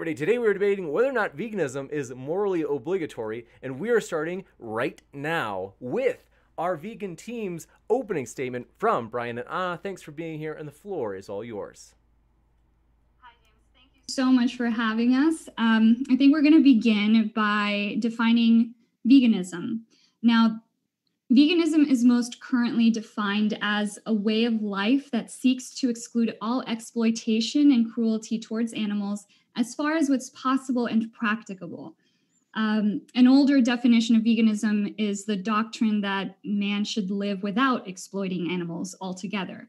everybody. Today we're debating whether or not veganism is morally obligatory, and we are starting right now with our vegan team's opening statement from Brian and Anna. Thanks for being here, and the floor is all yours. Hi, James. Thank you so much for having us. I think we're going to begin by defining veganism. Now, veganism is most currently defined as a way of life that seeks to exclude all exploitation and cruelty towards animals as far as what's possible and practicable. An older definition of veganism is the doctrine that man should live without exploiting animals altogether.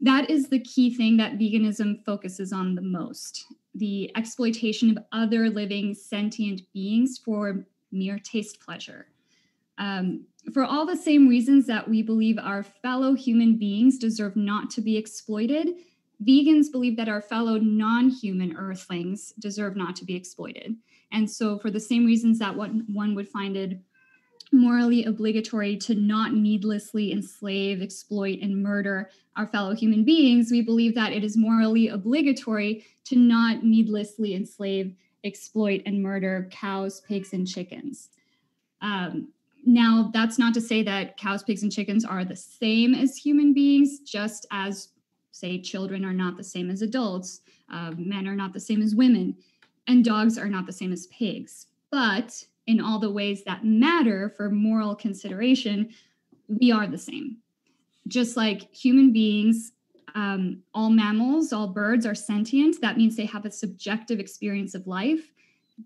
That is the key thing that veganism focuses on the most, the exploitation of other living sentient beings for mere taste pleasure. For all the same reasons that we believe our fellow human beings deserve not to be exploited, vegans believe that our fellow non-human earthlings deserve not to be exploited. And so for the same reasons that one would find it morally obligatory to not needlessly enslave, exploit, and murder our fellow human beings, we believe that it is morally obligatory to not needlessly enslave, exploit, and murder cows, pigs, and chickens. Now, that's not to say that cows, pigs, and chickens are the same as human beings, just as, say, children are not the same as adults, men are not the same as women, and dogs are not the same as pigs. But in all the ways that matter for moral consideration, we are the same. Just like human beings, all mammals, all birds are sentient. That means they have a subjective experience of life.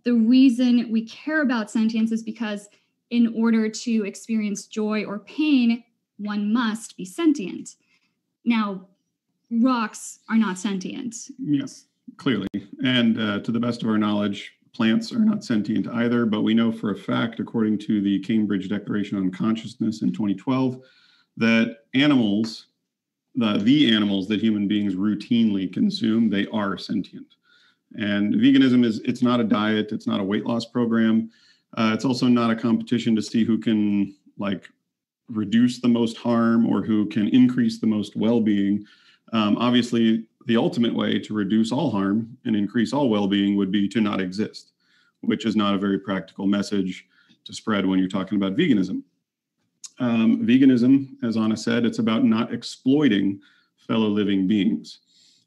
The reason we care about sentience is because in order to experience joy or pain, one must be sentient. Now, rocks are not sentient. Yes, clearly. And to the best of our knowledge, plants are not sentient either, but we know for a fact, according to the Cambridge Declaration on Consciousness in 2012, that animals, the animals that human beings routinely consume, they are sentient. And veganism is, it's not a diet, it's not a weight loss program. It's also not a competition to see who can reduce the most harm or who can increase the most well-being. Obviously, the ultimate way to reduce all harm and increase all well-being would be to not exist, which is not a very practical message to spread when you're talking about veganism. Veganism, as Anna said, it's about not exploiting fellow living beings,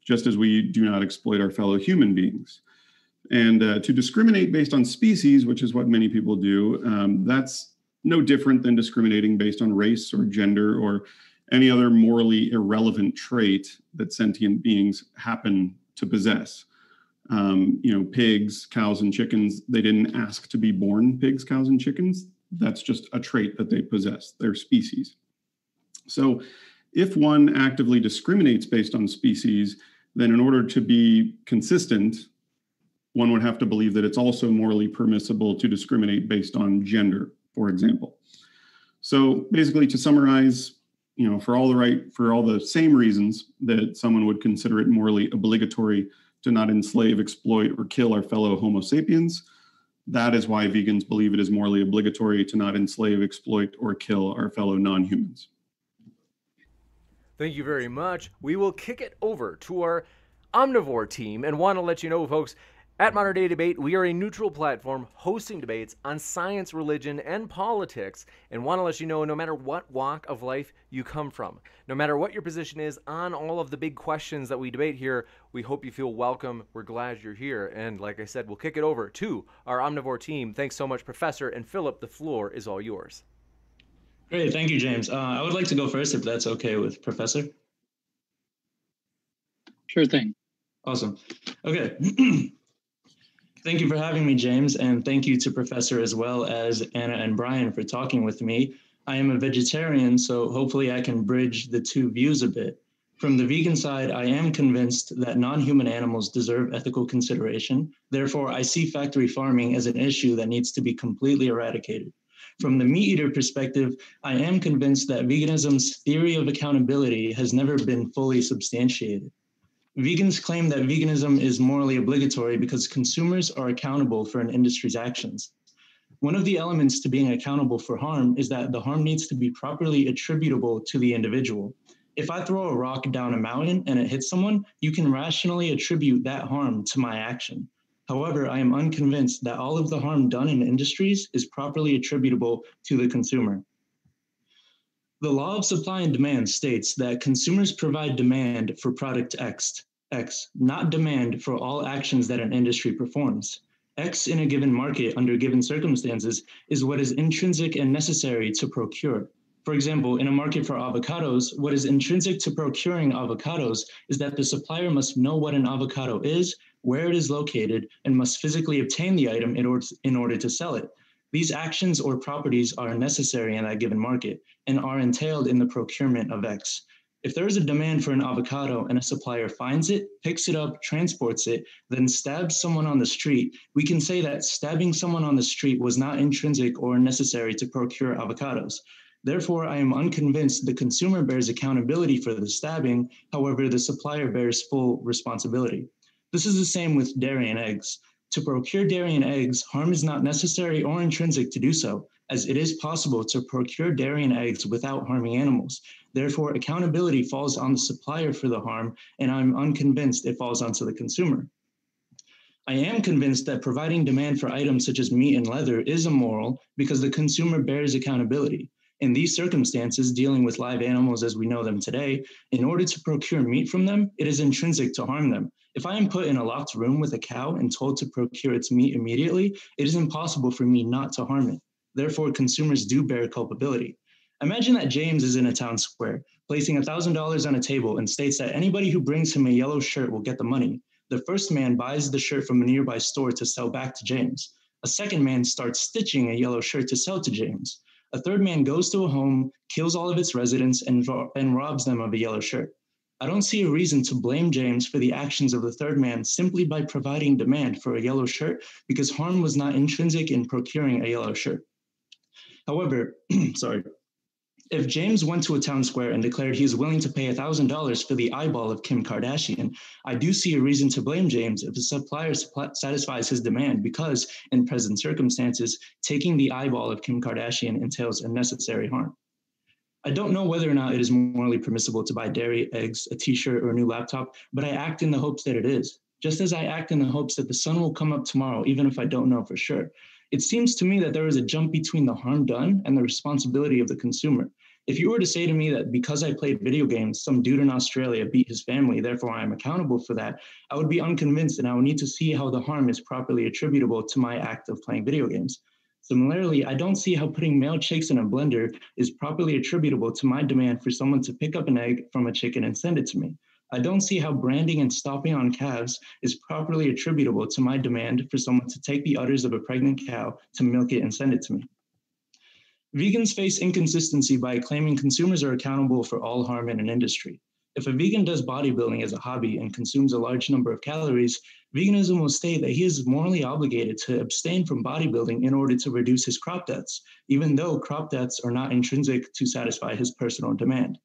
just as we do not exploit our fellow human beings. And to discriminate based on species, which is what many people do, that's no different than discriminating based on race or gender or any other morally irrelevant trait that sentient beings happen to possess. You know, pigs, cows, and chickens, they didn't ask to be born pigs, cows, and chickens. That's just a trait that they possess, their species. So if one actively discriminates based on species, then in order to be consistent, one would have to believe that it's also morally permissible to discriminate based on gender, for example. So basically, to summarize, you know, for all the same reasons that someone would consider it morally obligatory to not enslave, exploit, or kill our fellow Homo sapiens, that is why vegans believe it is morally obligatory to not enslave, exploit, or kill our fellow non-humans. Thank you very much. We will kick it over to our omnivore team and want to let you know, folks, at Modern Day Debate, we are a neutral platform hosting debates on science, religion, and politics, and want to let you know, no matter what walk of life you come from, no matter what your position is on all of the big questions that we debate here, we hope you feel welcome. We're glad you're here. And like I said, we'll kick it over to our omnivore team. Thanks so much, Professor. And Philip, the floor is all yours. Great. Thank you, James. I would like to go first, if that's okay with Professor. Sure thing. Awesome. Okay. Thank you for having me, James, and thank you to Professor as well as Anna and Brian for talking with me. I am a vegetarian, so hopefully I can bridge the two views a bit. From the vegan side, I am convinced that non-human animals deserve ethical consideration. Therefore, I see factory farming as an issue that needs to be completely eradicated. From the meat-eater perspective, I am convinced that veganism's theory of accountability has never been fully substantiated. Vegans claim that veganism is morally obligatory because consumers are accountable for an industry's actions. One of the elements to being accountable for harm is that the harm needs to be properly attributable to the individual. If I throw a rock down a mountain and it hits someone, you can rationally attribute that harm to my action. However, I am unconvinced that all of the harm done in industries is properly attributable to the consumer. The law of supply and demand states that consumers provide demand for product X, not demand for all actions that an industry performs. X in a given market under given circumstances is what is intrinsic and necessary to procure. For example, in a market for avocados, what is intrinsic to procuring avocados is that the supplier must know what an avocado is, where it is located, and must physically obtain the item in order to sell it. These actions or properties are necessary in that given market and are entailed in the procurement of X. If there is a demand for an avocado and a supplier finds it, picks it up, transports it, then stabs someone on the street, we can say that stabbing someone on the street was not intrinsic or necessary to procure avocados. Therefore, I am unconvinced the consumer bears accountability for the stabbing. However, the supplier bears full responsibility. This is the same with dairy and eggs. To procure dairy and eggs, harm is not necessary or intrinsic to do so, as it is possible to procure dairy and eggs without harming animals. Therefore, accountability falls on the supplier for the harm, and I'm unconvinced it falls onto the consumer. I am convinced that providing demand for items such as meat and leather is immoral because the consumer bears accountability. In these circumstances, dealing with live animals as we know them today, in order to procure meat from them, it is intrinsic to harm them. If I am put in a locked room with a cow and told to procure its meat immediately, it is impossible for me not to harm it. Therefore, consumers do bear culpability. Imagine that James is in a town square, placing $1,000 on a table and states that anybody who brings him a yellow shirt will get the money. The first man buys the shirt from a nearby store to sell back to James. A second man starts stitching a yellow shirt to sell to James. A third man goes to a home, kills all of its residents, and robs them of a yellow shirt. I don't see a reason to blame James for the actions of the third man simply by providing demand for a yellow shirt because harm was not intrinsic in procuring a yellow shirt. However, if James went to a town square and declared he is willing to pay $1,000 for the eyeball of Kim Kardashian, I do see a reason to blame James if the supplier satisfies his demand because, in present circumstances, taking the eyeball of Kim Kardashian entails unnecessary harm. I don't know whether or not it is morally permissible to buy dairy, eggs, a t-shirt, or a new laptop, but I act in the hopes that it is, just as I act in the hopes that the sun will come up tomorrow, even if I don't know for sure. It seems to me that there is a jump between the harm done and the responsibility of the consumer. If you were to say to me that because I played video games, some dude in Australia beat his family, therefore I am accountable for that, I would be unconvinced and I would need to see how the harm is properly attributable to my act of playing video games. Similarly, I don't see how putting male chicks in a blender is properly attributable to my demand for someone to pick up an egg from a chicken and send it to me. I don't see how branding and stomping on calves is properly attributable to my demand for someone to take the udders of a pregnant cow to milk it and send it to me. Vegans face inconsistency by claiming consumers are accountable for all harm in an industry. If a vegan does bodybuilding as a hobby and consumes a large number of calories, veganism will state that he is morally obligated to abstain from bodybuilding in order to reduce his crop debts, even though crop debts are not intrinsic to satisfy his personal demand.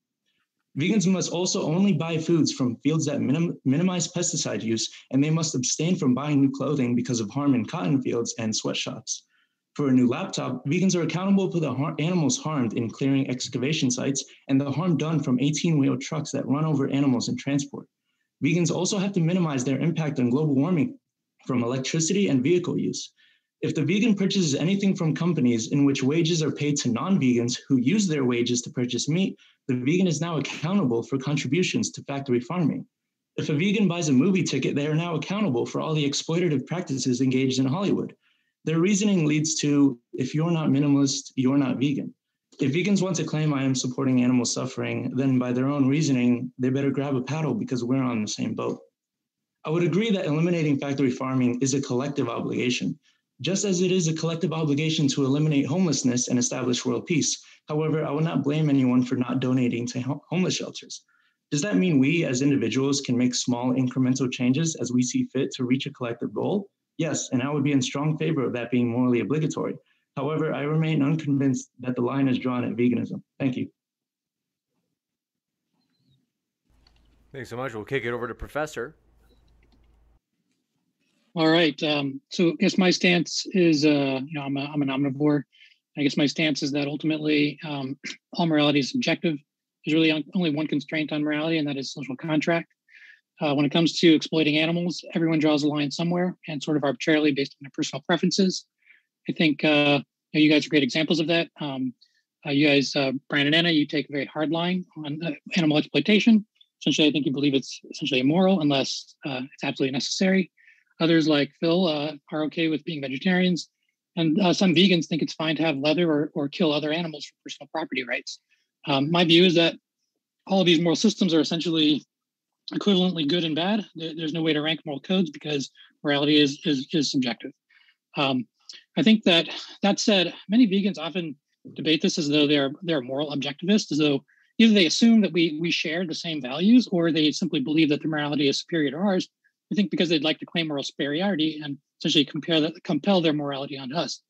Vegans must also only buy foods from fields that minimize pesticide use, and they must abstain from buying new clothing because of harm in cotton fields and sweatshops. For a new laptop, vegans are accountable for the animals harmed in clearing excavation sites and the harm done from 18-wheel trucks that run over animals in transport. Vegans also have to minimize their impact on global warming from electricity and vehicle use. If the vegan purchases anything from companies in which wages are paid to non-vegans who use their wages to purchase meat, the vegan is now accountable for contributions to factory farming. If a vegan buys a movie ticket, they are now accountable for all the exploitative practices engaged in Hollywood. Their reasoning leads to, if you're not minimalist, you're not vegan. If vegans want to claim I am supporting animal suffering, then by their own reasoning, they better grab a paddle because we're on the same boat. I would agree that eliminating factory farming is a collective obligation, just as it is a collective obligation to eliminate homelessness and establish world peace. However, I would not blame anyone for not donating to homeless shelters. Does that mean we as individuals can make small incremental changes as we see fit to reach a collective goal? Yes, and I would be in strong favor of that being morally obligatory. However, I remain unconvinced that the line is drawn at veganism. Thank you. Thanks so much. We'll kick it over to Professor. All right. So I guess my stance is, I'm an omnivore. I guess my stance is that ultimately all morality is subjective. There's really only one constraint on morality, and that is social contract. When it comes to exploiting animals, everyone draws a line somewhere and sort of arbitrarily based on their personal preferences. I think you guys are great examples of that. You guys, Brian and Anna, you take a very hard line on animal exploitation. Essentially, I think you believe it's essentially immoral unless it's absolutely necessary. Others like Phil are okay with being vegetarians. And some vegans think it's fine to have leather or kill other animals for personal property rights. My view is that all of these moral systems are essentially equivalently good and bad. There's no way to rank moral codes because morality is subjective. I think that said, many vegans often debate this as though they're moral objectivists, as though either they assume that we share the same values or they simply believe that their morality is superior to ours. I think because they'd like to claim moral superiority and essentially compel their morality onto us.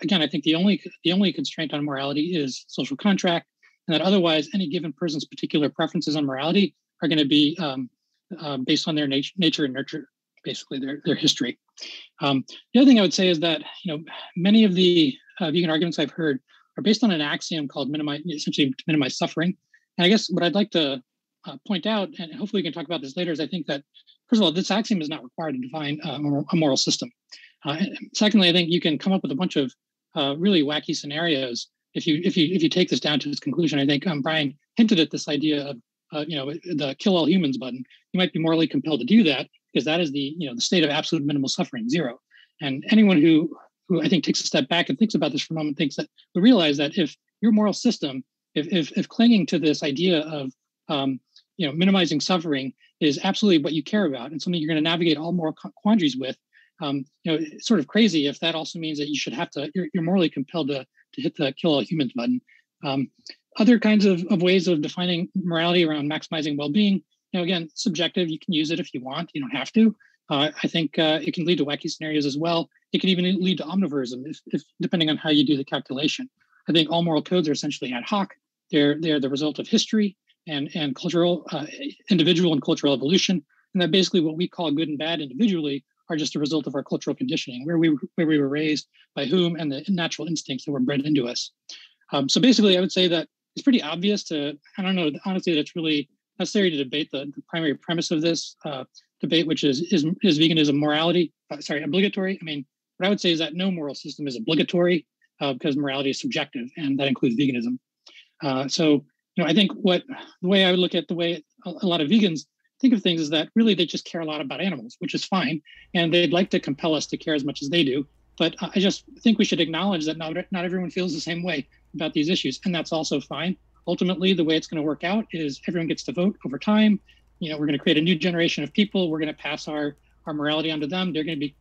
Again, I think the only constraint on morality is social contract, and that otherwise any given person's particular preferences on morality are going to be based on their nature and nurture, basically their history. The other thing I would say is that many of the vegan arguments I've heard are based on an axiom called essentially to minimize suffering. And I guess what I'd like to point out, and hopefully we can talk about this later, is I think that, first of all, this axiom is not required to define a moral system. Secondly, I think you can come up with a bunch of really wacky scenarios if you take this down to its conclusion. I think Brian hinted at this idea of the kill all humans button. You might be morally compelled to do that because that is the state of absolute minimal suffering, zero. And anyone who I think takes a step back and thinks about this for a moment thinks that we realize that if your moral system, if clinging to this idea of minimizing suffering is absolutely what you care about and something you're going to navigate all moral quandaries with, it's sort of crazy if that also means that you should have to, you're morally compelled to hit the kill all humans button. Other kinds of ways of defining morality around maximizing well-being, again, subjective, you can use it if you want, you don't have to. I think it can lead to wacky scenarios as well. It can even lead to omnivorism, if depending on how you do the calculation. I think all moral codes are essentially ad hoc. They're the result of history and cultural, individual and cultural evolution. And that basically what we call good and bad individually are just a result of our cultural conditioning, where we were raised, by whom, and the natural instincts that were bred into us. So basically I would say that it's pretty obvious I don't know, honestly, that's really necessary to debate the primary premise of this debate, which is veganism morality, obligatory? I mean, what I would say is that no moral system is obligatory because morality is subjective, and that includes veganism. I think the way I would look at the way a lot of vegans think of things is that really they just care a lot about animals, which is fine. And they'd like to compel us to care as much as they do. But I just think we should acknowledge that not everyone feels the same way about these issues. And that's also fine. Ultimately, the way it's going to work out is everyone gets to vote over time. We're going to create a new generation of people. We're going to pass our morality onto them. They're going to be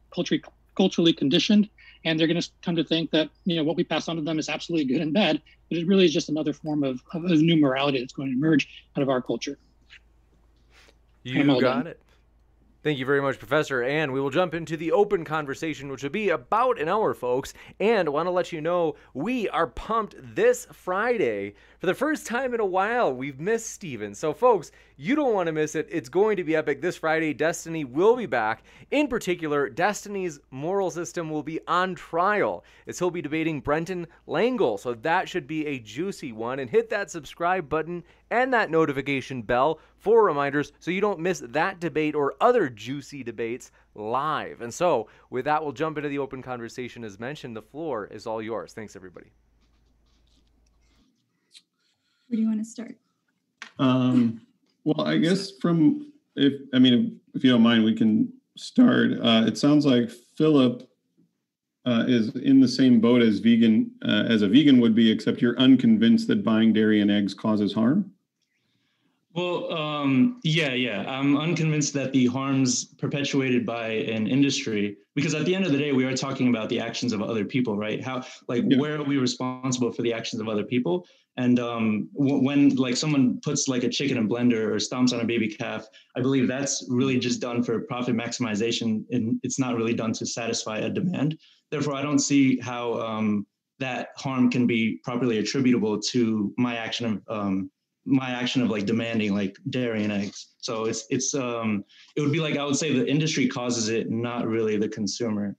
culturally conditioned. And they're going to come to think that what we pass on to them is absolutely good and bad, but it really is just another form of new morality that's going to emerge out of our culture. You got it. Thank you very much, Professor. And we will jump into the open conversation, which will be about an hour, folks. And I want to let you know we are pumped this Friday. For the first time in a while, we've missed Stephen. So, folks, you don't want to miss it. It's going to be epic. This Friday, Destiny will be back. In particular, Destiny's moral system will be on trial as he'll be debating Brenton Langle. So that should be a juicy one. And hit that subscribe button and that notification bell for reminders so you don't miss that debate or other juicy debates live. And so with that, we'll jump into the open conversation. As mentioned, the floor is all yours. Thanks, everybody. Where do you want to start? Well, I guess if you don't mind, we can start. It sounds like Philip is in the same boat as a vegan would be, except you're unconvinced that buying dairy and eggs causes harm. Well, I'm unconvinced that the harms perpetuated by an industry, because at the end of the day, we are talking about the actions of other people, right? Where are we responsible for the actions of other people? And when someone puts a chicken in a blender or stomps on a baby calf, I believe that's really just done for profit maximization, and it's not really done to satisfy a demand. Therefore, I don't see how that harm can be properly attributable to my action of demanding dairy and eggs. So it would be I would say the industry causes it, not really the consumer.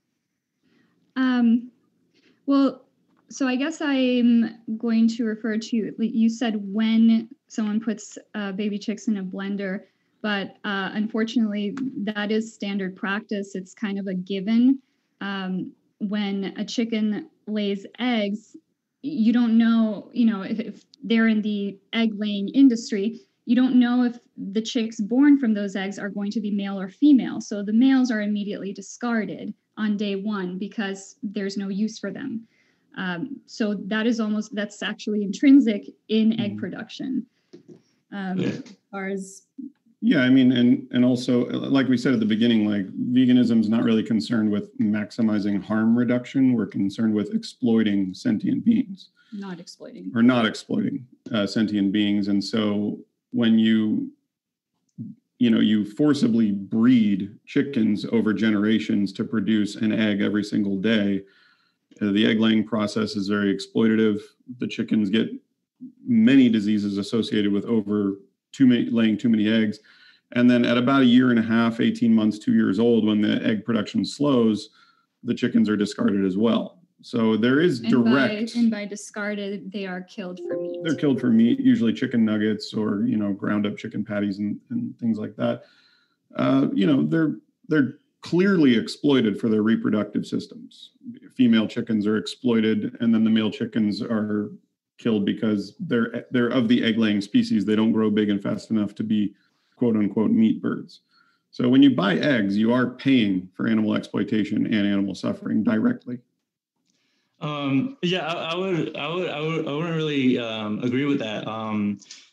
So I guess I'm going to refer to, you said when someone puts baby chicks in a blender, But unfortunately, that is standard practice. It's kind of a given. When a chicken lays eggs, you don't know, you know, if they're in the egg laying industry, you don't know if the chicks born from those eggs are going to be male or female. So the males are immediately discarded on day one because there's no use for them. So that is almost, that's actually intrinsic in egg production. Yeah, I mean, and also, like we said at the beginning, like veganism is not really concerned with maximizing harm reduction. We're concerned with exploiting sentient beings. Not exploiting. Or not exploiting sentient beings. And so when you forcibly breed chickens over generations to produce an egg every single day, the egg laying process is very exploitative. The chickens get many diseases associated with laying too many eggs. And then at about a year and a half, 18 months, 2 years old, when the egg production slows, the chickens are discarded as well. So there is direct... And by discarded, they are killed for meat. They're killed for meat, usually chicken nuggets or, ground up chicken patties and things like that. They're clearly exploited for their reproductive systems. Female chickens are exploited, and then the male chickens are killed because they're of the egg-laying species. They don't grow big and fast enough to be quote-unquote meat birds. So when you buy eggs, you are paying for animal exploitation and animal suffering directly. I wouldn't really agree with that.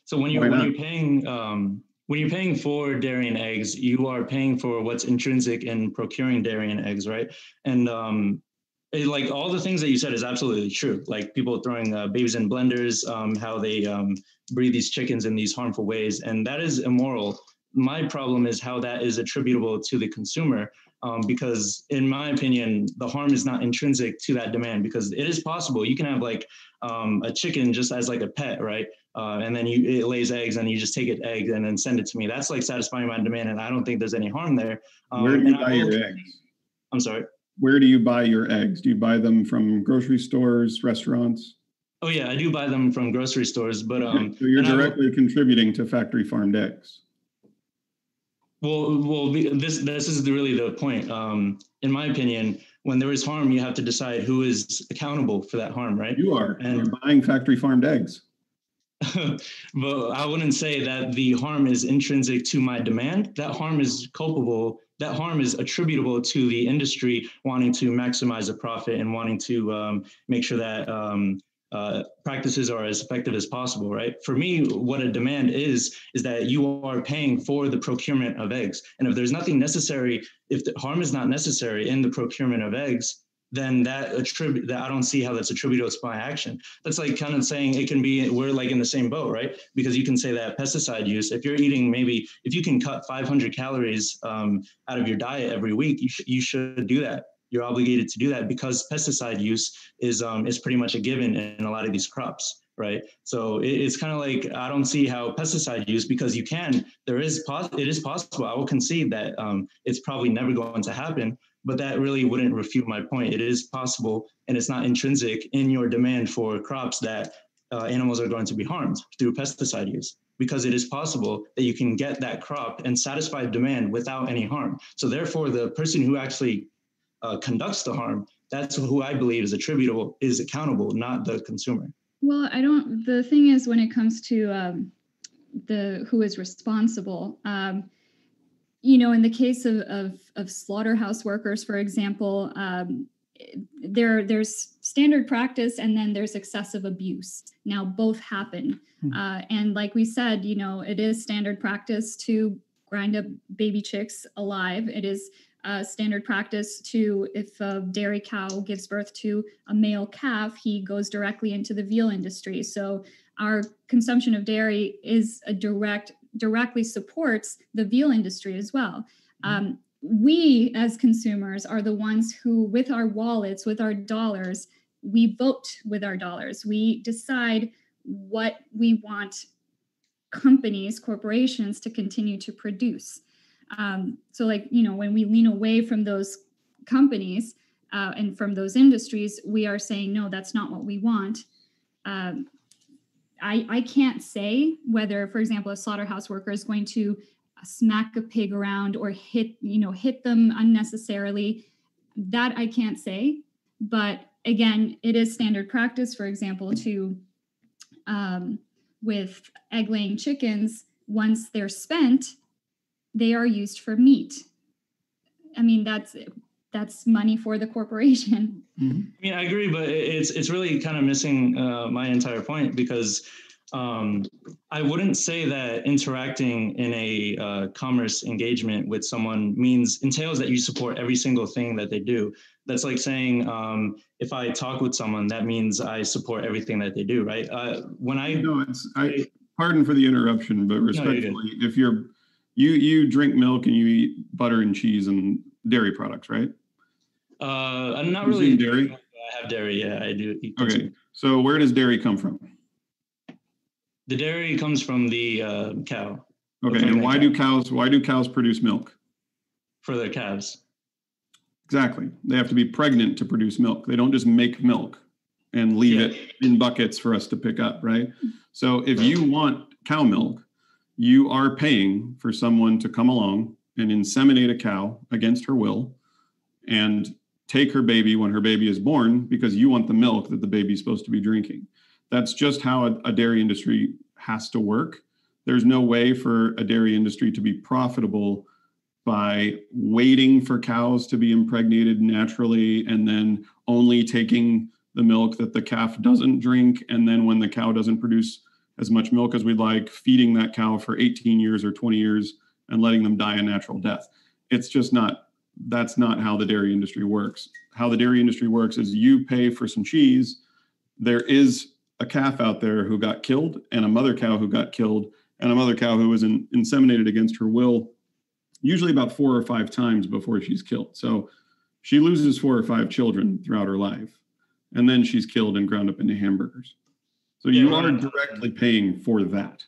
So when you're paying for dairy and eggs, you are paying for what's intrinsic in procuring dairy and eggs, right? And like all the things that you said is absolutely true. Like people throwing babies in blenders, how they breed these chickens in these harmful ways. And that is immoral. My problem is how that is attributable to the consumer, because in my opinion, the harm is not intrinsic to that demand, because it is possible. You can have like a chicken just as like a pet, right? And then it lays eggs and you just take it egg and then send it to me. That's like satisfying my demand. And I don't think there's any harm there. Where do you buy your eggs? I'm sorry. Where do you buy your eggs? Do you buy them from grocery stores, restaurants? Oh, yeah, I do buy them from grocery stores, but... So you're directly contributing to factory farmed eggs. Well, this is really the point. In my opinion, when there is harm, you have to decide who is accountable for that harm, right? You are. And you're buying factory farmed eggs. But I wouldn't say that the harm is intrinsic to my demand. That harm is culpable. That harm is attributable to the industry wanting to maximize a profit and wanting to make sure that practices are as effective as possible, right? For me, what a demand is that you are paying for the procurement of eggs. And if there's nothing necessary, if the harm is not necessary in the procurement of eggs, then that I don't see how that's attributable to my action. That's like kind of saying we're like in the same boat, right? Because you can say that pesticide use, if you're eating if you can cut 500 calories out of your diet every week, you should do that. You're obligated to do that because pesticide use is pretty much a given in a lot of these crops, right? So it's kind of like, I don't see how pesticide use, because it is possible. I will concede that it's probably never going to happen, but that really wouldn't refute my point. It is possible, and it's not intrinsic in your demand for crops that animals are going to be harmed through pesticide use, because it is possible that you can get that crop and satisfy demand without any harm. So therefore, the person who actually conducts the harm, that's who I believe is accountable, not the consumer. Well, the thing is, when it comes to who is responsible, in the case of slaughterhouse workers, for example, there's standard practice and then there's excessive abuse. Now, both happen. And like we said, it is standard practice to grind up baby chicks alive. It is standard practice to, if a dairy cow gives birth to a male calf, he goes directly into the veal industry. So our consumption of dairy is a directly supports the veal industry as well. We as consumers are the ones who, with our wallets, with our dollars, we vote with our dollars. We decide what we want companies, corporations to continue to produce. So like, when we lean away from those companies and from those industries, we are saying, no, that's not what we want. I can't say whether, for example, a slaughterhouse worker is going to smack a pig around or hit them unnecessarily. That I can't say. But again, it is standard practice, for example, to with egg-laying chickens, once they're spent, they are used for meat. I mean, that's money for the corporation. Mm-hmm. I mean, I agree, but it's really kind of missing my entire point, because I wouldn't say that interacting in a commerce engagement with someone entails that you support every single thing that they do. That's like saying, if I talk with someone, that means I support everything that they do, right? Pardon for the interruption, but respectfully, no, you're good. If you drink milk and you eat butter and cheese and dairy products, right? I'm not really dairy. I have dairy. Yeah, I do. Okay. So where does dairy come from? The dairy comes from the cow. Okay. And why do cows produce milk? For their calves. Exactly. They have to be pregnant to produce milk. They don't just make milk and leave it in buckets for us to pick up, right? So if you want cow milk, you are paying for someone to come along and inseminate a cow against her will and take her baby when her baby is born, because you want the milk that the baby's supposed to be drinking. That's just how a dairy industry has to work. There's no way for a dairy industry to be profitable by waiting for cows to be impregnated naturally and then only taking the milk that the calf doesn't drink. And then when the cow doesn't produce as much milk as we'd like, feeding that cow for 18 years or 20 years and letting them die a natural death. It's just not, that's not how the dairy industry works. How the dairy industry works is you pay for some cheese. There is a calf out there who got killed, and a mother cow who got killed, and a mother cow who was inseminated against her will, usually about 4 or 5 times before she's killed. So she loses 4 or 5 children throughout her life, and then she's killed and ground up into hamburgers. So you are directly paying for that.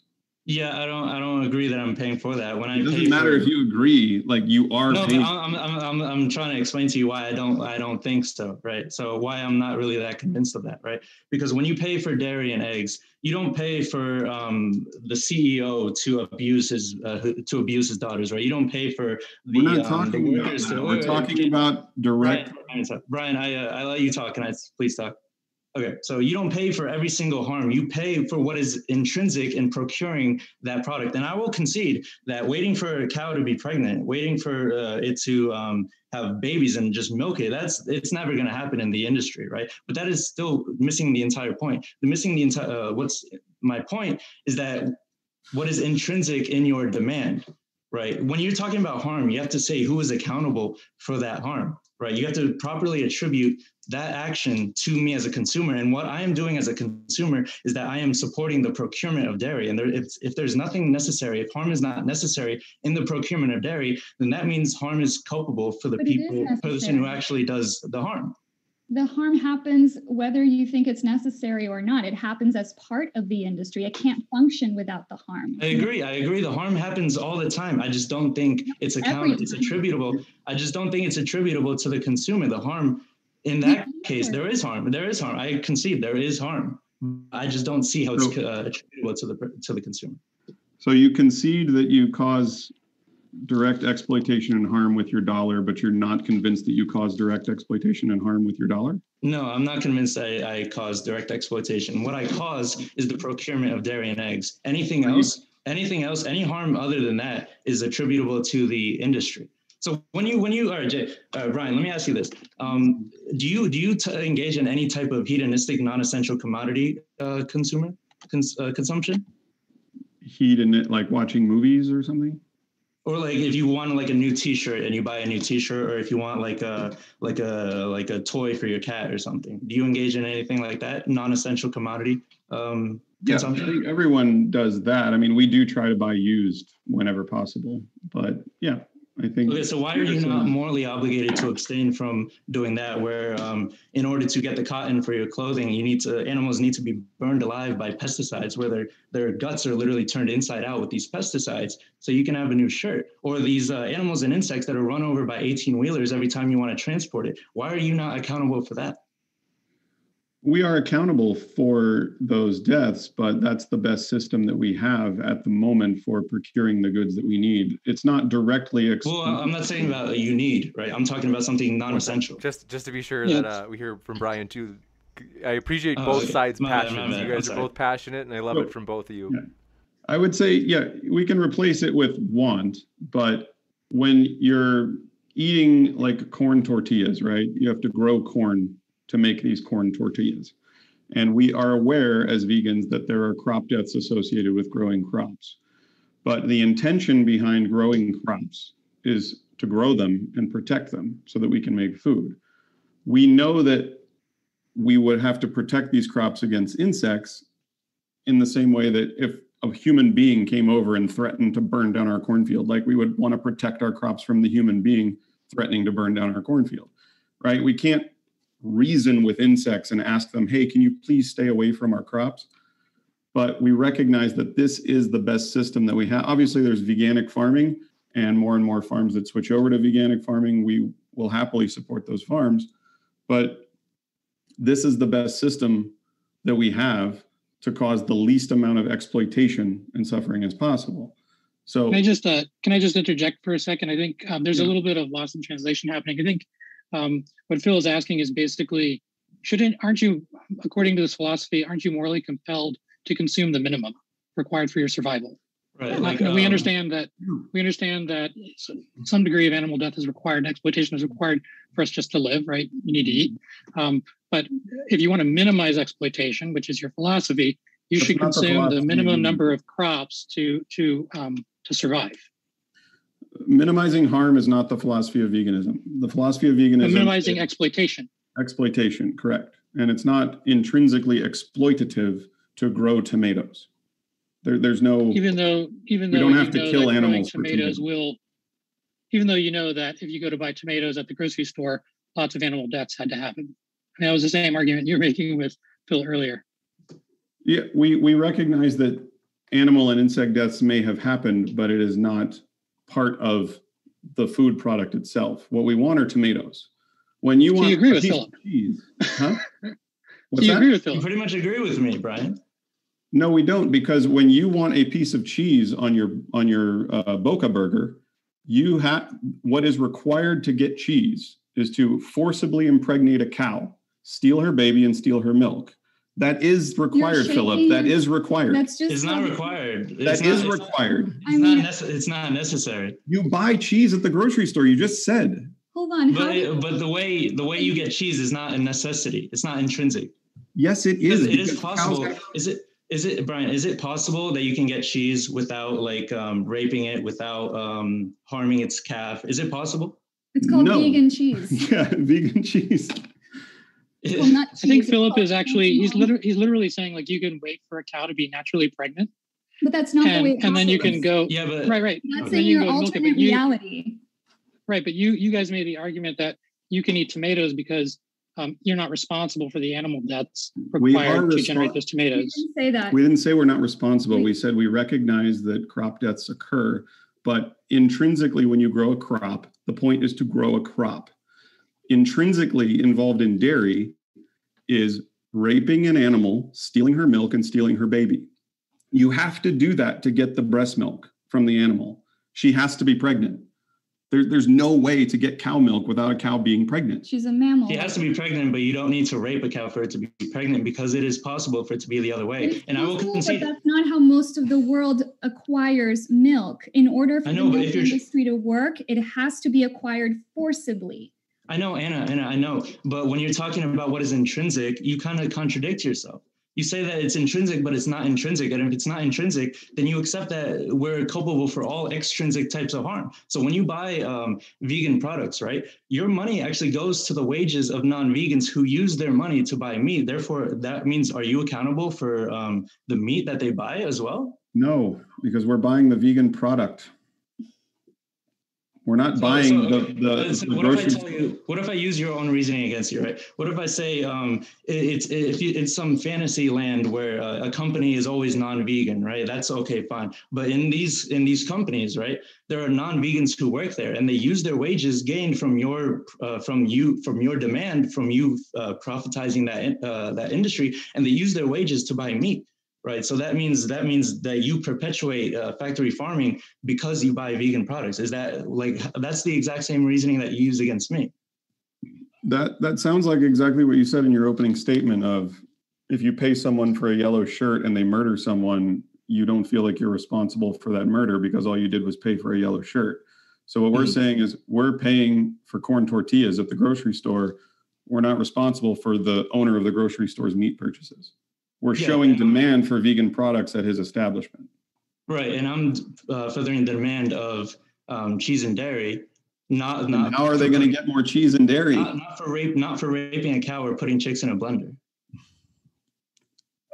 Yeah, I don't agree that I'm paying for that. When I it doesn't matter if you agree, like you are. No, paying. I'm trying to explain to you why I don't think so, right? So why I'm not really that convinced of that, right? Because when you pay for dairy and eggs, you don't pay for the CEO to abuse his daughters, right? You don't pay for the. We're not talking the workers. About that. We're talking about direct. Brian, I let you talk. Can I please talk? Okay, so you don't pay for every single harm. You pay for what is intrinsic in procuring that product. And I will concede that waiting for a cow to be pregnant, waiting for it to have babies and just milk it, it's never going to happen in the industry, right? But that is still missing the entire point. What's my point is that what is intrinsic in your demand, right? When you're talking about harm, you have to say who is accountable for that harm, right? You have to properly attribute that action to me as a consumer. And what I am doing as a consumer is that I am supporting the procurement of dairy. And if there's nothing necessary, if harm is not necessary in the procurement of dairy, then that means harm is culpable for the person who actually does the harm. The harm happens whether you think it's necessary or not. It happens as part of the industry. It can't function without the harm. I agree. The harm happens all the time. I just don't think it's attributable. I just don't think it's attributable to the consumer. The harm in that case, there is harm. There is harm. I concede there is harm. I just don't see how it's attributable to the consumer. So you concede that you cause direct exploitation and harm with your dollar, but you're not convinced that you cause direct exploitation and harm with your dollar? No, I'm not convinced I cause direct exploitation. What I cause is the procurement of dairy and eggs. Anything else, any harm other than that is attributable to the industry. So when you, Brian, let me ask you this. Do you engage in any type of hedonistic, non-essential commodity consumption? Hedon, like watching movies or something? Or like if you want like a new T-shirt and you buy a new T-shirt, or if you want like a toy for your cat or something. Do you engage in anything like that? Non-essential commodity consumption? I think everyone does that. I mean, we do try to buy used whenever possible, but yeah, I think. Okay, so why are you not morally obligated to abstain from doing that? Where in order to get the cotton for your clothing, animals need to be burned alive by pesticides, where their guts are literally turned inside out with these pesticides, so you can have a new shirt. Or these animals and insects that are run over by 18-wheelers every time you want to transport it. Why are you not accountable for that? We are accountable for those deaths, but that's the best system that we have at the moment for procuring the goods that we need. It's not directly. Well, I'm not saying that you need, right? I'm talking about something non-essential. Just to be sure that we hear from Brian too. I appreciate both sides' passions. You guys are both passionate, and I love it from both of you. Yeah. I would say, yeah, we can replace it with want, but when you're eating like corn tortillas, right? You have to grow corn to make these corn tortillas. And we are aware as vegans that there are crop deaths associated with growing crops. But the intention behind growing crops is to grow them and protect them so that we can make food. We know that we would have to protect these crops against insects in the same way that if a human being came over and threatened to burn down our cornfield, like we would want to protect our crops from the human being threatening to burn down our cornfield, right? We can't reason with insects and ask them, hey, can you please stay away from our crops? But we recognize that this is the best system that we have. Obviously, there's veganic farming and more farms that switch over to veganic farming. We will happily support those farms, but this is the best system that we have to cause the least amount of exploitation and suffering as possible. So can I just interject for a second? I think there's a little bit of loss in translation happening. I think what Phil is asking is basically, aren't you, according to this philosophy, aren't you morally compelled to consume the minimum required for your survival? Right. Like, we understand that some degree of animal death is required, exploitation is required for us just to live, right? You need to eat. But if you want to minimize exploitation, which is your philosophy, you should consume the minimum number of crops to survive. Minimizing harm is not the philosophy of veganism. The philosophy of veganism... Minimizing exploitation. Exploitation, correct. And it's not intrinsically exploitative to grow tomatoes. There's no... Even though we don't have to kill animals for tomatoes. Even though you know that if you go to buy tomatoes at the grocery store, lots of animal deaths had to happen. I mean, that was the same argument you were making with Phil earlier. Yeah, we recognize that animal and insect deaths may have happened, but it is not part of the food product itself. What we want are tomatoes. When you want, you agree with Philip? Huh? Do you agree with Philip? You pretty much agree with me, Brian. No, we don't, because when you want a piece of cheese on your Boca burger, you have what is required to get cheese is to forcibly impregnate a cow, steal her baby, and steal her milk. That is required, Philip. That is required. It's not required. That is required. It's not necessary. You buy cheese at the grocery store. You just said. Hold on. But the way you get cheese is not a necessity. It's not intrinsic. Yes, it is. It is possible. Is it Brian? Is it possible that you can get cheese without raping it, without harming its calf? Is it possible? It's called vegan cheese. Yeah, vegan cheese. Well, not cheese. I think Philip is actually, he's literally saying like you can wait for a cow to be naturally pregnant. But that's not the way it happens. And then you can go, right. That's in your alternate reality. Right, but you guys made the argument that you can eat tomatoes because you're not responsible for the animal deaths required to generate those tomatoes. We didn't say that. We didn't say we're not responsible. We said we recognize that crop deaths occur, but intrinsically when you grow a crop, the point is to grow a crop. Intrinsically involved in dairy is raping an animal, stealing her milk, and stealing her baby. You have to do that to get the breast milk from the animal. She has to be pregnant. There's no way to get cow milk without a cow being pregnant. She's a mammal. She has to be pregnant, but you don't need to rape a cow for it to be pregnant because it is possible for it to be the other way. And I will concede that's not how most of the world acquires milk. In order for the milk industry to work, it has to be acquired forcibly. I know, Anna, I know. But when you're talking about what is intrinsic, you kind of contradict yourself. You say that it's intrinsic, but it's not intrinsic. And if it's not intrinsic, then you accept that we're culpable for all extrinsic types of harm. So when you buy vegan products, right, your money actually goes to the wages of non-vegans who use their money to buy meat. Therefore, that means, are you accountable for the meat that they buy as well? No, because we're buying the vegan product. We're not buying the grocery store. What if I use your own reasoning against you, right? What if I say it's some fantasy land where a company is always non-vegan, right? That's okay, fine. But in these companies, right, there are non-vegans who work there, and they use their wages gained from your profitizing that industry, and they use their wages to buy meat. Right, so that means that you perpetuate factory farming because you buy vegan products. Is that that's the exact same reasoning that you use against me? That sounds like exactly what you said in your opening statement of, if you pay someone for a yellow shirt and they murder someone, you don't feel like you're responsible for that murder because all you did was pay for a yellow shirt. So what we're saying is, we're paying for corn tortillas at the grocery store. We're not responsible for the owner of the grocery store's meat purchases. We're showing demand for vegan products at his establishment. Right, and I'm furthering the demand of cheese and dairy. Not. And how are they going to get more cheese and dairy? Not for raping a cow or putting chicks in a blender.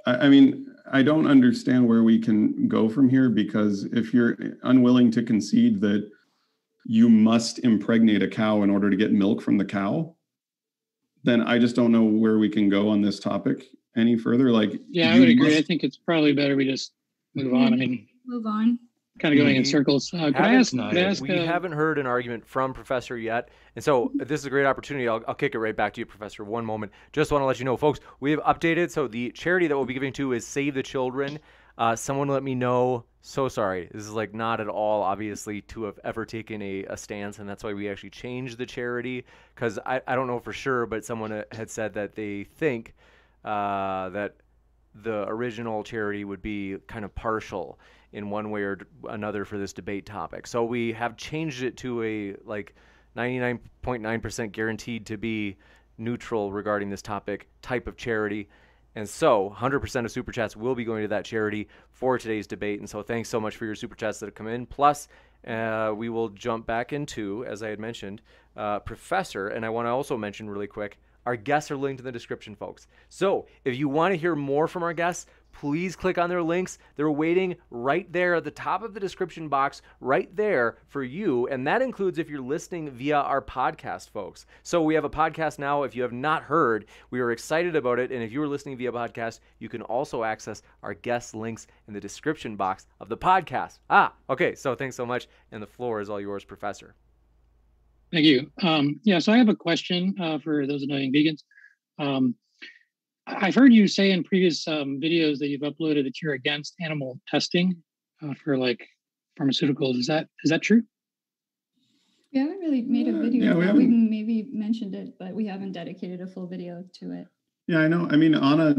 I mean, I don't understand where we can go from here, because if you're unwilling to concede that you must impregnate a cow in order to get milk from the cow, then I just don't know where we can go on this topic any further. I would agree. I think it's probably better we just move on. I mean, kind of going in circles. Can I ask, we haven't heard an argument from Professor yet, and so this is a great opportunity. I'll kick it right back to you, Professor. One moment. Just want to let you know, folks, we have updated. So the charity that we'll be giving to is Save the Children. Someone let me know. So sorry. This is not at all, obviously, to have ever taken a stance, and that's why we actually changed the charity, because I don't know for sure, but someone had said that they think that the original charity would be kind of partial in one way or another for this debate topic. So we have changed it to a 99.9% guaranteed to be neutral regarding this topic type of charity. And so 100% of Super Chats will be going to that charity for today's debate. And so thanks so much for your Super Chats that have come in. Plus, we will jump back into, as I had mentioned, Professor. And I want to also mention really quick, our guests are linked in the description, folks. So if you want to hear more from our guests, please click on their links. They're waiting right there at the top of the description box, right there for you. And that includes if you're listening via our podcast, folks. So we have a podcast now. If you have not heard, we are excited about it. And if you were listening via podcast, you can also access our guest links in the description box of the podcast. Okay. So thanks so much. And the floor is all yours, Professor. Thank you. So I have a question for those annoying vegans. I've heard you say in previous videos that you've uploaded that you're against animal testing for pharmaceuticals. Is that true? We haven't really made a video. We maybe mentioned it, but we haven't dedicated a full video to it. Yeah, I know. I mean, Anna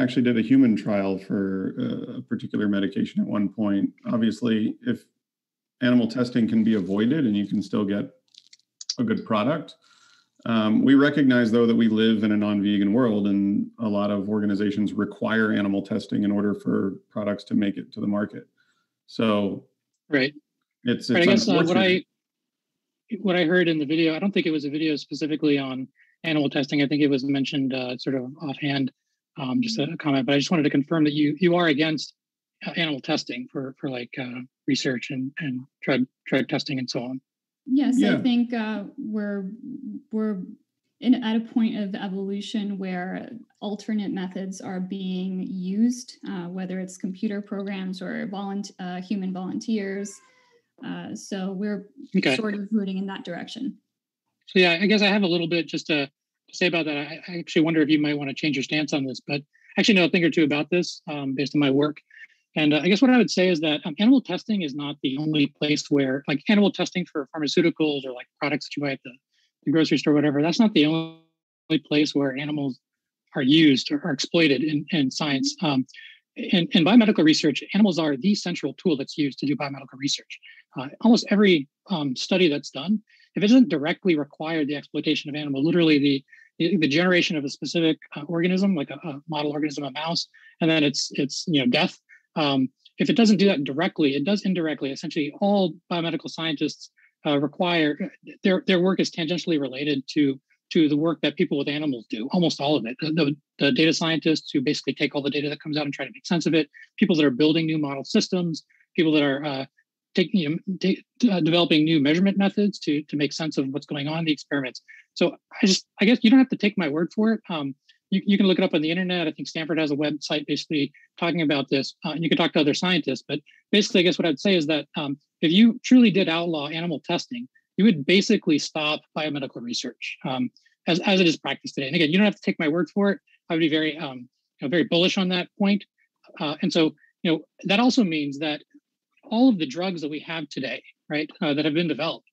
actually did a human trial for a particular medication at one point. Obviously, if animal testing can be avoided and you can still get a good product. We recognize, though, that we live in a non-vegan world, and a lot of organizations require animal testing in order for products to make it to the market. So, right. It's I guess what I heard in the video, I don't think it was a video specifically on animal testing. I think it was mentioned sort of offhand, just a comment. But I just wanted to confirm that you are against animal testing for research and drug testing and so on. Yes, yeah. I think we're at a point of evolution where alternate methods are being used, whether it's computer programs or human volunteers. So we're sort of rooting in that direction. So yeah, I guess I have a little bit just to say about that. I actually wonder if you might want to change your stance on this, but actually know a thing or two about this based on my work. And I guess what I would say is that animal testing is not the only place where, animal testing for pharmaceuticals or products that you buy at the grocery store, or whatever, that's not the only place where animals are used or are exploited in science. In biomedical research, animals are the central tool that's used to do biomedical research. Almost every study that's done, if it doesn't directly require the exploitation of animal, literally the generation of a specific organism, like a model organism, a mouse, and then it's death. If it doesn't do that directly, it does indirectly. Essentially, all biomedical scientists require their work is tangentially related to the work that people with animals do. Almost all of it. The data scientists who basically take all the data that comes out and try to make sense of it. People that are building new model systems. People that are developing new measurement methods to make sense of what's going on in the experiments. So I guess you don't have to take my word for it. You can look it up on the internet. I think Stanford has a website basically talking about this. And you can talk to other scientists, but basically, I guess what I'd say is that if you truly did outlaw animal testing, you would basically stop biomedical research as it is practiced today. And again, you don't have to take my word for it. I would be very, very bullish on that point. And so, that also means that all of the drugs that we have today, right, that have been developed,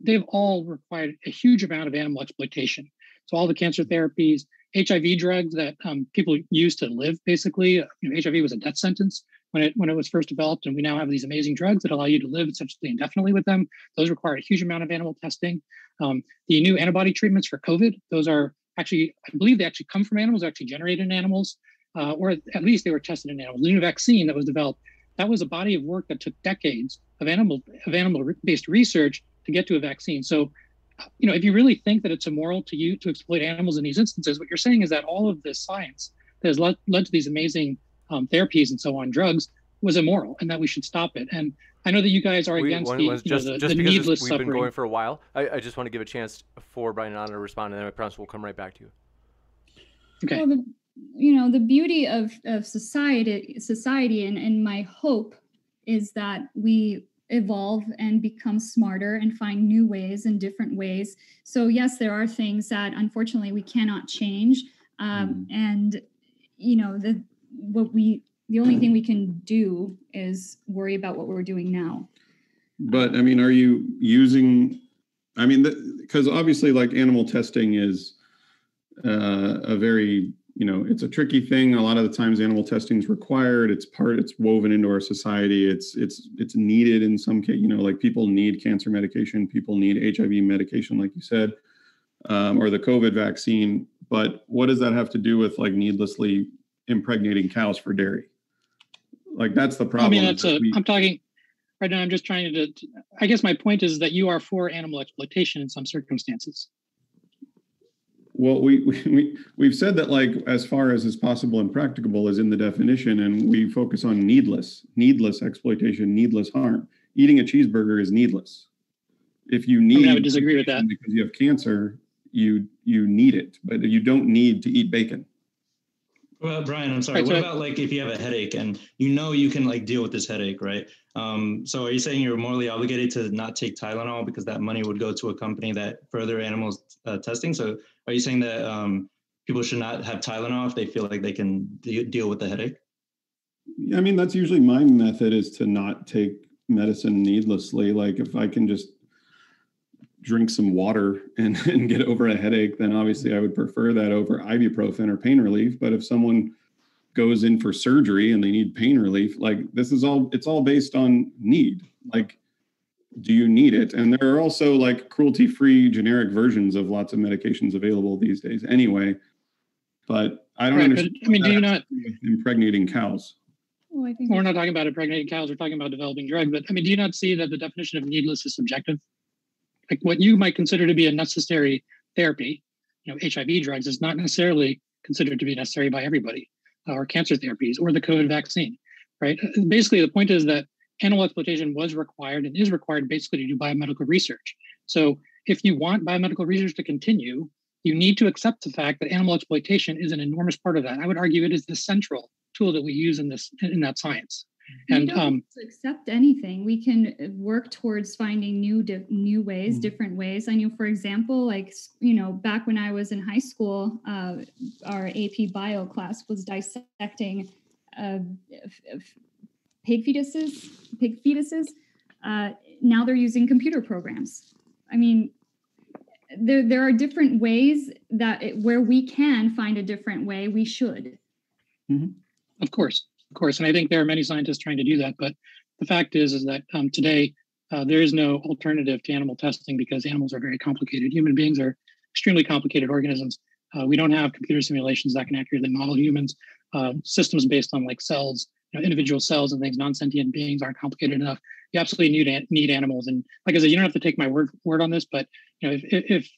they've all required a huge amount of animal exploitation. So all the cancer therapies, HIV drugs that people use to live, basically, HIV was a death sentence when it was first developed, and we now have these amazing drugs that allow you to live essentially indefinitely with them. Those require a huge amount of animal testing. The new antibody treatments for COVID, those are actually, I believe they actually come from animals, actually generated in animals, or at least they were tested in animals. The new vaccine that was developed, that was a body of work that took decades of animal-based research to get to a vaccine. So, if you really think that it's immoral to you to exploit animals in these instances, what you're saying is that all of this science that has led to these amazing therapies and so on, drugs, was immoral, and that we should stop it. And I know that you guys are against the needless suffering. We've been going for a while. I just want to give a chance for Brian and Anna to respond, and then I promise we'll come right back to you. Okay. Well, the beauty of society, and my hope is that we evolve and become smarter and find new ways and different ways. So yes, there are things that unfortunately we cannot change. And the only thing we can do is worry about what we're doing now. But I mean, are you using, because obviously like animal testing is a very, it's a tricky thing. A lot of the times animal testing is required. It's woven into our society. It's needed in some case, like people need cancer medication. People need HIV medication, like you said, or the COVID vaccine. But what does that have to do with like needlessly impregnating cows for dairy? Like that's the problem. I'm talking right now. I'm just trying to, I guess my point is that you are for animal exploitation in some circumstances. Well, we've said that like, as far as is possible and practicable is in the definition, and we focus on needless exploitation, needless harm. Eating a cheeseburger is needless. If you need, I would disagree with that. Because you have cancer, you need it, but you don't need to eat bacon. Well, Brian, I'm sorry. Right, what about like if you have a headache and you can like deal with this headache, right? So are you saying you're morally obligated to not take Tylenol because that money would go to a company that further animals testing? So are you saying that people should not have Tylenol if they feel like they can deal with the headache? I mean, that's usually my method, is to not take medicine needlessly. Like if I can just drink some water and get over a headache, then obviously I would prefer that over ibuprofen or pain relief. But if someone goes in for surgery and they need pain relief, like this is all, it's all based on need. Like, do you need it? And there are also like cruelty-free generic versions of lots of medications available these days anyway. But I don't understand. But, do you not impregnating cows? Well, I think we're not talking about impregnating cows. We're talking about developing drugs. But do you not see that the definition of needless is subjective? Like what you might consider to be a necessary therapy, HIV drugs, is not necessarily considered to be necessary by everybody, or cancer therapies, or the COVID vaccine, right? Basically, the point is that animal exploitation was required and is required basically to do biomedical research. So if you want biomedical research to continue, you need to accept the fact that animal exploitation is an enormous part of that. I would argue it is the central tool that we use in that science. And we don't accept anything. We can work towards finding new ways, different ways. I know, for example, back when I was in high school, our AP bio class was dissecting pig fetuses. Now they're using computer programs. I mean, there are different ways where we can find a different way, we should. Mm-hmm. Of course, and I think there are many scientists trying to do that. But the fact is that today there is no alternative to animal testing because animals are very complicated. Human beings are extremely complicated organisms. We don't have computer simulations that can accurately model humans. Systems based on like cells, individual cells and things, non-sentient beings aren't complicated enough. You absolutely need animals. And like I said, you don't have to take my word on this, but if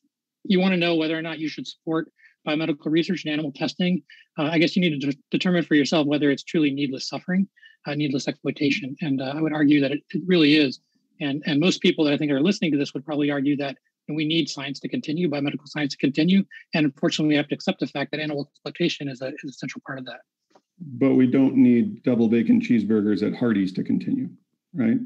you want to know whether or not you should support biomedical research and animal testing, I guess you need to determine for yourself whether it's truly needless suffering, needless exploitation. And I would argue that it really is And most people that I think are listening to this would probably argue that we need science to continue, biomedical science to continue. And unfortunately, we have to accept the fact that animal exploitation is a central part of that. But we don't need double bacon cheeseburgers at Hardee's to continue, right?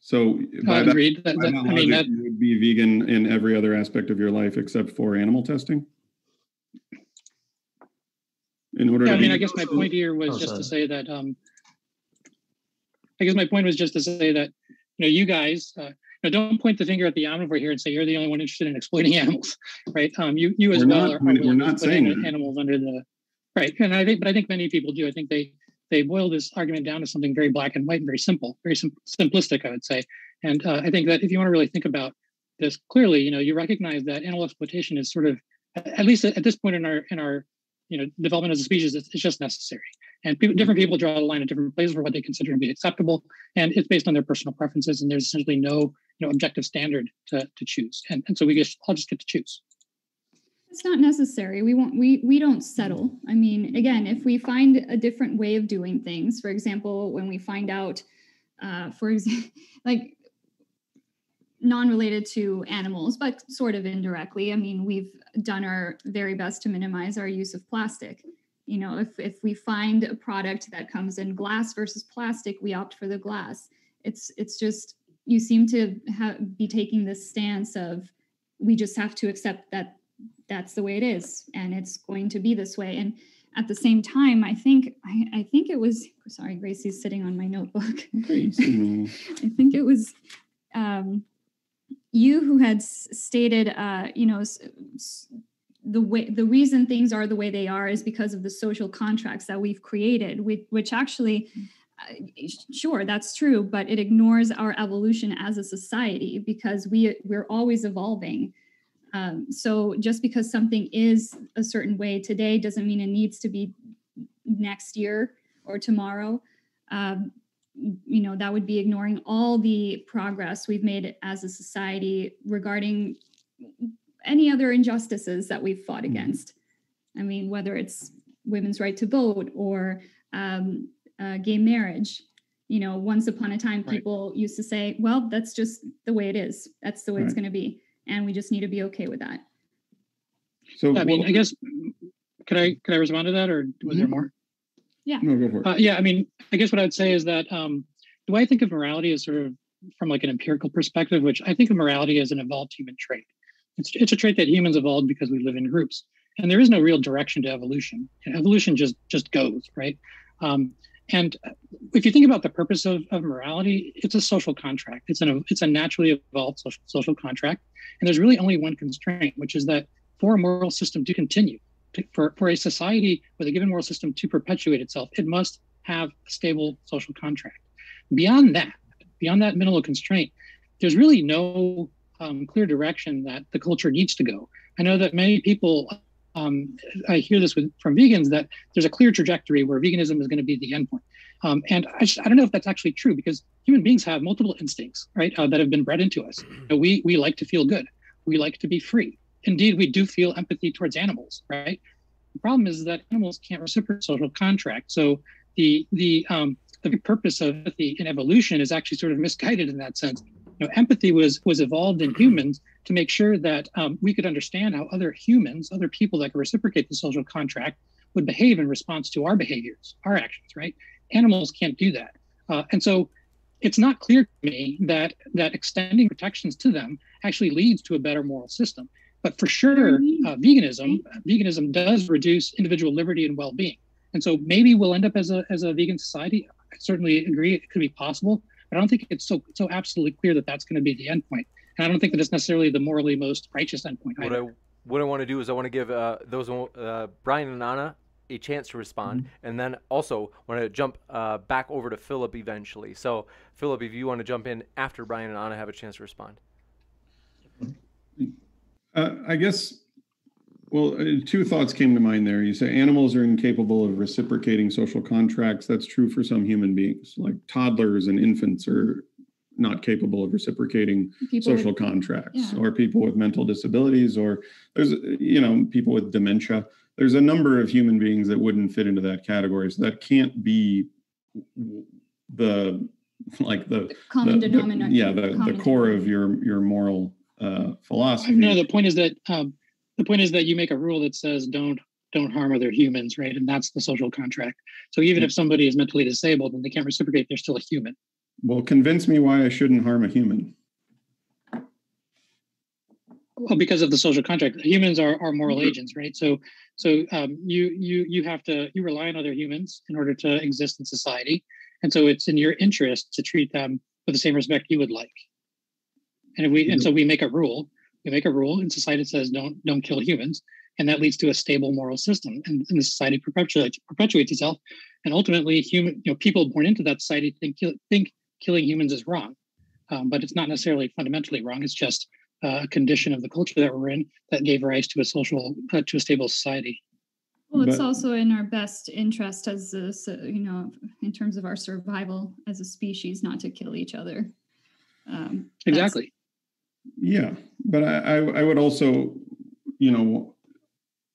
So agreed. That you would be vegan in every other aspect of your life except for animal testing? I guess my point here was to say that, you guys, now, don't point the finger at the omnivore here and say you're the only one interested in exploiting animals, right? We're not saying animals under the right. And I think many people do. I think they boil this argument down to something very black and white and very simple, very simplistic, I would say. And I think that if you want to really think about this clearly, you recognize that animal exploitation is sort of, at least at this point in our development as a species, it's just necessary. And different people draw the line at different places for what they consider to be acceptable. And it's based on their personal preferences. And there's essentially no objective standard to choose. And so I'll just get to choose. It's not necessary. We don't settle. I mean, again, if we find a different way of doing things, for example, when we find out, like non-related to animals, but sort of indirectly, I mean, we've done our very best to minimize our use of plastic. If we find a product that comes in glass versus plastic, we opt for the glass. It's just, you seem to be taking this stance of, we just have to accept that that's the way it is, and it's going to be this way. And at the same time, I think it was, sorry, Gracie's sitting on my notebook. Gracie. I think it was you who had stated, the reason things are the way they are is because of the social contracts that we've created, which actually, sure, that's true, but it ignores our evolution as a society because we're always evolving. So just because something is a certain way today doesn't mean it needs to be next year or tomorrow. That would be ignoring all the progress we've made as a society regarding any other injustices that we've fought against. I mean, whether it's women's right to vote or gay marriage, once upon a time, people used to say, well, that's just the way it is. That's the way it's going to be. And we just need to be okay with that. So, I guess, could I respond to that, or was there more? Yeah. No, go for it. I guess what I'd say is that the way I think of morality is sort of from like an empirical perspective, which I think of morality as an evolved human trait. It's a trait that humans evolved because we live in groups, and there is no real direction to evolution. Evolution just goes, right? And if you think about the purpose of morality, it's a social contract. It's a naturally evolved social contract. And there's really only one constraint, which is that for a moral system to continue, for a society with a given moral system to perpetuate itself, it must have a stable social contract. Beyond that minimal constraint, there's really no clear direction that the culture needs to go. I know that many people, I hear this from vegans, that there's a clear trajectory where veganism is going to be the endpoint. And I don't know if that's actually true, because human beings have multiple instincts, right, that have been bred into us. We like to feel good. We like to be free. Indeed, we do feel empathy towards animals, right? The problem is that animals can't reciprocate social contract. So the purpose of empathy in evolution is actually sort of misguided in that sense. Empathy was evolved in humans to make sure that we could understand how other people that could reciprocate the social contract would behave in response to our behaviors, our actions, right? Animals can't do that. And so it's not clear to me that extending protections to them actually leads to a better moral system. But for sure, veganism does reduce individual liberty and well-being. And so maybe we'll end up as a vegan society. I certainly agree it could be possible. I don't think it's so absolutely clear that that's going to be the end point. And I don't think that it's necessarily the morally most righteous end point either. What I want to do is I want to give Brian and Anna a chance to respond. Mm-hmm. And then also want to jump back over to Philip eventually. So, Philip, if you want to jump in after Brian and Anna have a chance to respond. I guess, two thoughts came to mind there. You say animals are incapable of reciprocating social contracts. That's true for some human beings. Like toddlers and infants are not capable of reciprocating social contracts, or people with mental disabilities, or there's, people with dementia. There's a number of human beings that wouldn't fit into that category. So that can't be the like the common denominator. Yeah, the core of your moral philosophy. No, the point is that you make a rule that says don't harm other humans, right? And that's the social contract. So even if somebody is mentally disabled and they can't reciprocate, they're still a human. Well, convince me why I shouldn't harm a human. Well, because of the social contract, humans are moral agents, right? So you rely on other humans in order to exist in society, and so it's in your interest to treat them with the same respect you would like. And so we make a rule, and society says don't kill humans, and that leads to a stable moral system, and the society perpetuates itself, and ultimately people born into that society think killing humans is wrong, but it's not necessarily fundamentally wrong. It's just a condition of the culture that we're in that gave rise to a stable society. Well, it's also in our best interest as in terms of our survival as a species, not to kill each other. Exactly. Yeah, but I would also,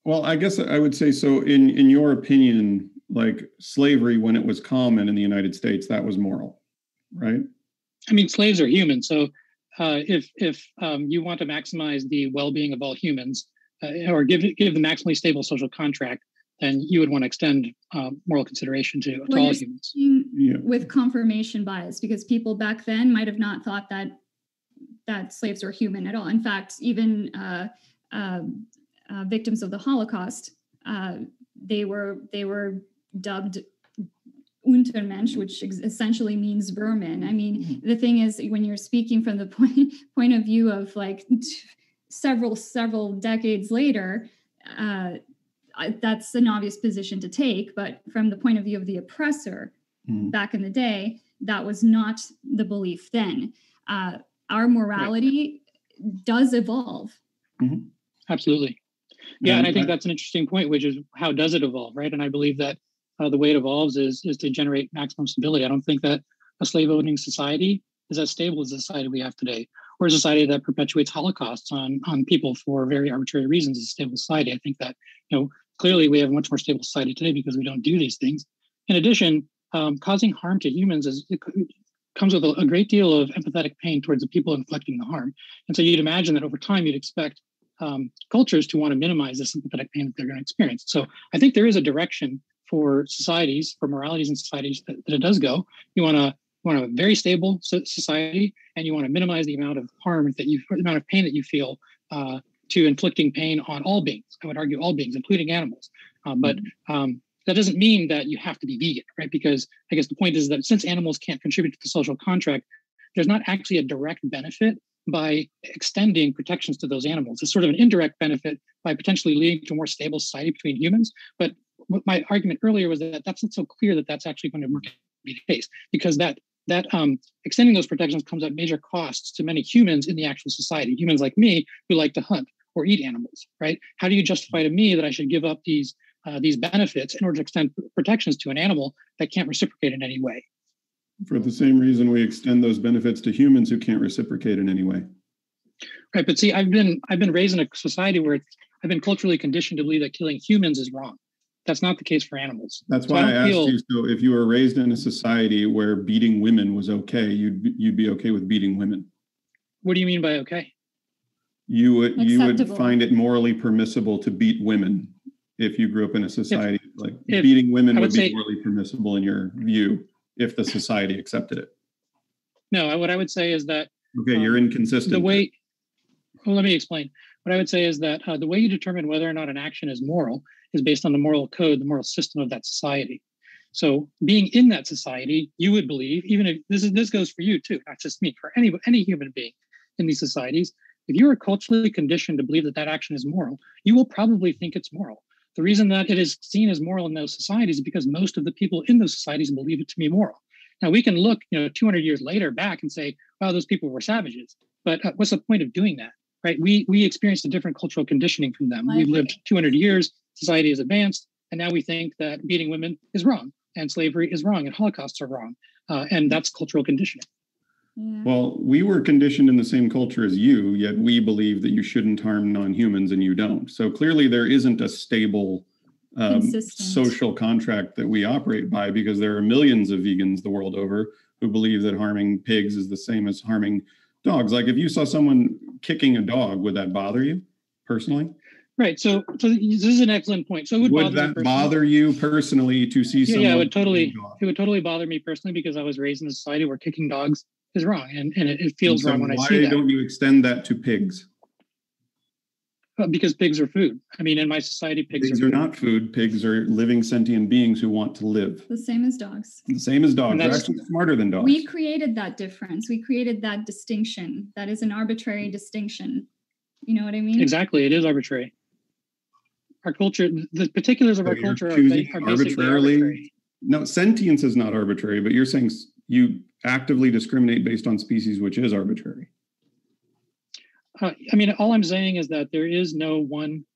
I guess I would say so. In your opinion, like slavery, when it was common in the United States, that was moral, right? I mean, slaves are human, so. If you want to maximize the well-being of all humans, or give the maximally stable social contract, then you would want to extend moral consideration to all humans. With confirmation bias, because people back then might have not thought that slaves were human at all. In fact, even victims of the Holocaust, they were dubbed Untermensch, which essentially means vermin. I mean, the thing is, when you're speaking from the point of view of like several decades later, that's an obvious position to take. But from the point of view of the oppressor back in the day, that was not the belief then. Our morality does evolve. Mm-hmm. Absolutely. Yeah, and I think that's an interesting point, which is how does it evolve, right? And I believe that the way it evolves is to generate maximum stability. I don't think that a slave-owning society is as stable as the society we have today, or a society that perpetuates holocausts on people for very arbitrary reasons is a stable society. I think that, clearly we have a much more stable society today because we don't do these things. In addition, causing harm to humans comes with a great deal of empathetic pain towards the people inflicting the harm. And so you'd imagine that over time you'd expect cultures to want to minimize this empathetic pain that they're going to experience. So I think there is a direction for societies, for moralities in societies that it does go. You want a very stable society, and you want to minimize the amount of harm the amount of pain that you feel to inflicting pain on all beings. I would argue all beings, including animals. But that doesn't mean that you have to be vegan, right? Because I guess the point is that since animals can't contribute to the social contract, there's not actually a direct benefit by extending protections to those animals. It's sort of an indirect benefit by potentially leading to a more stable society between humans. But my argument earlier was that that's not so clear that that's actually going to be the case, because that extending those protections comes at major costs to many humans in the actual society. Humans like me who like to hunt or eat animals, right? How do you justify to me that I should give up these benefits in order to extend protections to an animal that can't reciprocate in any way? For the same reason we extend those benefits to humans who can't reciprocate in any way. Right, but see, I've been raised in a society where I've been culturally conditioned to believe that killing humans is wrong. That's not the case for animals. That's why I asked you. So, if you were raised in a society where beating women was okay, you'd be okay with beating women. What do you mean by okay? You would find it morally permissible to beat women if you grew up in a society beating women would be morally permissible in your view if the society accepted it. No, what I would say is that okay, you're inconsistent. Let me explain. What I would say is that the way you determine whether or not an action is moral is based on the moral code, the moral system of that society. So being in that society, you would believe, even if this goes for you too, not just me, for any human being in these societies, if you are culturally conditioned to believe that action is moral, you will probably think it's moral. The reason that it is seen as moral in those societies is because most of the people in those societies believe it to be moral. Now we can look 200 years later back and say, wow, those people were savages, but what's the point of doing that? Right? We experienced a different cultural conditioning from them. We've lived 200 years, society has advanced, and now we think that beating women is wrong, and slavery is wrong, and holocausts are wrong. And that's cultural conditioning. Yeah. Well, we were conditioned in the same culture as you, yet we believe that you shouldn't harm non-humans and you don't. So clearly there isn't a stable social contract that we operate by, because there are millions of vegans the world over who believe that harming pigs is the same as harming dogs. Like, if you saw someone kicking a dog, would that bother you personally? Right. So this is an excellent point. So it would bother that bother you personally to see someone? Yeah, it would totally bother me personally, because I was raised in a society where kicking dogs is wrong, and it feels wrong when I see that. Why don't you extend that to pigs? Because pigs are food. I mean, in my society, pigs are not food. Pigs are living sentient beings who want to live. The same as dogs. The same as dogs. They're actually smarter than dogs. We created that difference. We created that distinction. That is an arbitrary distinction. You know what I mean? Exactly. It is arbitrary. Our culture, the particulars of our culture are basically arbitrary. No, sentience is not arbitrary, but you're saying you actively discriminate based on species, which is arbitrary. I mean, all I'm saying is that there is no one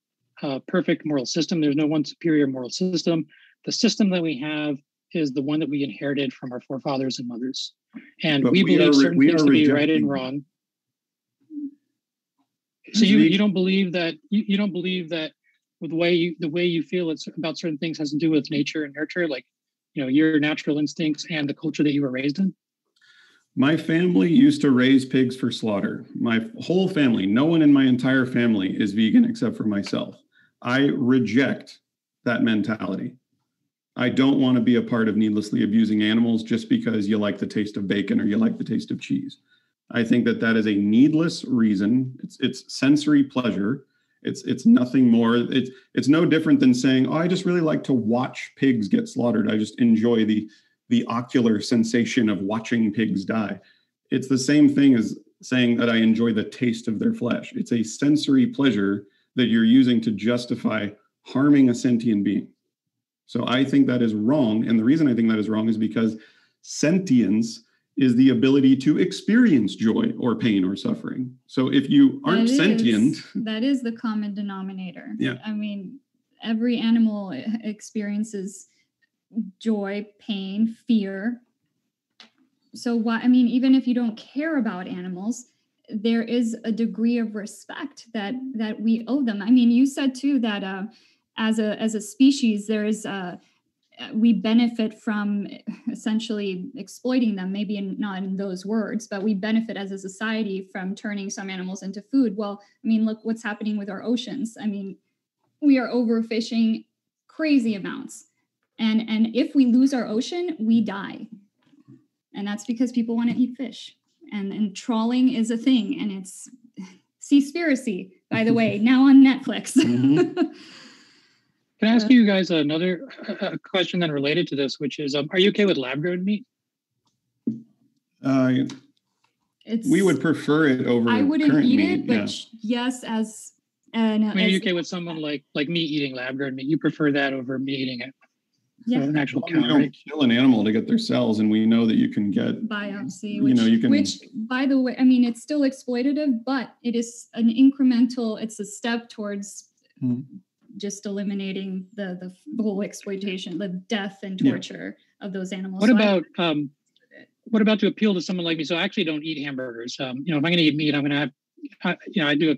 perfect moral system. There's no one superior moral system. The system that we have is the one that we inherited from our forefathers and mothers. And we believe certain things to be right and wrong. So you don't believe that you don't believe that the way you feel about certain things has to do with nature and nurture, like, you know, your natural instincts and the culture that you were raised in? My family used to raise pigs for slaughter. My whole family, no one in my entire family is vegan except for myself. I reject that mentality. I don't want to be a part of needlessly abusing animals just because you like the taste of bacon or you like the taste of cheese. I think that is a needless reason. It's sensory pleasure. It's nothing more. It's no different than saying, oh, I just really like to watch pigs get slaughtered. I just enjoy the ocular sensation of watching pigs die. It's the same thing as saying that I enjoy the taste of their flesh. It's a sensory pleasure that you're using to justify harming a sentient being. So I think that is wrong. And the reason I think that is wrong is because sentience is the ability to experience joy or pain or suffering. So if you aren't sentient... That is the common denominator. Yeah. I mean, every animal experiences joy, pain, fear. So why, I mean, even if you don't care about animals, there is a degree of respect that we owe them. I mean, you said too that as a species, there is we benefit from essentially exploiting them, maybe not in those words, but we benefit as a society from turning some animals into food. Well, I mean, look what's happening with our oceans. I mean, we are overfishing crazy amounts. And if we lose our ocean, we die. And that's because people want to eat fish. And trawling is a thing. And it's Seaspiracy, by the way, now on Netflix. Mm-hmm. Can I ask you guys another question then related to this, which is, are you okay with lab-grown meat? We would prefer it over I wouldn't current eat meat, it, but yeah. Yes, as... no, I mean, are you okay with someone like me eating lab-grown meat? You prefer that over me eating it? Yeah, an actual cow, right? Don't kill an animal to get their cells, and we know that you can get biopsy, which by the way, I mean, it's still exploitative, but it is an incremental. It's a step towards just eliminating the whole exploitation, the death and torture of those animals. What about to appeal to someone like me? So I actually don't eat hamburgers. You know, if I'm going to eat meat, I'm going to have, I do a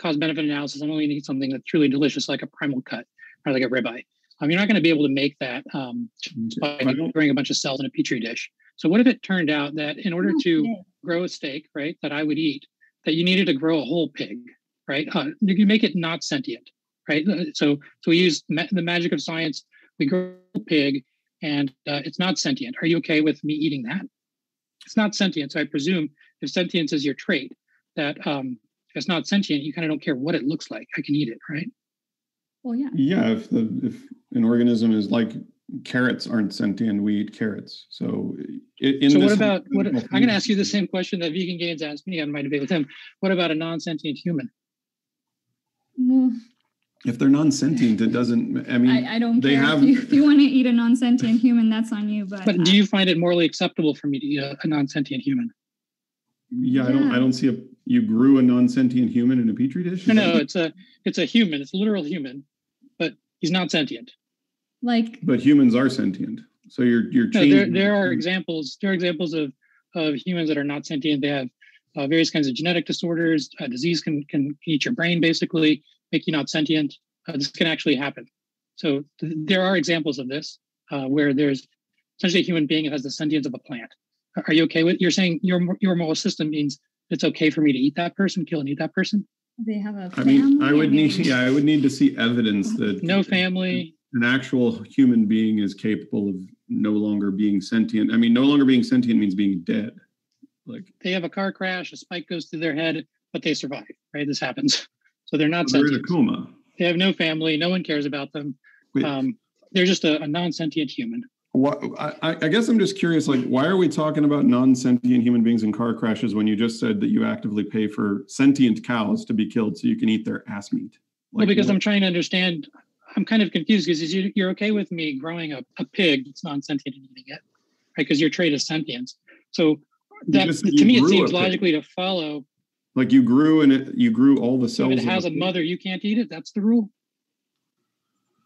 cost benefit analysis. I'm only going to eat something that's truly delicious, like a primal cut or like a ribeye. You're not going to be able to make that by throwing a bunch of cells in a petri dish. So what if it turned out that in order to grow a steak, right, that I would eat, that you needed to grow a whole pig, right? You can make it not sentient, right? So we use the magic of science. We grow a pig, and it's not sentient. Are you okay with me eating that? It's not sentient. So I presume if sentience is your trait, that if it's not sentient, you kind of don't care what it looks like. I can eat it, right? Well, yeah. Yeah, if an organism is like, carrots aren't sentient, we eat carrots. So I'm going to ask you the same question that Vegan Gains asked me on my debate with him. What about a non-sentient human? Well, if they're non-sentient, it doesn't. I mean, I don't care. If you want to eat a non-sentient human, that's on you. But do you find it morally acceptable for me to eat a non-sentient human? Yeah, yeah, I don't see you grew a non-sentient human in a petri dish? No, it's a human. It's a literal human, but he's not sentient. But humans are sentient. So you're changing. There are examples of humans that are not sentient. They have various kinds of genetic disorders. Disease can eat your brain, basically, make you not sentient. This can actually happen. So there are examples of this where there's essentially a human being that has the sentience of a plant. Are you okay with, you're saying your moral system means it's okay for me to eat that person, kill and eat that person? They have a family. I mean, I would need to see evidence that no family, an actual human being is capable of no longer being sentient. I mean, no longer being sentient means being dead. Like they have a car crash, a spike goes through their head, but they survive, right? This happens. So they're not sentient. They're in a coma. They have no family. No one cares about them. They're just a non-sentient human. I guess I'm just curious, like, why are we talking about non-sentient human beings and car crashes when you just said that you actively pay for sentient cows to be killed so you can eat their ass meat? Like, well, because I'm trying to understand. I'm kind of confused because you're okay with me growing a pig that's non-sentient and eating it, right? Because your trait is sentience. So that to me, it seems logically to follow. Like you grew all the cells. If it has a mother, you can't eat it. That's the rule.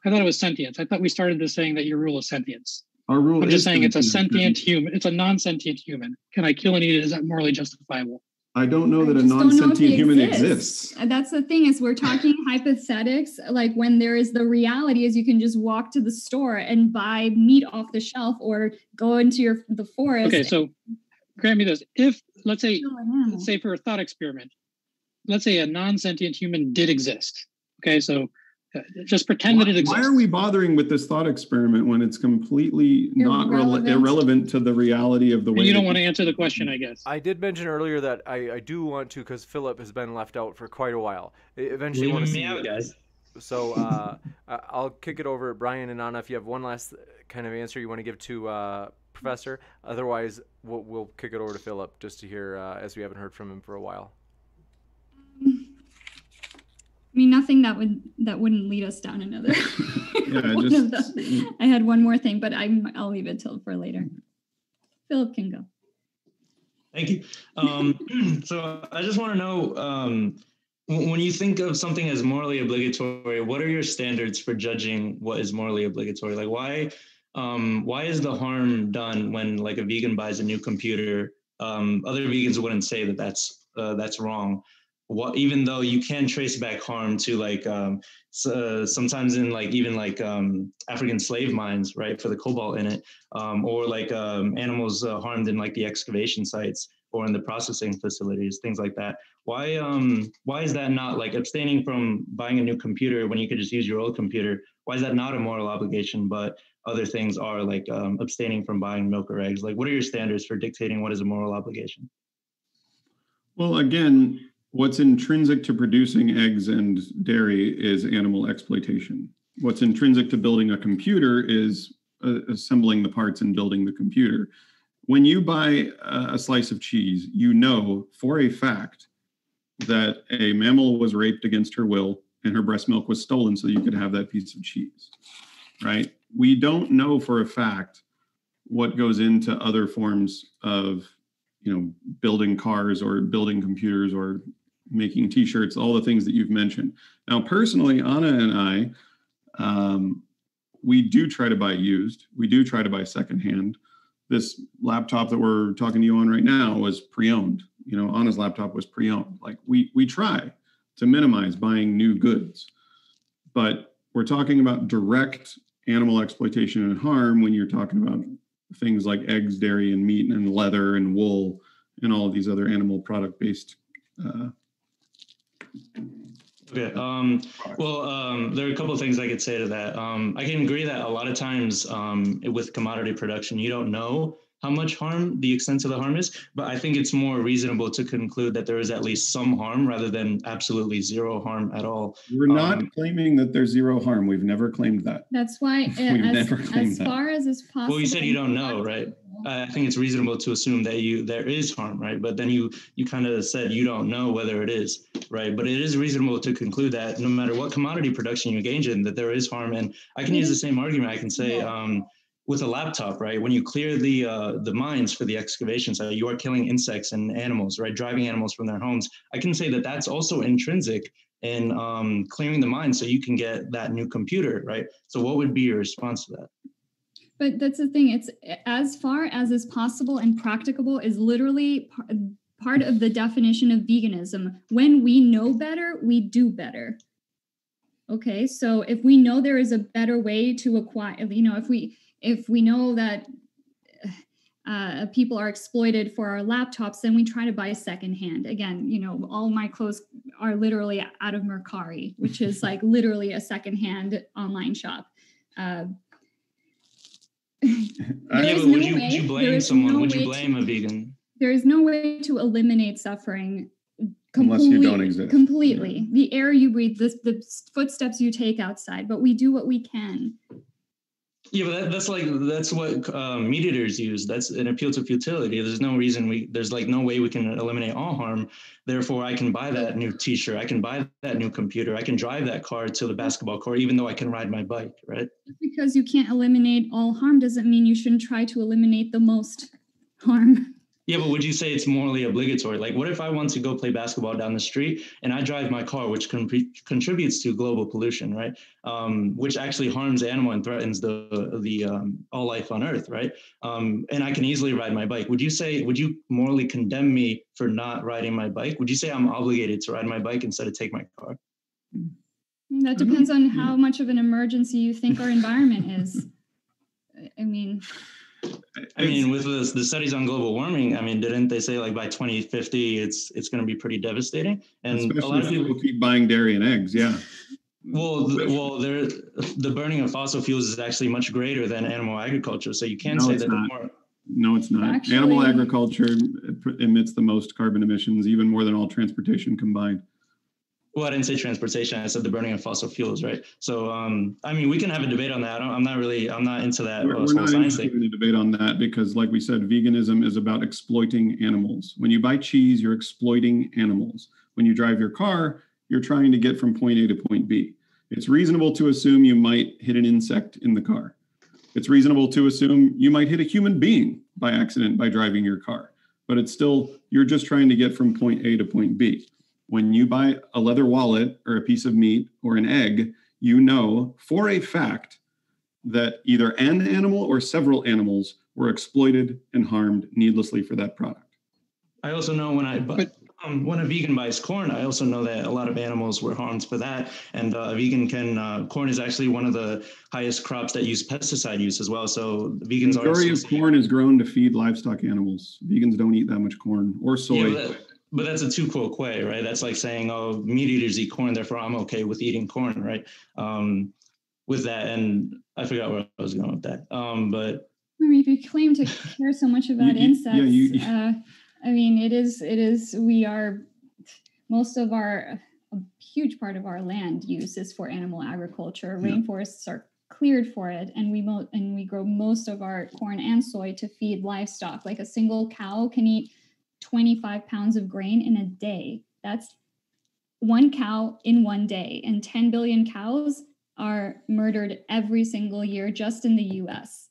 I thought it was sentience. I thought we started this saying that your rule is sentience. Our rule. I'm just saying it's a sentient human. It's a non-sentient human. Can I kill and eat it? Is that morally justifiable? I don't know that a non-sentient human exists. That's the thing, is we're talking hypothetics. Like when there is the reality is you can just walk to the store and buy meat off the shelf or go into the forest. Okay, so grant me this. If let's say for a thought experiment, let's say a non-sentient human did exist. Okay, so just pretend that it exists. Why are we bothering with this thought experiment when it's completely irrelevant to the reality of the way? And you don't want to answer the question, I guess. I did mention earlier that I do want to, because Philip has been left out for quite a while. Eventually, want to see you guys. So I'll kick it over, Brian and Anna. If you have one last kind of answer you want to give to Professor, otherwise we'll kick it over to Philip just to hear, as we haven't heard from him for a while. I mean, nothing that wouldn't lead us down another. I had one more thing, but I'll leave it for later. Philip can go. Thank you. So I just want to know, when you think of something as morally obligatory, what are your standards for judging what is morally obligatory? Like, why is the harm done when, like, a vegan buys a new computer? Other vegans wouldn't say that that's wrong. What, even though you can trace back harm to, like, sometimes in, like, even like African slave mines, right, for the cobalt in it, or like animals harmed in, like, the excavation sites or in the processing facilities, things like that. Why is that not, like, abstaining from buying a new computer when you could just use your old computer? Why is that not a moral obligation, but other things are, like, abstaining from buying milk or eggs? Like, what are your standards for dictating what is a moral obligation? Well, again, what's intrinsic to producing eggs and dairy is animal exploitation. What's intrinsic to building a computer is assembling the parts and building the computer. When you buy a slice of cheese, you know for a fact that a mammal was raped against her will and her breast milk was stolen so you could have that piece of cheese, right? We don't know for a fact what goes into other forms of, you know, building cars or building computers or making t-shirts, all the things that you've mentioned. Now, personally, Anna and I, we do try to buy used. We do try to buy secondhand. This laptop that we're talking to you on right now was pre-owned. You know, Anna's laptop was pre-owned. Like, we try to minimize buying new goods, but we're talking about direct animal exploitation and harm when you're talking about things like eggs, dairy, and meat, and leather, and wool, and all of these other animal product-based okay. There are a couple of things I could say to that. I can agree that a lot of times with commodity production, you don't know how much harm, the extent of the harm is, but I think it's more reasonable to conclude that there is at least some harm rather than absolutely zero harm at all. We're not claiming that there's zero harm. We've never claimed that. That's why, as far as is possible. Well, you said you don't know, right? I think it's reasonable to assume that there is harm, right? But then you kind of said you don't know whether it is, right? But it is reasonable to conclude that no matter what commodity production you engage in, that there is harm. And I can use the same argument. I can say, with a laptop, right? When you clear the mines for the excavation site, you are killing insects and animals, right? Driving animals from their homes. I can say that that's also intrinsic in clearing the mines so you can get that new computer, right? So what would be your response to that? But that's the thing. It's as far as is possible and practicable is literally part of the definition of veganism. When we know better, we do better. Okay, so if we know there is a better way to acquire, you know, if we know that people are exploited for our laptops, then we try to buy secondhand. Again, you know, all my clothes are literally out of Mercari, which is like literally a secondhand online shop. Would you blame a vegan? There is no way to eliminate suffering completely, unless you don't exist. Completely. Yeah. The air you breathe, the footsteps you take outside, but we do what we can. Yeah, but that's what meat eaters use. That's an appeal to futility. There's no reason there's like no way we can eliminate all harm. Therefore, I can buy that new t-shirt. I can buy that new computer. I can drive that car to the basketball court, even though I can ride my bike, right? Just because you can't eliminate all harm doesn't mean you shouldn't try to eliminate the most harm. Yeah, but would you say it's morally obligatory? Like, what if I want to go play basketball down the street and I drive my car, which contributes to global pollution, right? Which actually harms the animal and threatens the all life on Earth, right? And I can easily ride my bike. Would you morally condemn me for not riding my bike? Would you say I'm obligated to ride my bike instead of take my car? That depends on how much of an emergency you think our environment is. I mean, with the studies on global warming, I mean, didn't they say like by 2050, it's going to be pretty devastating? And especially a lot of people keep buying dairy and eggs. Yeah. Well, the burning of fossil fuels is actually much greater than animal agriculture. So you can't say that. No, it's not. Actually, animal agriculture emits the most carbon emissions, even more than all transportation combined. Well, I didn't say transportation. I said the burning of fossil fuels, right? So, I mean, we can have a debate on that. I'm not into that. We're not having a debate on that because, like we said, veganism is about exploiting animals. When you buy cheese, you're exploiting animals. When you drive your car, you're trying to get from point A to point B. It's reasonable to assume you might hit an insect in the car. It's reasonable to assume you might hit a human being by accident by driving your car. But it's still, you're just trying to get from point A to point B. When you buy a leather wallet or a piece of meat or an egg, you know for a fact that either an animal or several animals were exploited and harmed needlessly for that product. I also know when a vegan buys corn, I also know that a lot of animals were harmed for that. And a vegan corn is actually one of the highest crops that use pesticide use as well. So vegans are... The majority of corn is grown to feed livestock animals. Vegans don't eat that much corn or soy. Yeah, but that's a tu quoque, right? That's like saying, oh, meat eaters eat corn, therefore I'm okay with eating corn, right? With that, and I forgot where I was going with that. But I mean, if you claim to care so much about insects, a huge part of our land use is for animal agriculture. Rainforests are cleared for it, and we grow most of our corn and soy to feed livestock. Like a single cow can eat 25 pounds of grain in a day. That's one cow in one day. And 10 billion cows are murdered every single year just in the US.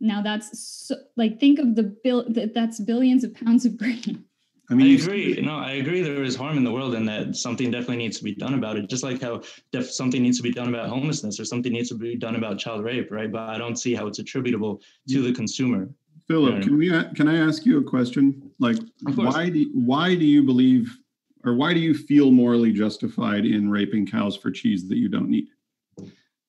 Now that's think of that's billions of pounds of grain. I mean, I agree. No, I agree. There is harm in the world, and that something definitely needs to be done about it. Just like how something needs to be done about homelessness, or something needs to be done about child rape, right? But I don't see how it's attributable to the consumer. Philip, can I ask you a question? Like, why do you believe, or why do you feel morally justified in raping cows for cheese that you don't eat?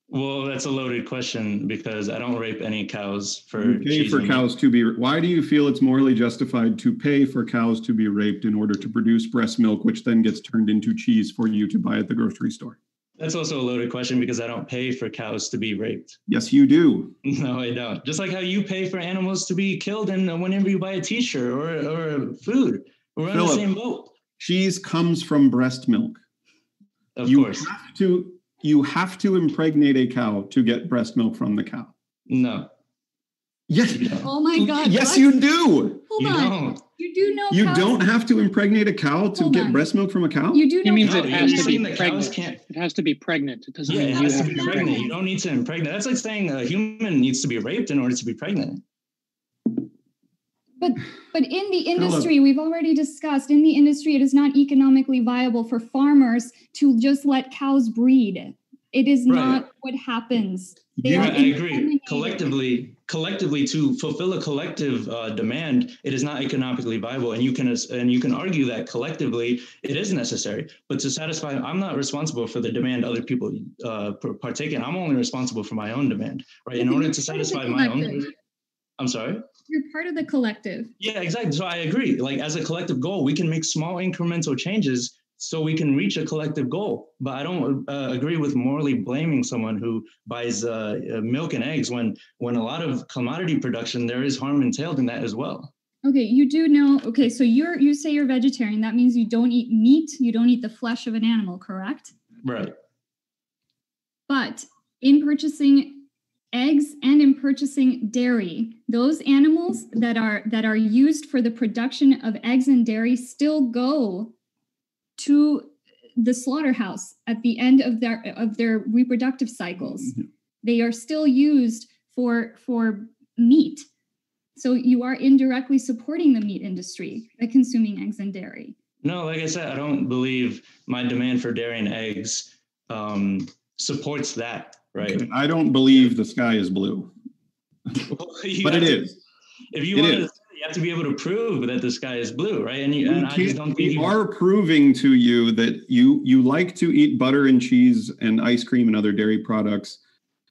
Well, that's a loaded question because I don't rape any cows for cheese. Why do you feel it's morally justified to pay for cows to be raped in order to produce breast milk, which then gets turned into cheese for you to buy at the grocery store? That's also a loaded question because I don't pay for cows to be raped. Yes, you do. No, I don't. Just like how you pay for animals to be killed and whenever you buy a t-shirt or food. We're on the same boat. Cheese comes from breast milk. Of course. You have to impregnate a cow to get breast milk from the cow. No. Yes. Oh my God. Yes, what? You do. Hold on. You do know you don't have to impregnate a cow to get breast milk from a cow? You do know. It means it has to be pregnant. It has to be pregnant. It doesn't mean you have to be pregnant. You don't need to impregnate. That's like saying a human needs to be raped in order to be pregnant. But in the industry, we've already discussed, in the industry, it is not economically viable for farmers to just let cows breed. It is not what happens. I agree. Collectively, to fulfill a collective demand, it is not economically viable, and you can argue that collectively it is necessary. But to satisfy, I'm not responsible for the demand other people partake in. I'm only responsible for my own demand, right? In order to satisfy my own. I'm sorry? You're part of the collective. Yeah, exactly. So I agree. Like, as a collective goal, we can make small incremental changes so we can reach a collective goal. But I don't agree with morally blaming someone who buys milk and eggs when a lot of commodity production, there is harm entailed in that as well. Okay, you do know, okay, so you say you're vegetarian. That means you don't eat meat. You don't eat the flesh of an animal, correct? Right. But in purchasing eggs and in purchasing dairy, those animals that are used for the production of eggs and dairy still go to the slaughterhouse at the end of their reproductive cycles. Mm-hmm. They are still used for meat. So you are indirectly supporting the meat industry by consuming eggs and dairy. No, like I said, I don't believe my demand for dairy and eggs supports that. Right. I don't believe the sky is blue, but it is. If you want to, you have to be able to prove that the sky is blue, right? And I just don't think you are proving to you that you like to eat butter and cheese and ice cream and other dairy products.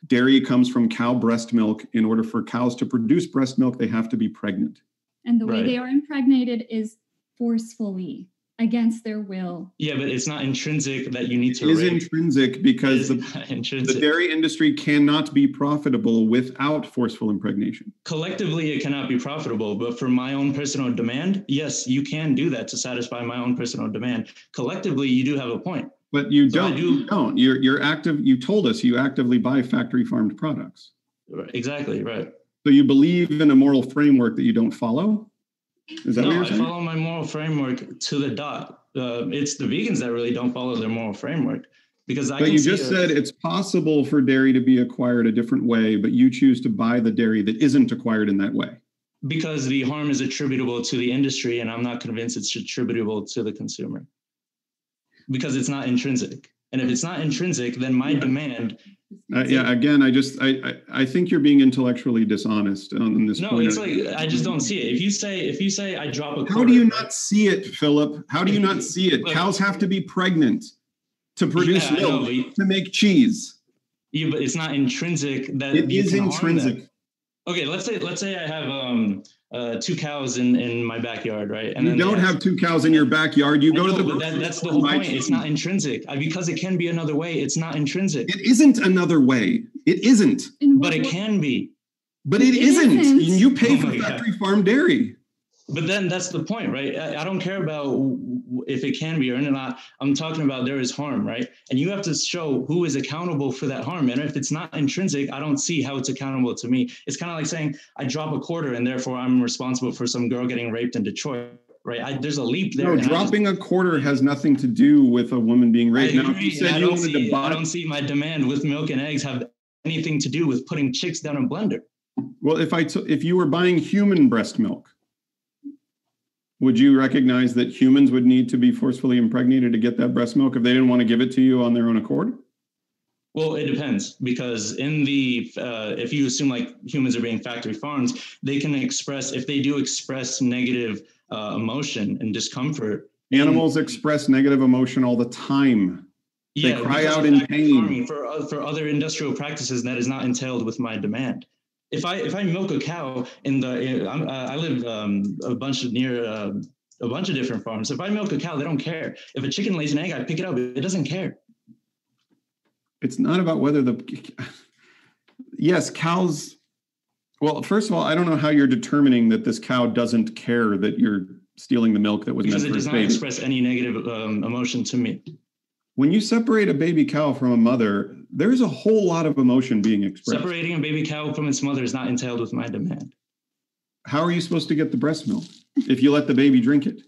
Dairy comes from cow breast milk. In order for cows to produce breast milk, they have to be pregnant. And the way they are impregnated is forcefully. Against their will. Yeah, but it's not intrinsic that you need to. It is intrinsic because the dairy industry cannot be profitable without forceful impregnation. Collectively, it cannot be profitable. But for my own personal demand, yes, you can do that to satisfy my own personal demand. Collectively, you do have a point. But you don't. You don't. You're active. You told us you actively buy factory farmed products. Exactly right. So you believe in a moral framework that you don't follow. Is that no, I follow my moral framework to the dot. It's the vegans that really don't follow their moral framework. Because I. But you just said it's possible for dairy to be acquired a different way, but you choose to buy the dairy that isn't acquired in that way. Because the harm is attributable to the industry, and I'm not convinced it's attributable to the consumer. Because it's not intrinsic. And if it's not intrinsic, then my demand... again, I think you're being intellectually dishonest on this point. No, it's like, I just don't see it. If you say I drop a quarter... How do you not see it, Philip? How do you not see it? Look, cows have to be pregnant to produce milk, to make cheese. Yeah, but it's not intrinsic that... It is intrinsic. Okay, let's say I have... two cows in my backyard, right? And you don't have two cows in your backyard. You go to the grocery store. That's the whole point. It's not intrinsic. Because it can be another way, it's not intrinsic. It isn't another way. It isn't. But it can be. But it isn't. You pay for factory farm dairy. But then that's the point, right? I don't care about if it can be or not. I'm talking about there is harm, right? And you have to show who is accountable for that harm. And if it's not intrinsic, I don't see how it's accountable to me. It's kind of like saying I drop a quarter and therefore I'm responsible for some girl getting raped in Detroit, right? There's a leap there. No, dropping a quarter has nothing to do with a woman being raped. Now, if you said you wanted to buy... I don't see my demand with milk and eggs have anything to do with putting chicks down a blender. Well, if you were buying human breast milk, would you recognize that humans would need to be forcefully impregnated to get that breast milk if they didn't want to give it to you on their own accord? Well, it depends, because in the if you assume like humans are being factory farms, they can express, if they do express negative emotion and discomfort. Animals express negative emotion all the time. Yeah, they cry out in pain. For other industrial practices, that is not entailed with my demand. If I milk a cow I live a bunch of different farms. If I milk a cow, they don't care. If a chicken lays an egg, I pick it up. It doesn't care. It's not about whether yes, cows. Well, first of all, I don't know how you're determining that this cow doesn't care that you're stealing the milk that was meant for its baby. Because it does not express any negative emotion to me. When you separate a baby cow from a mother, there's a whole lot of emotion being expressed. Separating a baby cow from its mother is not entailed with my demand. How are you supposed to get the breast milk if you let the baby drink it?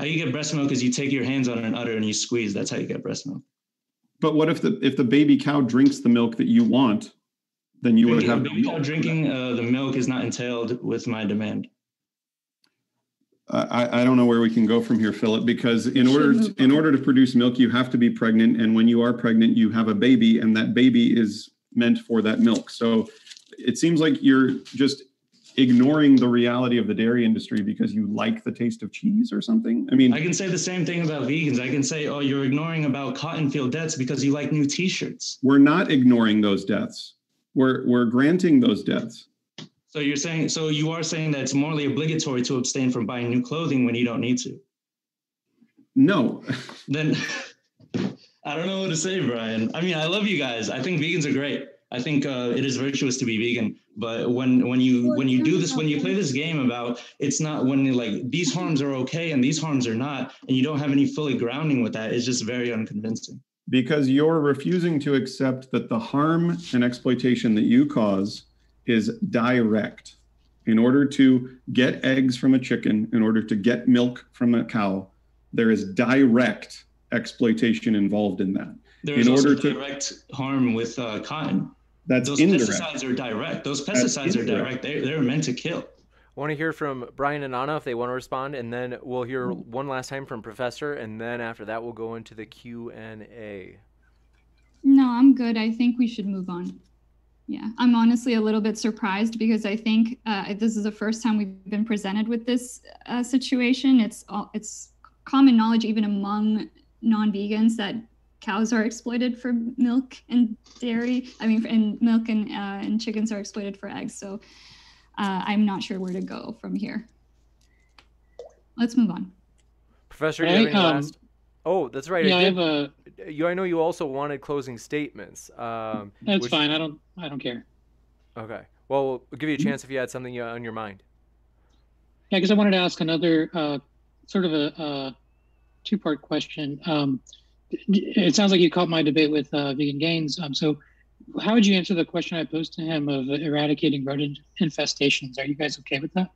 How you get breast milk is you take your hands on an udder and you squeeze. That's how you get breast milk. But what if the baby cow drinks the milk that you want, then you would have... The baby cow drinking the milk is not entailed with my demand. I don't know where we can go from here, Philip, because in order to produce milk, you have to be pregnant. And when you are pregnant, you have a baby, and that baby is meant for that milk. So it seems like you're just ignoring the reality of the dairy industry because you like the taste of cheese or something. I mean, I can say the same thing about vegans. I can say, oh, you're ignoring about cotton field deaths because you like new T-shirts. We're not ignoring those deaths. We're granting those deaths. So you're saying, so you are saying that it's morally obligatory to abstain from buying new clothing when you don't need to? No. Then I don't know what to say, Brian. I mean, I love you guys. I think vegans are great. I think it is virtuous to be vegan, but when you do this, when you play this game about it's not when like these harms are okay and these harms are not, and you don't have any fully grounding with that, it's just very unconvincing. Because you're refusing to accept that the harm and exploitation that you cause is direct. In order to get eggs from a chicken, in order to get milk from a cow, there is direct exploitation involved in that. There is also direct harm with cotton. That's indirect. Those pesticides are direct. Those pesticides are direct. They're meant to kill. I want to hear from Brian and Anna if they want to respond, and then we'll hear one last time from Professor, and then after that we'll go into the Q&A. No, I'm good. I think we should move on. Yeah, I'm honestly a little bit surprised because I think this is the first time we've been presented with this situation. It's common knowledge even among non-vegans that cows are exploited for milk and dairy. I mean, and milk and chickens are exploited for eggs. So I'm not sure where to go from here. Let's move on. Professor, do you have any last? Oh, that's right. Yeah, I know you also wanted closing statements. That's fine. I don't care. Okay. Well, we'll give you a chance if you had something on your mind. Yeah, because I wanted to ask another sort of a two-part question. It sounds like you caught my debate with Vegan Gains. So how would you answer the question I posed to him of eradicating rodent infestations? Are you guys okay with that?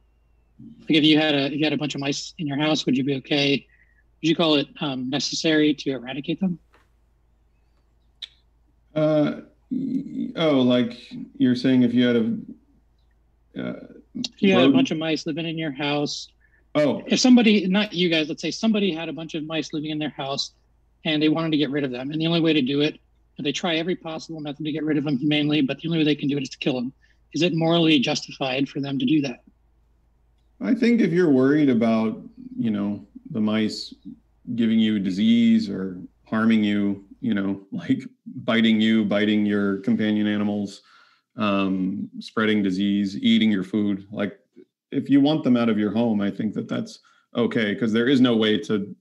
Like if you had a bunch of mice in your house, would you be okay? Would you call it necessary to eradicate them? Like you're saying if you had a bunch of mice living in your house. Oh. If somebody, not you guys, let's say somebody had a bunch of mice living in their house and they wanted to get rid of them. And the only way to do it, they try every possible method to get rid of them humanely, but the only way they can do it is to kill them. Is it morally justified for them to do that? I think if you're worried about, the mice giving you disease or harming you, like biting your companion animals, spreading disease, eating your food, like if you want them out of your home, I think that that's okay, because there is no way to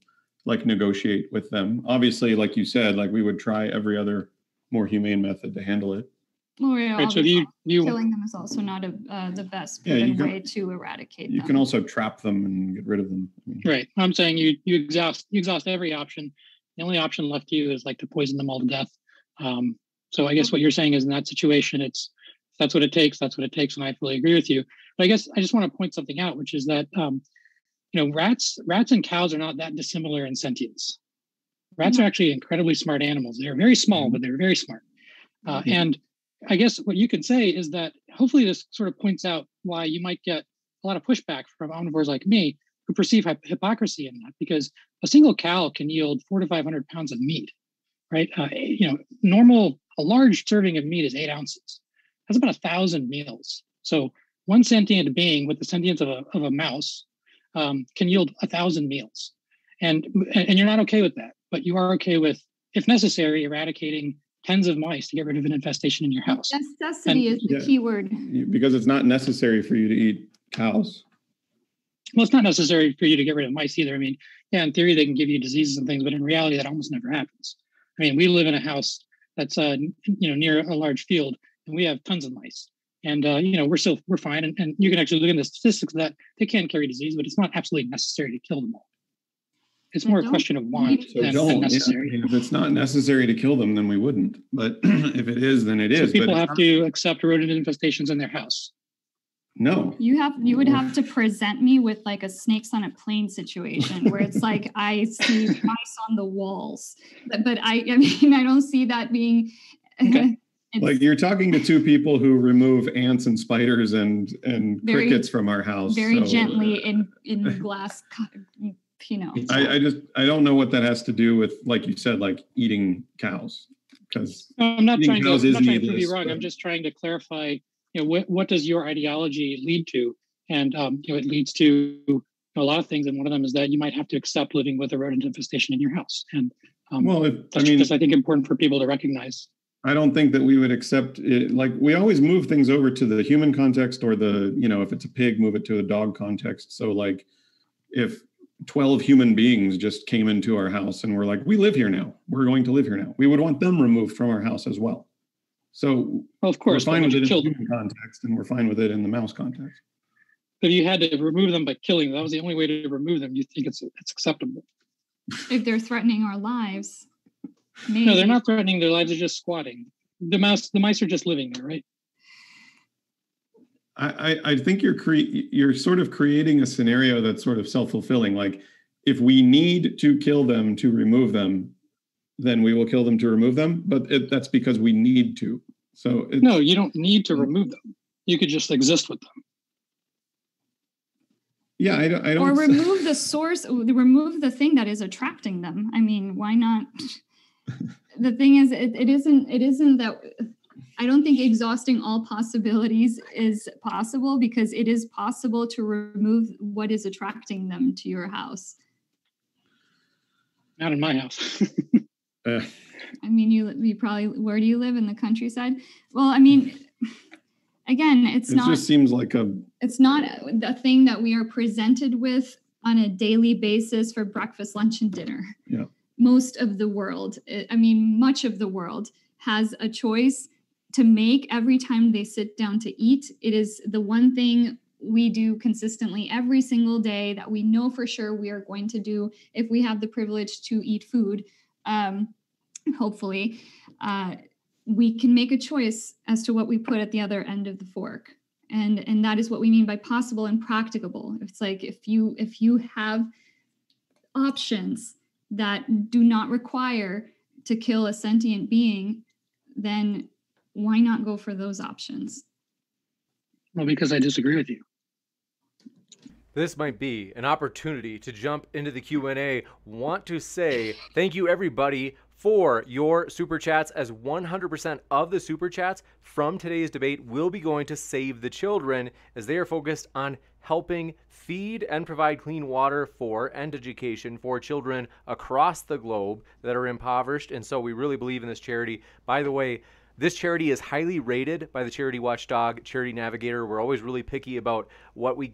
like negotiate with them. Obviously, like you said, like we would try every other more humane method to handle it. Well, yeah, right, so killing them is also not the best way to eradicate them. You can also trap them and get rid of them. Right. I'm saying you exhaust every option. The only option left to you is like to poison them all to death. So I guess what you're saying is in that situation, that's what it takes. That's what it takes. And I fully agree with you. But I guess I just want to point something out, which is that rats and cows are not that dissimilar in sentience. Rats are actually incredibly smart animals. They're very small, but they're very smart. And I guess what you can say is that hopefully this sort of points out why you might get a lot of pushback from omnivores like me who perceive hypocrisy in that, because a single cow can yield 400 to 500 pounds of meat, right? A large serving of meat is 8 ounces. That's about 1,000 meals. So one sentient being with the sentience of a mouse can yield 1,000 meals, and you're not okay with that, but you are okay with, if necessary, eradicating tens of mice to get rid of an infestation in your house. Necessity is the key word. Because it's not necessary for you to eat cows. Well, it's not necessary for you to get rid of mice either. I mean, yeah, in theory, they can give you diseases and things, but in reality, that almost never happens. I mean, we live in a house that's near a large field, and we have tons of mice. And, we're fine. And you can actually look at the statistics that they can carry disease, but it's not absolutely necessary to kill them all. It's more a question of want than necessary. If it's not necessary to kill them, then we wouldn't. But if it is, then it is. So people have to accept rodent infestations in their house. No. You would have to present me with like a snakes on a plane situation where it's like I see mice on the walls. But I don't see that being... Okay. Like you're talking to two people who remove ants and spiders and crickets from our house. Very gently in glass, I don't know what that has to do with, like you said, like eating cows. I'm not trying to prove you wrong. But I'm just trying to clarify, what does your ideology lead to? And, it leads to a lot of things. And one of them is that you might have to accept living with a rodent infestation in your house. And that's just, I think, important for people to recognize. I don't think that we would accept it. Like, we always move things over to the human context, or the, you know, if it's a pig, move it to a dog context. So like if 12 human beings just came into our house and we're like, we live here now, we're going to live here now, we would want them removed from our house as well. So well, of course, we're fine with it in the human context and we're fine with it in the mouse context. If you had to remove them by killing them, that was the only way to remove them, you think it's acceptable? If they're threatening our lives. Maybe. No, they're not threatening their lives, they're just squatting. The mice are just living there, right? I think you're sort of creating a scenario that's sort of self-fulfilling. Like, if we need to kill them to remove them, then we will kill them to remove them, but that's because we need to. So no, you don't need to remove them. You could just exist with them. Yeah, I don't. Or remove the source, remove the thing that is attracting them. I mean, why not? The thing is, it isn't that. I don't think exhausting all possibilities is possible, because it is possible to remove what is attracting them to your house. Not in my house. I mean, you probably, where do you live, in the countryside? Well, I mean, again, it just seems like it's not a thing that we are presented with on a daily basis for breakfast, lunch, and dinner. Yeah. Most of the world, I mean, much of the world has a choice to make every time they sit down to eat. It is the one thing we do consistently every single day that we know for sure we are going to do if we have the privilege to eat food. Hopefully, we can make a choice as to what we put at the other end of the fork. And that is what we mean by possible and practicable. It's like, if you have options that do not require to kill a sentient being, then why not go for those options? Well, because I disagree with you. This might be an opportunity to jump into the Q&A. Want to say thank you, everybody, for your super chats, as 100% of the super chats from today's debate will be going to Save the Children, as they are focused on helping feed and provide clean water for and education for children across the globe that are impoverished. And so we really believe in this charity. By the way, this charity is highly rated by the Charity Watchdog, Charity Navigator. We're always really picky about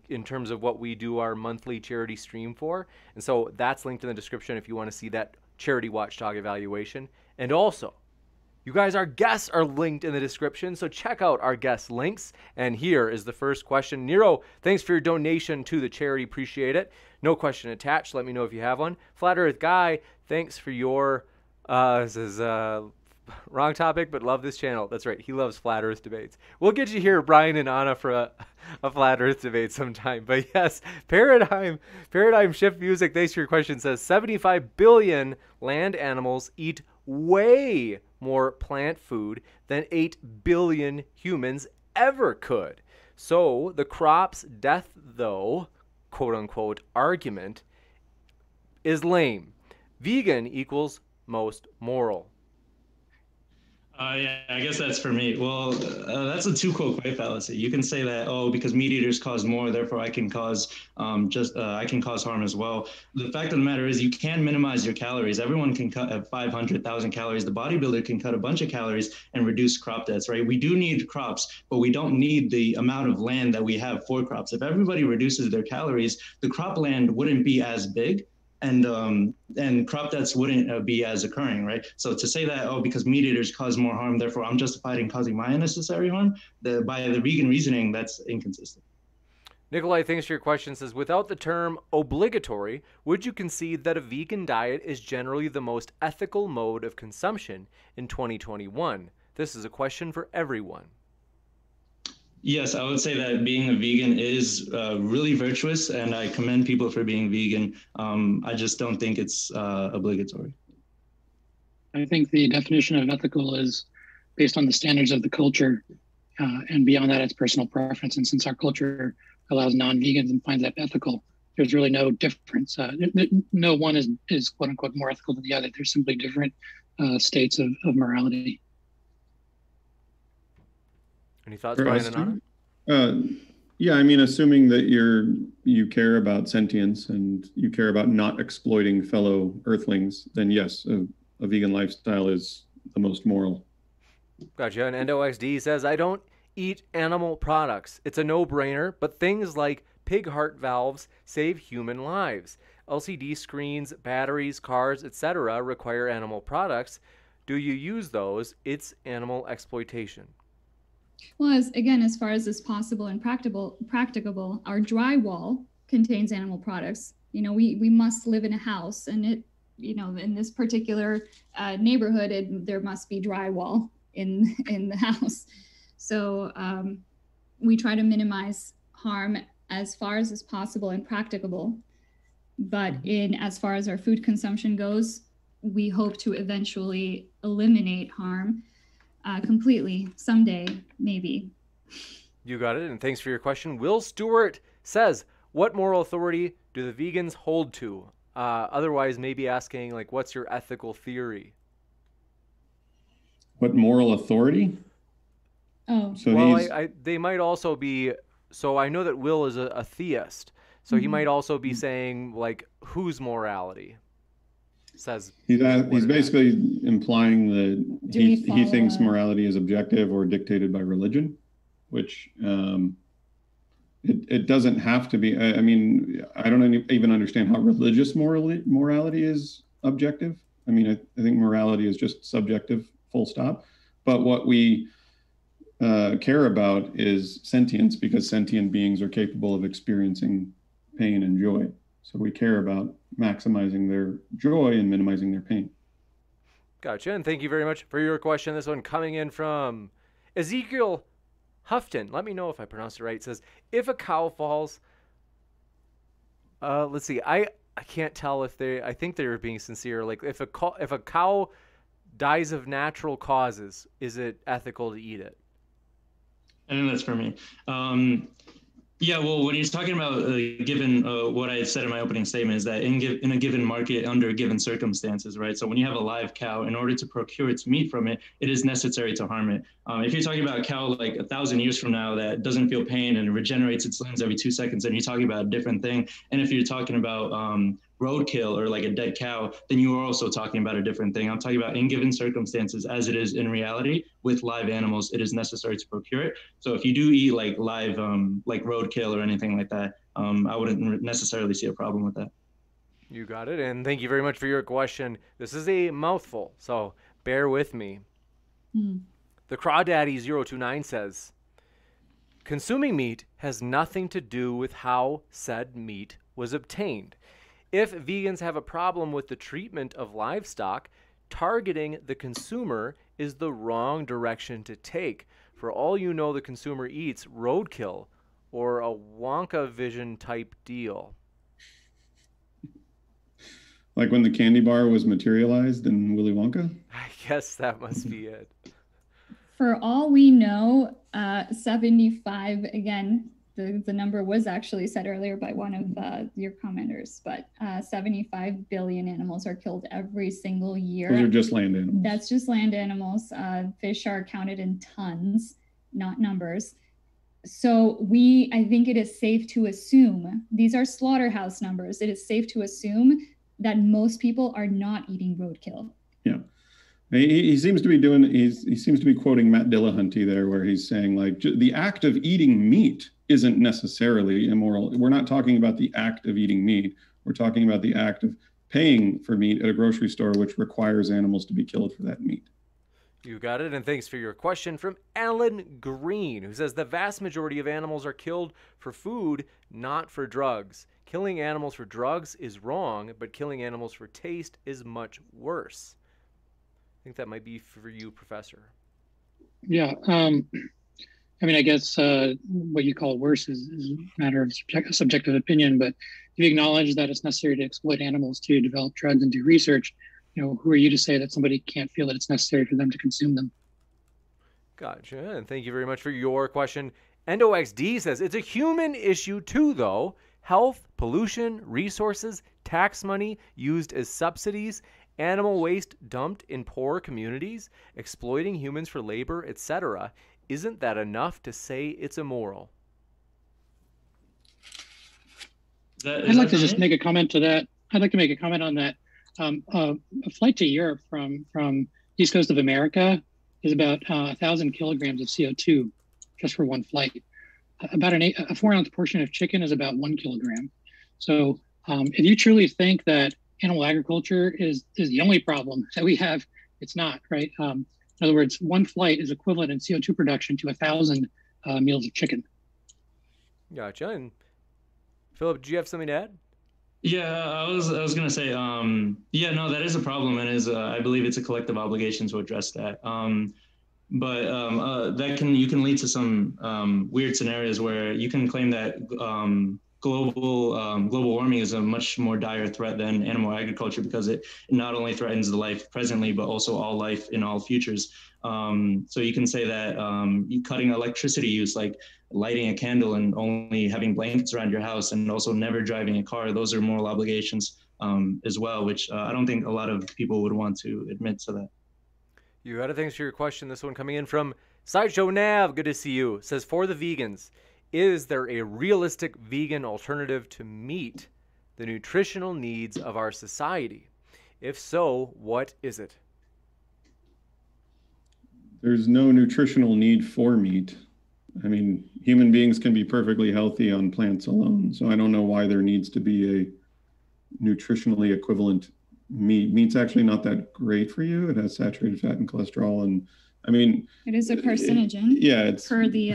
in terms of what we do our monthly charity stream for. And so that's linked in the description if you want to see that Charity Watchdog evaluation. And also, you guys, our guests are linked in the description, so check out our guest links. And here is the first question. Nero, thanks for your donation to the charity. Appreciate it. No question attached. Let me know if you have one. Flat Earth Guy, thanks for your, this is wrong topic, but love this channel. That's right. He loves Flat Earth debates. We'll get you here, Brian and Anna, for a Flat Earth debate sometime. But yes, Paradigm Shift Music, thanks for your question, says 75 billion land animals eat way more plant food than 8 billion humans ever could. So the crop's death, though, quote unquote, argument is lame. Vegan equals most moral. Yeah, I guess that's for me. Well, that's a too-cool-way fallacy. You can say that, oh, because meat eaters cause more, therefore I can cause I can cause harm as well. The fact of the matter is, you can minimize your calories. Everyone can cut 500,000 calories. The bodybuilder can cut a bunch of calories and reduce crop deaths, right? We do need crops, but we don't need the amount of land that we have for crops. If everybody reduces their calories, the cropland wouldn't be as big. And crop deaths wouldn't be as occurring, right? So to say that, oh, because meat eaters cause more harm, therefore I'm justified in causing my unnecessary harm, by the vegan reasoning, that's inconsistent. Nikolai, thanks for your question, says, without the term obligatory, would you concede that a vegan diet is generally the most ethical mode of consumption in 2021? This is a question for everyone. Yes, I would say that being a vegan is really virtuous, and I commend people for being vegan. I just don't think it's obligatory. I think the definition of ethical is based on the standards of the culture, and beyond that, it's personal preference. And since our culture allows non-vegans and finds that ethical, there's really no difference. No one is quote unquote more ethical than the other. They're simply different states of morality. Any thoughts, Brian and Anna? Yeah, I mean, assuming that you care about sentience and you care about not exploiting fellow earthlings, then yes, a vegan lifestyle is the most moral. Gotcha. And NoXD says, I don't eat animal products. It's a no-brainer, but things like pig heart valves save human lives. LCD screens, batteries, cars, etc. require animal products. Do you use those? It's animal exploitation. Well, as, again, as far as is possible and practicable, our drywall contains animal products. You know, we must live in a house, and it, you know, in this particular neighborhood, there must be drywall in the house. So we try to minimize harm as far as is possible and practicable. But in as far as our food consumption goes, we hope to eventually eliminate harm completely someday, maybe. You got it, and thanks for your question. Will Stewart says, what moral authority do the vegans hold to? Otherwise, maybe asking, like, what's your ethical theory? What moral authority? Oh, so well, they might also be, so I know that Will is a theist. So he might also be saying, like, whose morality? Says he's basically implying that he thinks morality is objective or dictated by religion, which it doesn't have to be. I mean, I don't even understand how religious morality is objective. I mean, I think morality is just subjective, full stop. But what we care about is sentience, because sentient beings are capable of experiencing pain and joy. So we care about maximizing their joy and minimizing their pain. Gotcha. And thank you very much for your question. This one coming in from Ezekiel Houghton. Let me know if I pronounced it right. It says, if a cow falls, let's see. I can't tell if I think they were being sincere. Like if a cow dies of natural causes, is it ethical to eat it? I think that's for me. Yeah, well, when he's talking about given what I said in my opening statement is that in a given market under given circumstances, right? So when you have a live cow, in order to procure its meat from it, it is necessary to harm it. If you're talking about a cow like 1,000 years from now that doesn't feel pain and regenerates its limbs every 2 seconds, then you're talking about a different thing. And if you're talking about roadkill or like a dead cow, then you are also talking about a different thing. I'm talking about in given circumstances as it is in reality with live animals, it is necessary to procure it. So if you do eat like live, like roadkill or anything like that, I wouldn't necessarily see a problem with that. You got it. And thank you very much for your question. This is a mouthful, so bear with me. The Crawdaddy 029 says, consuming meat has nothing to do with how said meat was obtained. If vegans have a problem with the treatment of livestock, targeting the consumer is the wrong direction to take. For all you know, the consumer eats roadkill or a Wonka Vision type deal. Like when the candy bar was materialized in Willy Wonka? I guess that must be it. For all we know, 75, again, the number was actually said earlier by one of your commenters, but 75 billion animals are killed every single year. Those are just land animals. That's just land animals. Fish are counted in tons, not numbers. So I think it is safe to assume, these are slaughterhouse numbers, it is safe to assume that most people are not eating roadkill. Yeah. He seems to be doing, he seems to be quoting Matt Dillahunty there, where he's saying like, the act of eating meat isn't necessarily immoral. We're not talking about the act of eating meat. We're talking about the act of paying for meat at a grocery store, which requires animals to be killed for that meat. You got it. And thanks for your question from Alan Green, who says the vast majority of animals are killed for food, not for drugs. Killing animals for drugs is wrong, but killing animals for taste is much worse. I think that might be for you, Professor. Yeah. I mean, I guess what you call worse is a matter of subjective opinion, but if you acknowledge that it's necessary to exploit animals to develop drugs and do research, you know, who are you to say that somebody can't feel that it's necessary for them to consume them? Gotcha. And thank you very much for your question. EndoXD says, it's a human issue too, though. Health, pollution, resources, tax money used as subsidies, animal waste dumped in poor communities, exploiting humans for labor, etc. Isn't that enough to say it's immoral? I'd like to just make a comment to that. I'd like to make a comment on that. A flight to Europe from East Coast of America is about 1,000 kilograms of CO2 just for one flight. About a 4-ounce portion of chicken is about 1 kilogram. So if you truly think that animal agriculture is the only problem that we have, it's not, right? In other words, one flight is equivalent in CO2 production to 1,000 meals of chicken. Gotcha. And Philip, do you have something to add? Yeah, I was gonna say, yeah, no, that is a problem, and is I believe it's a collective obligation to address that. But that can lead to some weird scenarios where you can claim that global warming is a much more dire threat than animal agriculture, because it not only threatens the life presently, but also all life in all futures. So you can say that cutting electricity use, like lighting a candle and only having blankets around your house, and also never driving a car, those are moral obligations as well, which I don't think a lot of people would want to admit to that. You had a thanks for your question. This one coming in from Sideshow Nav. Good to see you. Says, for the vegans, is there a realistic vegan alternative to meet the nutritional needs of our society? If so, what is it? There's no nutritional need for meat. I mean, human beings can be perfectly healthy on plants alone, so I don't know why there needs to be a nutritionally equivalent meat. Meat's actually not that great for you. It has saturated fat and cholesterol, and I mean, it is a carcinogen. It's for the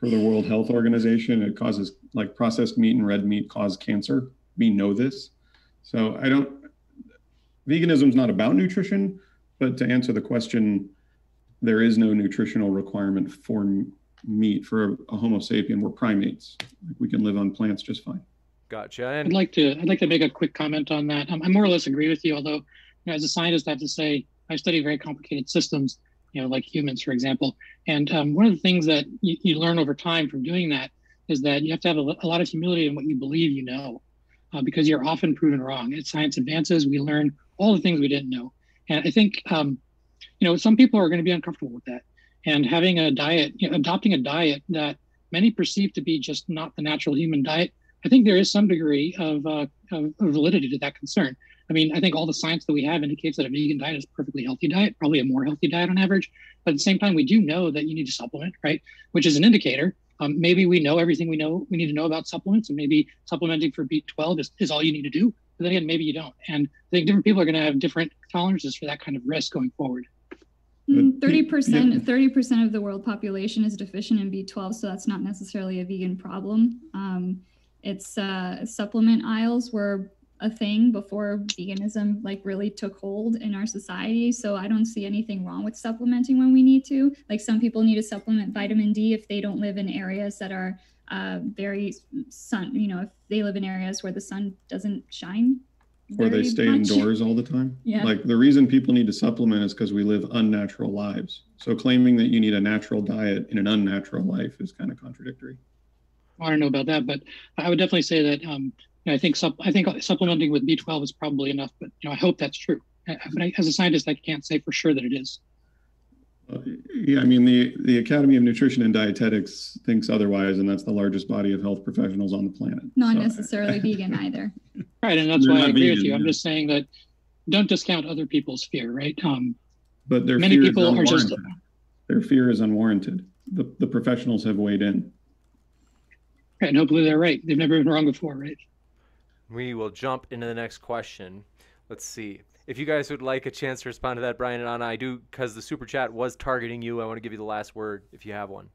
for the World Health Organization. It causes, like, processed meat and red meat cause cancer. We know this. So I don't, veganism's not about nutrition, but to answer the question, there is no nutritional requirement for meat. For a Homo sapien, we're primates. We can live on plants just fine. Gotcha. And I'd like to make a quick comment on that. I more or less agree with you, although, you know, as a scientist, I have to say I study very complicated systems, you know, like humans, for example. And one of the things that you learn over time from doing that is that you have to have a lot of humility in what you believe you know, because you're often proven wrong. As science advances, we learn all the things we didn't know. And I think, you know, some people are going to be uncomfortable with that. And having a diet, you know, adopting a diet that many perceive to be just not the natural human diet, I think there is some degree of validity to that concern. I mean, I think all the science that we have indicates that a vegan diet is a perfectly healthy diet, probably a more healthy diet on average. But at the same time, we do know that you need to supplement, right? Which is an indicator. Maybe we know everything we know we need to know about supplements, and maybe supplementing for B12 is all you need to do. But then again, maybe you don't. And I think different people are going to have different tolerances for that kind of risk going forward. 30% of the world population is deficient in B12, so that's not necessarily a vegan problem. It's supplement aisles were a thing before veganism like really took hold in our society. So I don't see anything wrong with supplementing when we need to. Like, some people need to supplement vitamin D if they don't live in areas that are very sun, you know, if they live in areas where the sun doesn't shine. Or they stay indoors all the time. Yeah. Like, the reason people need to supplement is because we live unnatural lives. So claiming that you need a natural diet in an unnatural life is kind of contradictory. I don't know about that, but I would definitely say that you know, I think supplementing with B12 is probably enough. But, you know, I hope that's true. But as a scientist, I can't say for sure that it is. Yeah, I mean, the Academy of Nutrition and Dietetics thinks otherwise, and that's the largest body of health professionals on the planet. Not necessarily vegan either. Right, and that's why I agree with you. I'm just saying that don't discount other people's fear, right? But their many people are just, their fear is unwarranted. The professionals have weighed in. Right, and hopefully they're right. They've never been wrong before, right? We will jump into the next question. Let's see. If you guys would like a chance to respond to that, Brian and Anna, I do, because the super chat was targeting you. I want to give you the last word if you have one.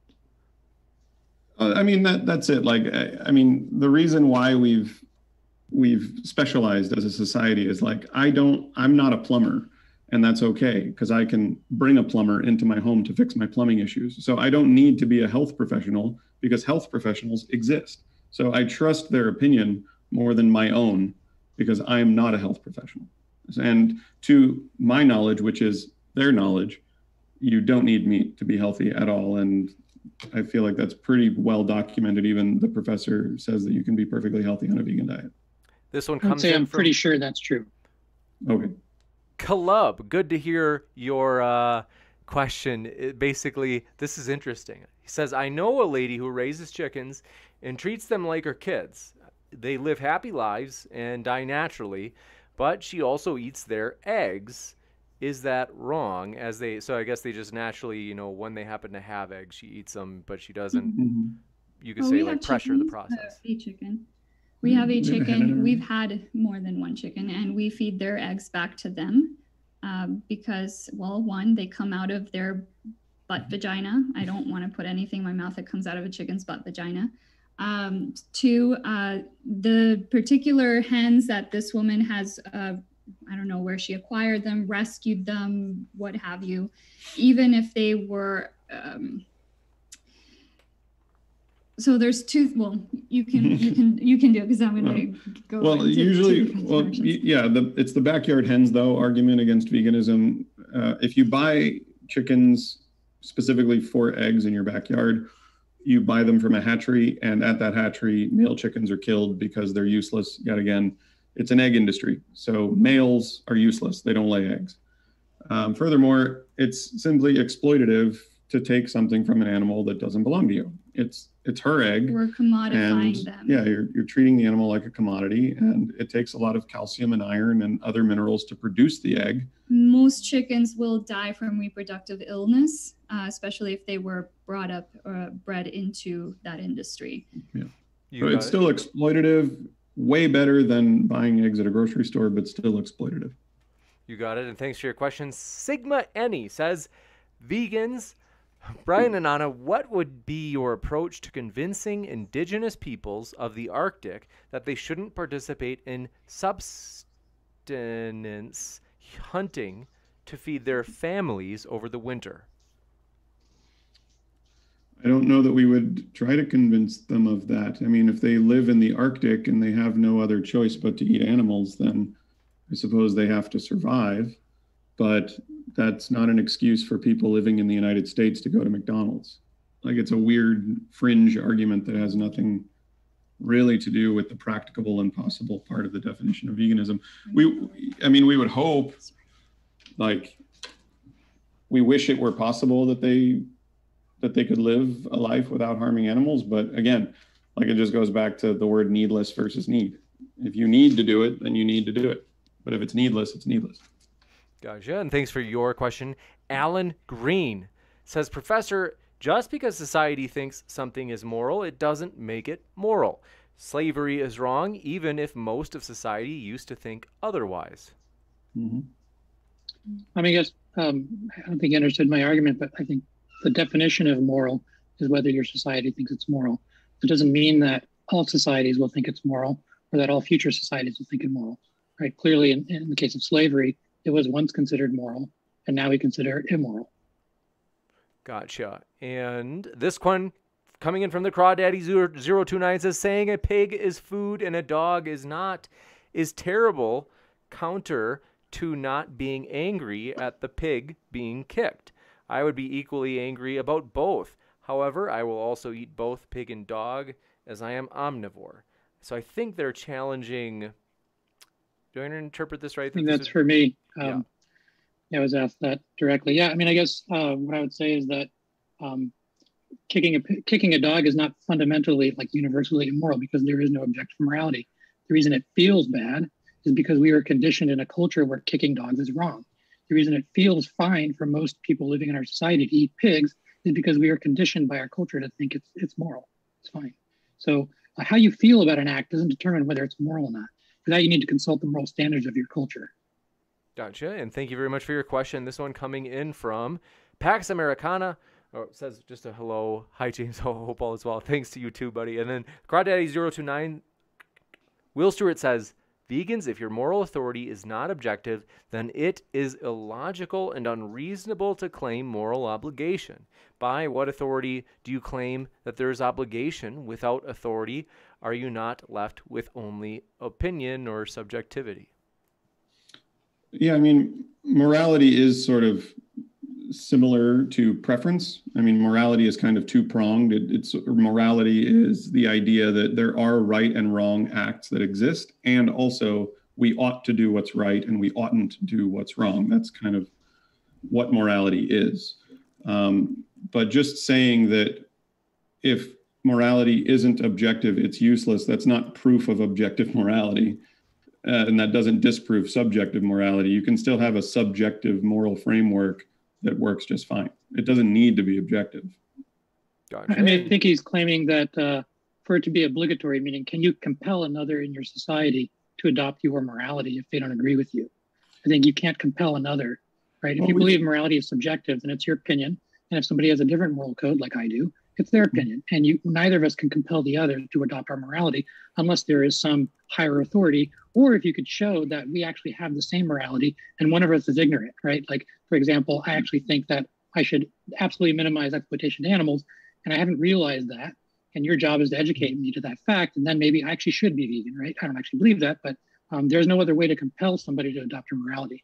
I mean, that's it. Like, I mean, the reason why we've specialized as a society is, like, I'm not a plumber, and that's okay, because I can bring a plumber into my home to fix my plumbing issues. So I don't need to be a health professional, because health professionals exist. So I trust their opinion more than my own, because I'm not a health professional. And to my knowledge, which is their knowledge, you don't need meat to be healthy at all. And I feel like that's pretty well documented. Even the professor says that you can be perfectly healthy on a vegan diet. This one comes in. I'm pretty sure that's true. Okay. Caleb, good to hear your question. Basically, this is interesting. He says, I know a lady who raises chickens and treats them like her kids. They live happy lives and die naturally, but she also eats their eggs is that wrong? As they, so I guess they just naturally, you know, when they happen to have eggs, she eats them, but she doesn't. Mm-hmm. You could say like pressure the process. A chicken. We have a chicken. We've had more than one chicken, and we feed their eggs back to them because, well, one, they come out of their butt vagina. I don't want to put anything in my mouth that comes out of a chicken's butt vagina. Two, the particular hens that this woman has. I don't know where she acquired them, rescued them, what have you. Even if they were, so there's two. Well, you can do it because I'm going to go. Well, into usually, well, yeah, it's the backyard hens though argument against veganism. If you buy chickens specifically for eggs in your backyard, you buy them from a hatchery, and at that hatchery, male chickens are killed because they're useless yet again. It's an egg industry, so males are useless. They don't lay eggs. Furthermore, it's simply exploitative to take something from an animal that doesn't belong to you. It's her egg. We're commodifying them. Yeah, you're treating the animal like a commodity, and it takes a lot of calcium and iron and other minerals to produce the egg. Most chickens will die from reproductive illness, especially if they were brought up or bred into that industry. Yeah, so it's still exploitative. Way better than buying eggs at a grocery store, but still exploitative. You got it. And thanks for your question. Sigma Ennie says, vegans, Brian and Anna, what would be your approach to convincing indigenous peoples of the Arctic that they shouldn't participate in subsistence hunting to feed their families over the winter? I don't know that we would try to convince them of that. I mean, if they live in the Arctic and they have no other choice but to eat animals, then I suppose they have to survive. But that's not an excuse for people living in the United States to go to McDonald's. Like, it's a weird fringe argument that has nothing really to do with the practicable and possible part of the definition of veganism. I mean, we would hope, like, we wish it were possible that they could live a life without harming animals. But again, like, it just goes back to the word needless versus need. If you need to do it, then you need to do it. But if it's needless, it's needless. Gotcha. And thanks for your question. Alan Green says, Professor, just because society thinks something is moral, it doesn't make it moral. Slavery is wrong, even if most of society used to think otherwise. Mm-hmm. I mean, I guess, I don't think you understood my argument, but I think the definition of moral is whether your society thinks it's moral. It doesn't mean that all societies will think it's moral or that all future societies will think it moral, right? Clearly, in the case of slavery, it was once considered moral, and now we consider it immoral. Gotcha. And this one coming in from the Crawdaddy029 says, saying a pig is food and a dog is not is terrible, counter to not being angry at the pig being kicked. I would be equally angry about both. However, I will also eat both pig and dog, as I am omnivore. So I think they're challenging. Do I interpret this right? I think that's for me. Yeah. I was asked that directly. Yeah, I mean, I guess what I would say is that kicking a dog is not fundamentally, like, universally immoral, because there is no objective morality. The reason it feels bad is because we are conditioned in a culture where kicking dogs is wrong. The reason it feels fine for most people living in our society to eat pigs is because we are conditioned by our culture to think it's moral. It's fine. So how you feel about an act doesn't determine whether it's moral or not. For that, you need to consult the moral standards of your culture. Gotcha. And thank you very much for your question. This one coming in from Pax Americana. Oh, it says just a hello. Hi, James. I hope all is well. Thanks to you too, buddy. And then Crawdaddy029, Will Stewart says, vegans, if your moral authority is not objective, then it is illogical and unreasonable to claim moral obligation. By what authority do you claim that there is obligation? Without authority, are you not left with only opinion or subjectivity? Yeah, I mean, morality is sort of similar to preference. I mean, morality is kind of two-pronged. Morality is the idea that there are right and wrong acts that exist, and also we ought to do what's right and we oughtn't do what's wrong. That's kind of what morality is. But just saying that if morality isn't objective, it's useless, that's not proof of objective morality. and that doesn't disprove subjective morality. You can still have a subjective moral framework that works just fine. It doesn't need to be objective. Gotcha. I mean, I think he's claiming that for it to be obligatory, meaning can you compel another in your society to adopt your morality if they don't agree with you? I think you can't compel another, right? If you believe morality is subjective, then it's your opinion. And if somebody has a different moral code, like I do, it's their opinion. And you, neither of us can compel the other to adopt our morality unless there is some higher authority, or if you could show that we actually have the same morality and one of us is ignorant, right? Like, for example, I actually think that I should absolutely minimize exploitation of animals, and I haven't realized that. And your job is to educate me to that fact, and then maybe I actually should be vegan, right? I don't actually believe that, but there's no other way to compel somebody to adopt your morality.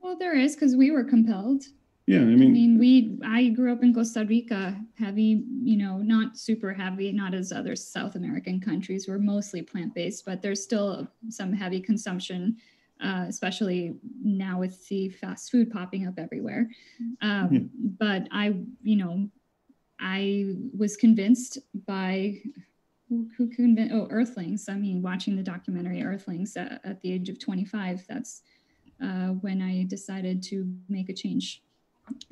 Well, there is, because we were compelled. Yeah, I grew up in Costa Rica, heavy, you know, not super heavy, not as other South American countries. We're mostly plant-based, but there's still some heavy consumption, especially now with the fast food popping up everywhere. But I was convinced by Earthlings. I mean, watching the documentary Earthlings at the age of 25, that's when I decided to make a change.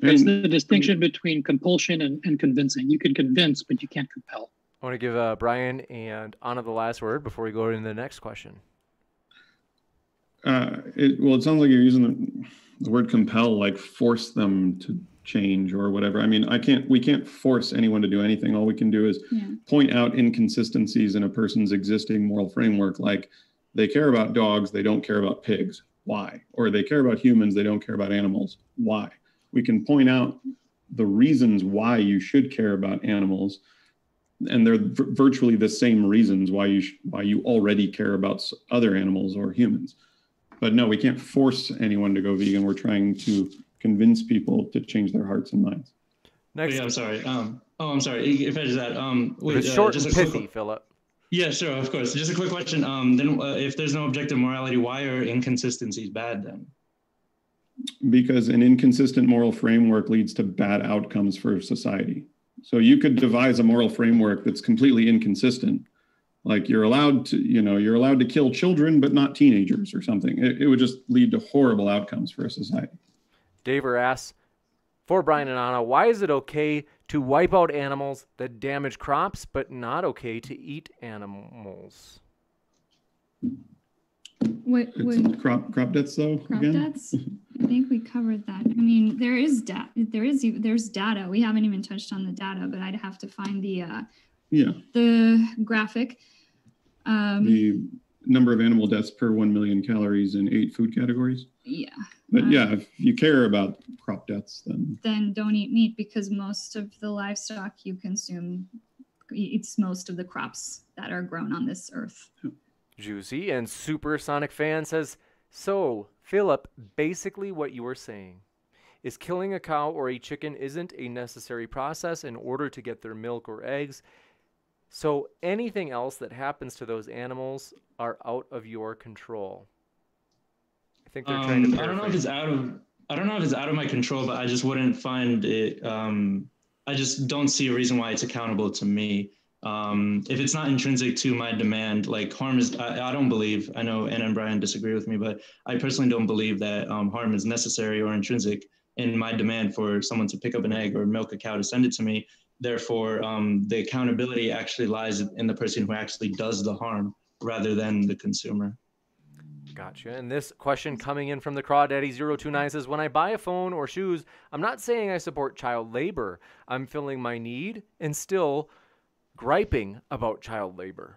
It's the distinction between compulsion and convincing. You can convince, but you can't compel. I want to give Brian and Anna the last word before we go into the next question. It sounds like you're using the word compel, like force them to change or whatever. I mean, we can't force anyone to do anything. All we can do is point out inconsistencies in a person's existing moral framework. Like, they care about dogs, they don't care about pigs. Why? Or they care about humans, they don't care about animals. Why? We can point out the reasons why you should care about animals, and they're virtually the same reasons why you already care about other animals or humans. But no, we can't force anyone to go vegan. We're trying to convince people to change their hearts and minds. Next, I'm sorry. I'm sorry. If I just add, short and pithy, Philip. Yeah, sure, of course. Just a quick question. Then, if there's no objective morality, why are inconsistencies bad then? Because an inconsistent moral framework leads to bad outcomes for society. So you could devise a moral framework that's completely inconsistent. Like, you're allowed to kill children, but not teenagers or something. It would just lead to horrible outcomes for a society. Daver asks, for Brian and Anna, why is it okay to wipe out animals that damage crops, but not okay to eat animals? What crop debts, though? Crop debts? I think we covered that. I mean, there's data. We haven't even touched on the data, but I'd have to find the graphic. The number of animal deaths per 1 million calories in 8 food categories. Yeah. But if you care about crop deaths, then don't eat meat, because most of the livestock you consume eats most of the crops that are grown on this earth. Yeah. Juicy and Supersonic Fan says, so, Philip, basically what you were saying is killing a cow or a chicken isn't a necessary process in order to get their milk or eggs. So anything else that happens to those animals are out of your control. I think they're trying to paraphrase. I don't know if it's out of my control, but I just wouldn't find it. I just don't see a reason why it's accountable to me. If it's not intrinsic to my demand, like harm is, I don't believe, I know Anna and Brian disagree with me, but I personally don't believe that harm is necessary or intrinsic in my demand for someone to pick up an egg or milk a cow to send it to me. Therefore, the accountability actually lies in the person who actually does the harm rather than the consumer. Gotcha. And this question coming in from the Crawdaddy029 says, when I buy a phone or shoes, I'm not saying I support child labor. I'm filling my need and still griping about child labor.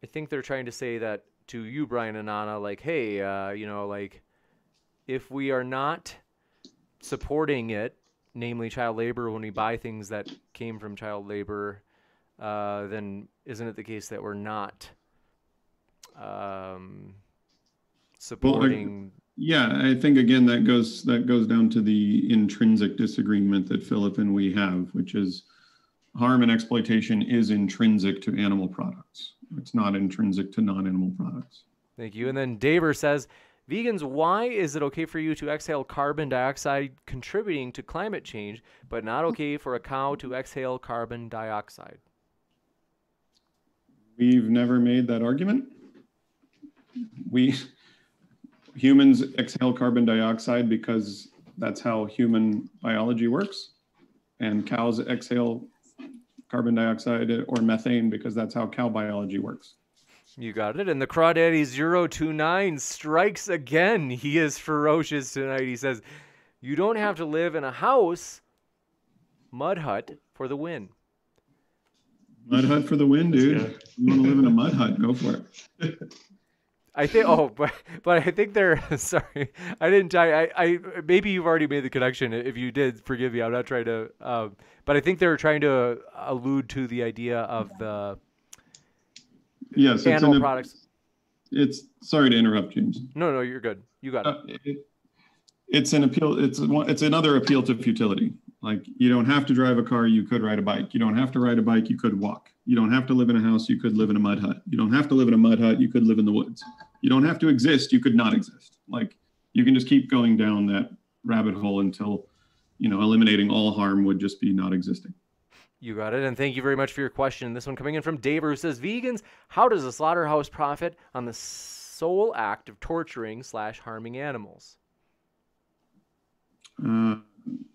I think they're trying to say that to you, Brian and Anna, like, hey, if we are not supporting it, namely child labor, when we buy things that came from child labor, then isn't it the case that we're not supporting? Well, I think, again, that goes down to the intrinsic disagreement that Philip and we have, which is harm and exploitation is intrinsic to animal products. It's not intrinsic to non-animal products. Thank you. And then Daver says, vegans, why is it okay for you to exhale carbon dioxide contributing to climate change, but not okay for a cow to exhale carbon dioxide? We've never made that argument. humans exhale carbon dioxide because that's how human biology works, and cows exhale carbon dioxide or methane because that's how cow biology works. You got it. And the Crawdaddy 029 strikes again. He is ferocious tonight. He says, you don't have to live in a house. Mud hut for the win. Mud hut for the win, dude. Yeah. You want to live in a mud hut? Go for it. I think. Oh, but I think they're sorry. I didn't. I maybe you've already made the connection. If you did, forgive me. I'm not trying to. But I think they're trying to allude to the idea of the. Yes, animal products. It's sorry to interrupt, James. No, no, you're good. You got it. It's an appeal. It's another appeal to futility. Like, you don't have to drive a car. You could ride a bike. You don't have to ride a bike. You could walk. You don't have to live in a house. You could live in a mud hut. You don't have to live in a mud hut. You could live in the woods. You don't have to exist. You could not exist. Like, you can just keep going down that rabbit hole until, you know, eliminating all harm would just be not existing. You got it. And thank you very much for your question. This one coming in from Dave, who says, vegans, how does a slaughterhouse profit on the sole act of torturing / harming animals?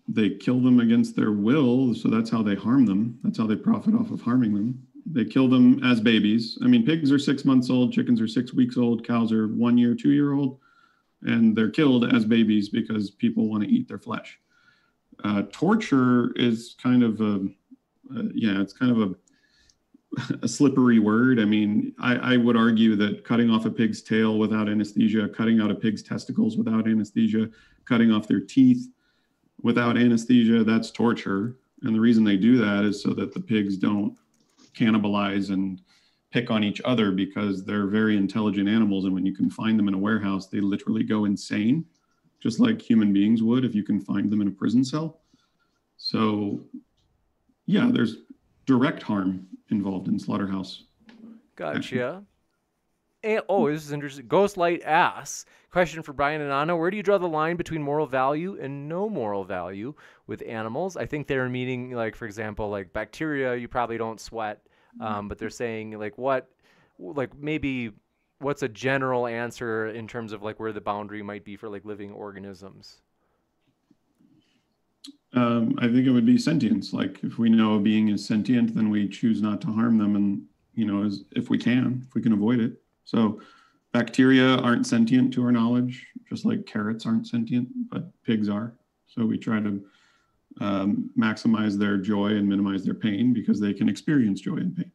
They kill them against their will. So that's how they harm them. That's how they profit off of harming them. They kill them as babies. I mean, pigs are 6 months old. Chickens are 6 weeks old. Cows are 1 year, 2 year old. And they're killed as babies because people want to eat their flesh. Torture is kind of a... yeah, it's kind of a slippery word. I mean, I would argue that cutting off a pig's tail without anesthesia, cutting out a pig's testicles without anesthesia, cutting off their teeth without anesthesia, that's torture. And the reason they do that is so that the pigs don't cannibalize and pick on each other, because they're very intelligent animals. And when you confine them in a warehouse, they literally go insane, just like human beings would if you confined them in a prison cell. So... yeah, there's direct harm involved in slaughterhouse. Gotcha. And, oh, this is interesting. Ghostlight asks, question for Brian and Anna, where do you draw the line between moral value and no moral value with animals? I think they're meaning, like, for example, like bacteria, you probably don't sweat, but they're saying, like, what, like, maybe what's a general answer in terms of, like, where the boundary might be for, like, living organisms? I think it would be sentience. Like, if we know a being is sentient, then we choose not to harm them. And, you know, if we can avoid it. So bacteria aren't sentient to our knowledge, just like carrots aren't sentient, but pigs are. So we try to maximize their joy and minimize their pain, because they can experience joy and pain.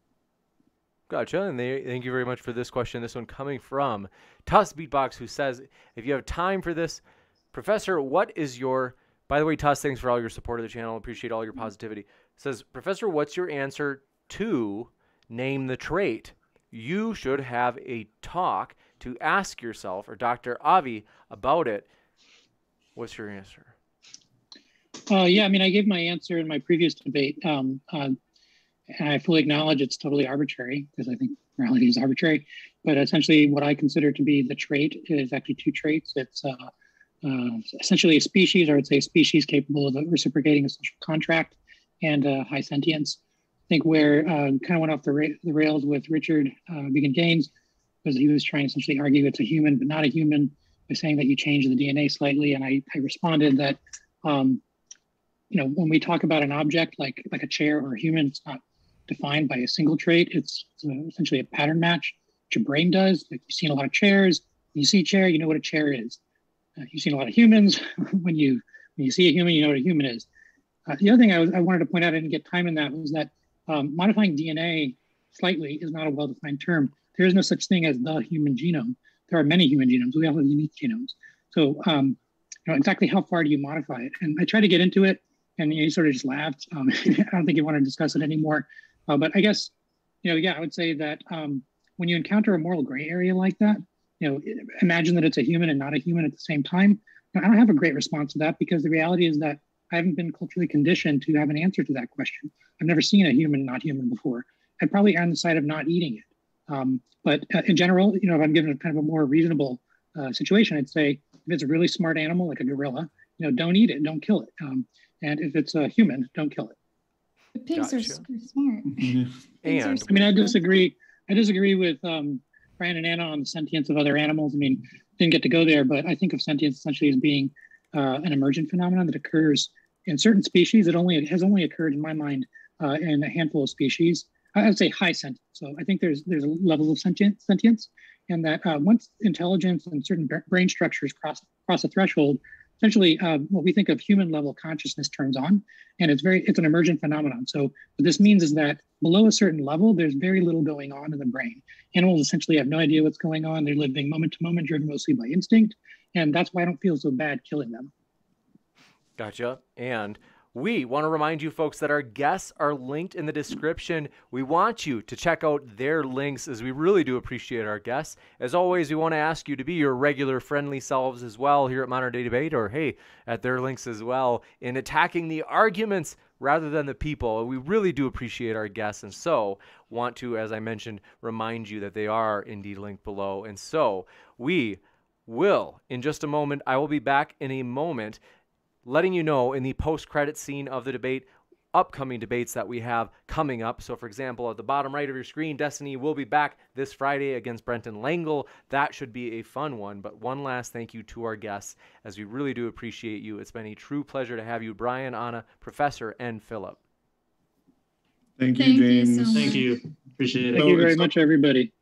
Gotcha. And thank you very much for this question. This one coming from Tuss Beatbox, who says, if you have time for this, Professor, what is your... By the way, Tuss, thanks for all your support of the channel. Appreciate all your positivity. It says, Professor, what's your answer to name the trait? You should have a talk to Ask Yourself or Dr. Avi about it. What's your answer? Yeah, I mean, I gave my answer in my previous debate. And I fully acknowledge it's totally arbitrary, because I think morality is arbitrary. But essentially what I consider to be the trait is actually two traits. It's... essentially a species, or it's a species capable of reciprocating a social contract, and high sentience. I think where kind of went off the rails with Richard Vegan Gains was he was trying to essentially argue it's a human but not a human by saying that you change the DNA slightly. And I responded that, you know, when we talk about an object like a chair or a human, it's not defined by a single trait. It's essentially a pattern match, which your brain does. Like, you've seen a lot of chairs. When you see chair, you know what a chair is. You've seen a lot of humans. When you see a human, you know what a human is. The other thing I wanted to point out, I didn't get time in that, was that modifying DNA slightly is not a well-defined term. There is no such thing as the human genome. There are many human genomes. We all have unique genomes. So you know, exactly how far do you modify it? And I tried to get into it, and he sort of just laughed. I don't think he wanted to discuss it anymore. But I guess, you know, yeah, I would say that when you encounter a moral gray area like that, you know, imagine that it's a human and not a human at the same time. And I don't have a great response to that, because the reality is that I haven't been culturally conditioned to have an answer to that question. I've never seen a human, not human before. I'd probably err on the side of not eating it. But in general, you know, if I'm given a kind of a more reasonable situation, I'd say if it's a really smart animal, like a gorilla, you know, don't eat it, don't kill it. And if it's a human, don't kill it. But pigs are super smart. And I mean, I disagree with, Brian and Anna on the sentience of other animals. I mean, didn't get to go there, but I think of sentience essentially as being an emergent phenomenon that occurs in certain species. It has only occurred in my mind in a handful of species. I would say high sentience. So I think there's levels of sentience, and that once intelligence and certain brain structures cross a threshold, essentially what we think of human level consciousness turns on, and it's an emergent phenomenon. So what this means is that below a certain level, there's very little going on in the brain. Animals essentially have no idea what's going on. They're living moment to moment, driven mostly by instinct. And that's why I don't feel so bad killing them. Gotcha. And we want to remind you folks that our guests are linked in the description. We want you to check out their links, as we really do appreciate our guests. As always, we want to ask you to be your regular friendly selves as well here at Modern Day Debate, or hey, at their links as well, in attacking the arguments rather than the people. We really do appreciate our guests, and so want to, as I mentioned, remind you that they are indeed linked below. And so we will, in just a moment, I will be back in a moment, letting you know in the post-credit scene of the debate, upcoming debates that we have coming up. So, for example, at the bottom right of your screen, Destiny will be back this Friday against Brenton Langle. That should be a fun one. But one last thank you to our guests, as we really do appreciate you. It's been a true pleasure to have you, Brian, Anna, Professor, and Philip. Thank you, James. You so thank you. Appreciate it. Thank you very much, everybody.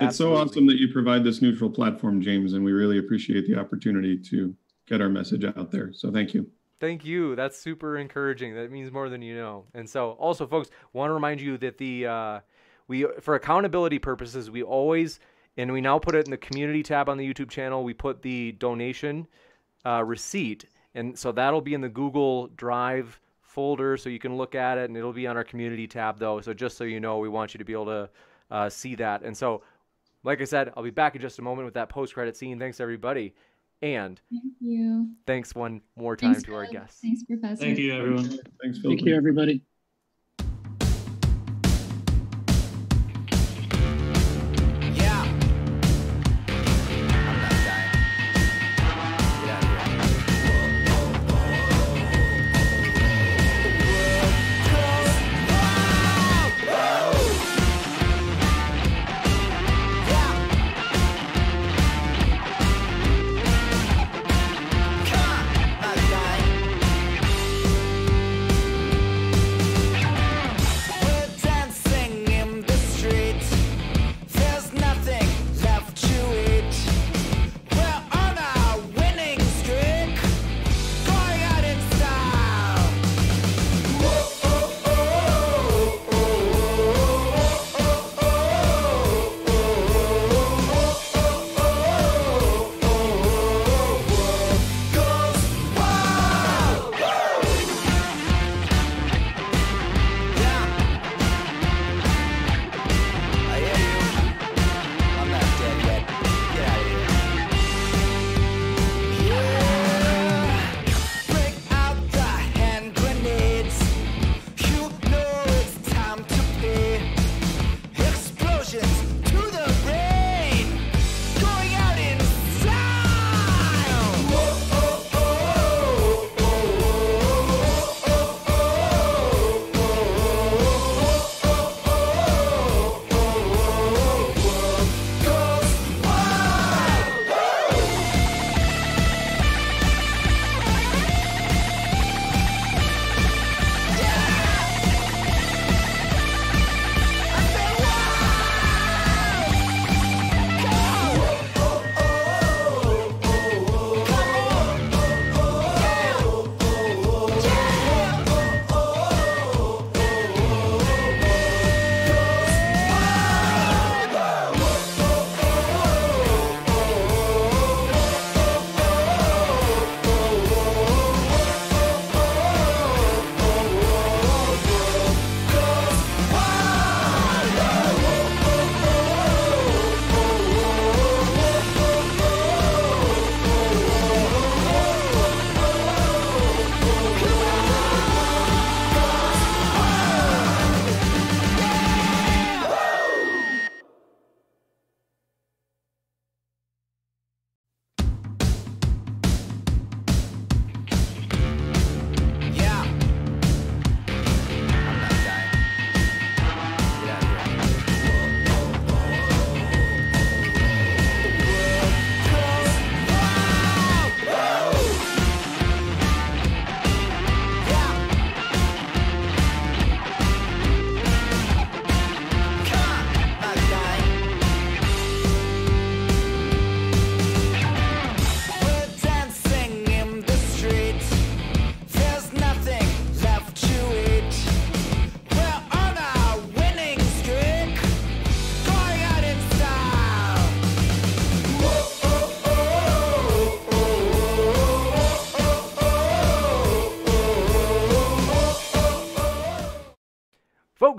It's absolutely so awesome that you provide this neutral platform, James, and we really appreciate the opportunity to get our message out there. So thank you. Thank you. That's super encouraging. That means more than you know. And so also, folks, want to remind you that the we, for accountability purposes, we always, and we now put it in the community tab on the YouTube channel, we put the donation receipt. And so that'll be in the Google Drive folder, so you can look at it, and it'll be on our community tab though. So just so you know, we want you to be able to see that. And so, like I said, I'll be back in just a moment with that post-credit scene. Thanks, everybody. And thank you. Thanks one more time to our guests. Thanks, Professor. Thank you, everyone. Thanks, Philip. Thank you, everybody.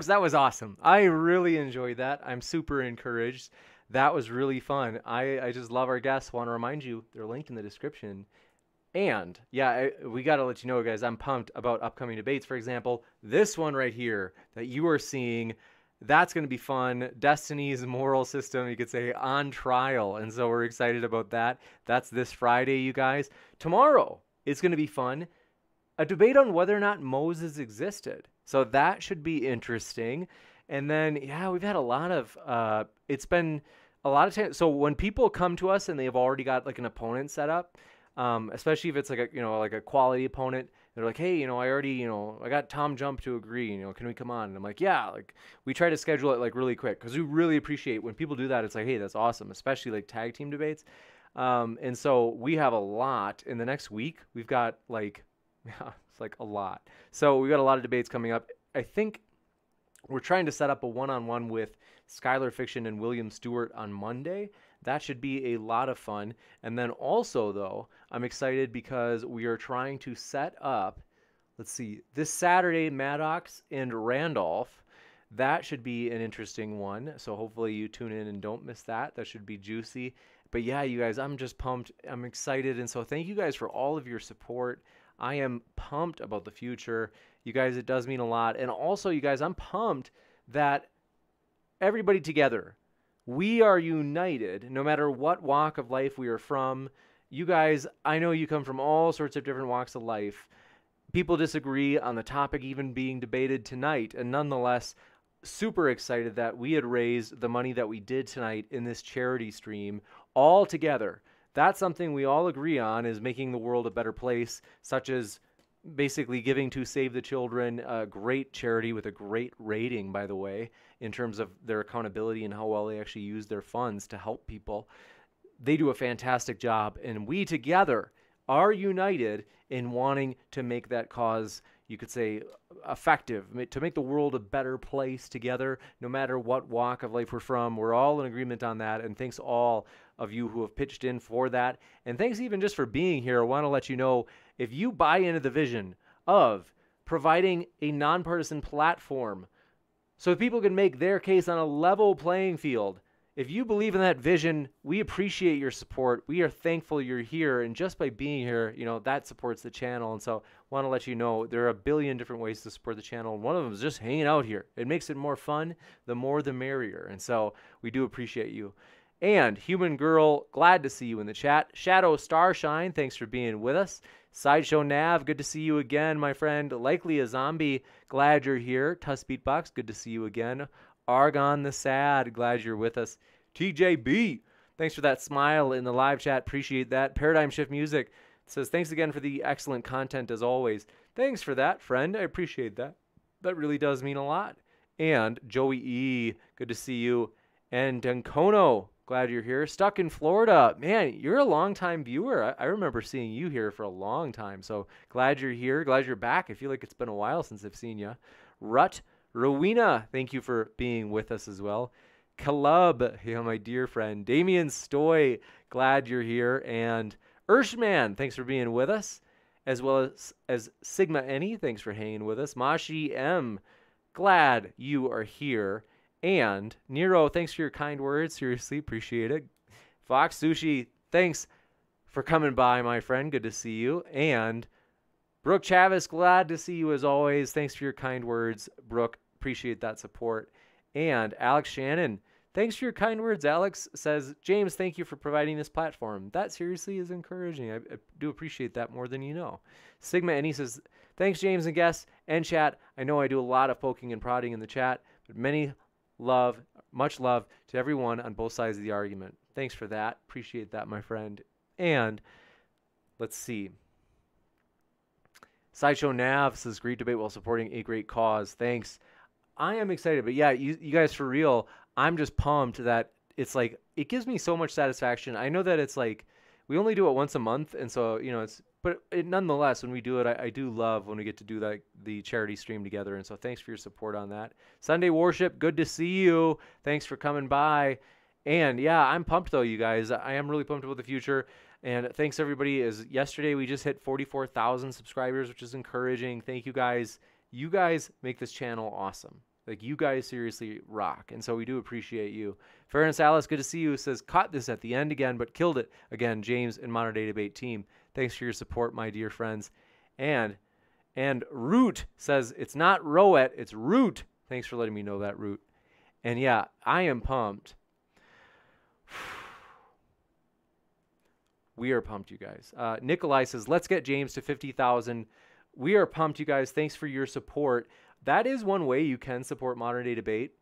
folks, that was awesome. I really enjoyed that. I'm super encouraged. That was really fun. I just love our guests. Want to remind you, they're linked in the description. And yeah, we got to let you know, guys, I'm pumped about upcoming debates. For example, this one right here that you are seeing, that's going to be fun. Destiny's moral system, you could say, on trial. And so we're excited about that. That's this Friday, you guys. Tomorrow, it's going to be fun. A debate on whether or not Moses existed. So that should be interesting. And then, yeah, we've had a lot of, it's been a lot of time. So when people come to us and they've already got like an opponent set up, especially if it's like a, you know, like a quality opponent, they're like, hey, you know, I already, you know, I got Tom Jump to agree, you know, can we come on? And I'm like, yeah, like we try to schedule it like really quick because we really appreciate when people do that. It's like, hey, that's awesome, especially like tag team debates. And so we have a lot in the next week. We've got like, yeah, it's like a lot. So we've got a lot of debates coming up. I think we're trying to set up a one-on-one with Skylar Fiction and William Stewart on Monday. That should be a lot of fun. And then also, though, I'm excited because we are trying to set up, let's see, this Saturday, Maddox and Randolph. That should be an interesting one. So hopefully you tune in and don't miss that. That should be juicy. But yeah, you guys, I'm just pumped. I'm excited. And so thank you guys for all of your support. I am pumped about the future. You guys, it does mean a lot. And also, you guys, I'm pumped that everybody together, we are united no matter what walk of life we are from. You guys, I know you come from all sorts of different walks of life. People disagree on the topic even being debated tonight. And nonetheless, super excited that we had raised the money that we did tonight in this charity stream all together. That's something we all agree on, is making the world a better place, such as basically giving to Save the Children, a great charity with a great rating, by the way, in terms of their accountability and how well they actually use their funds to help people. They do a fantastic job, and we together are united in wanting to make that cause, you could say, effective, to make the world a better place together, no matter what walk of life we're from. We're all in agreement on that, and thanks all of you who have pitched in for that. And thanks even just for being here. I want to let you know, if you buy into the vision of providing a nonpartisan platform so that people can make their case on a level playing field, if you believe in that vision, we appreciate your support. We are thankful you're here. And just by being here, you know, that supports the channel. And so I want to let you know there are a billion different ways to support the channel. One of them is just hanging out here. It makes it more fun. The more, the merrier. And so we do appreciate you. And Human Girl, glad to see you in the chat. Shadow Starshine, thanks for being with us. Sideshow Nav, good to see you again, my friend. Likely a Zombie, glad you're here. Tuss Beatbox, good to see you again. Argon the Sad, glad you're with us. TJB, thanks for that smile in the live chat. Appreciate that. Paradigm Shift Music says, thanks again for the excellent content as always. Thanks for that, friend. I appreciate that. That really does mean a lot. And Joey E, good to see you. And Dancono, glad you're here. Stuck in Florida. Man, you're a longtime viewer. I remember seeing you here for a long time. So glad you're here. Glad you're back. I feel like it's been a while since I've seen you. Rut Rowena, thank you for being with us as well. Caleb, yeah, my dear friend. Damien Stoy, glad you're here. And Urshman, thanks for being with us. As well as Sigma Any, thanks for hanging with us. Mashi M, glad you are here. And Nero, thanks for your kind words. Seriously, appreciate it. Fox Sushi, thanks for coming by, my friend. Good to see you. And Brooke Chavis, glad to see you as always. Thanks for your kind words, Brooke. Appreciate that support. And Alex Shannon, thanks for your kind words. Alex says, James, thank you for providing this platform. That seriously is encouraging. I do appreciate that more than you know. Sigma Any says, thanks, James and guests and chat. I know I do a lot of poking and prodding in the chat, but much love to everyone on both sides of the argument. Thanks for that. Appreciate that, my friend. And let's see. Sideshow Nav says, great debate while supporting a great cause. Thanks. I am excited. But yeah, you guys, for real, I'm just pumped that it's like, it gives me so much satisfaction. I know that it's like, we only do it once a month. And so, you know, nonetheless, when we do it, I do love when we get to do the charity stream together. And so thanks for your support on that. Sunday Worship, good to see you. Thanks for coming by. And yeah, I'm pumped though, you guys. I am really pumped about the future. And thanks everybody. As yesterday, we just hit 44,000 subscribers, which is encouraging. Thank you guys. You guys make this channel awesome. Like, you guys seriously rock. And so we do appreciate you. Fairness Alice, good to see you, says, caught this at the end again, but killed it again. James and Modern Day Debate team, thanks for your support, my dear friends. And Root says, it's not Roet, it's Root. Thanks for letting me know that, Root. And yeah, I am pumped. We are pumped, you guys. Nikolai says, let's get James to 50,000. We are pumped, you guys. Thanks for your support. That is one way you can support Modern Day Debate,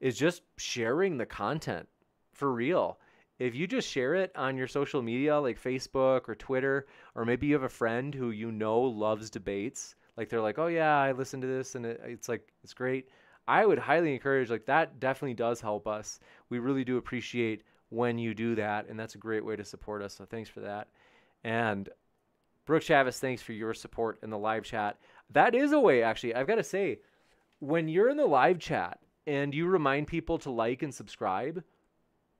is just sharing the content for real. If you just share it on your social media, like Facebook or Twitter, or maybe you have a friend who you know loves debates, like they're like, oh yeah, I listened to this, and it's like, it's great. I would highly encourage, like, that definitely does help us. We really do appreciate when you do that, and that's a great way to support us, so thanks for that. And Brooke Chavis, thanks for your support in the live chat. That is a way, actually, I've got to say, when you're in the live chat and you remind people to like and subscribe,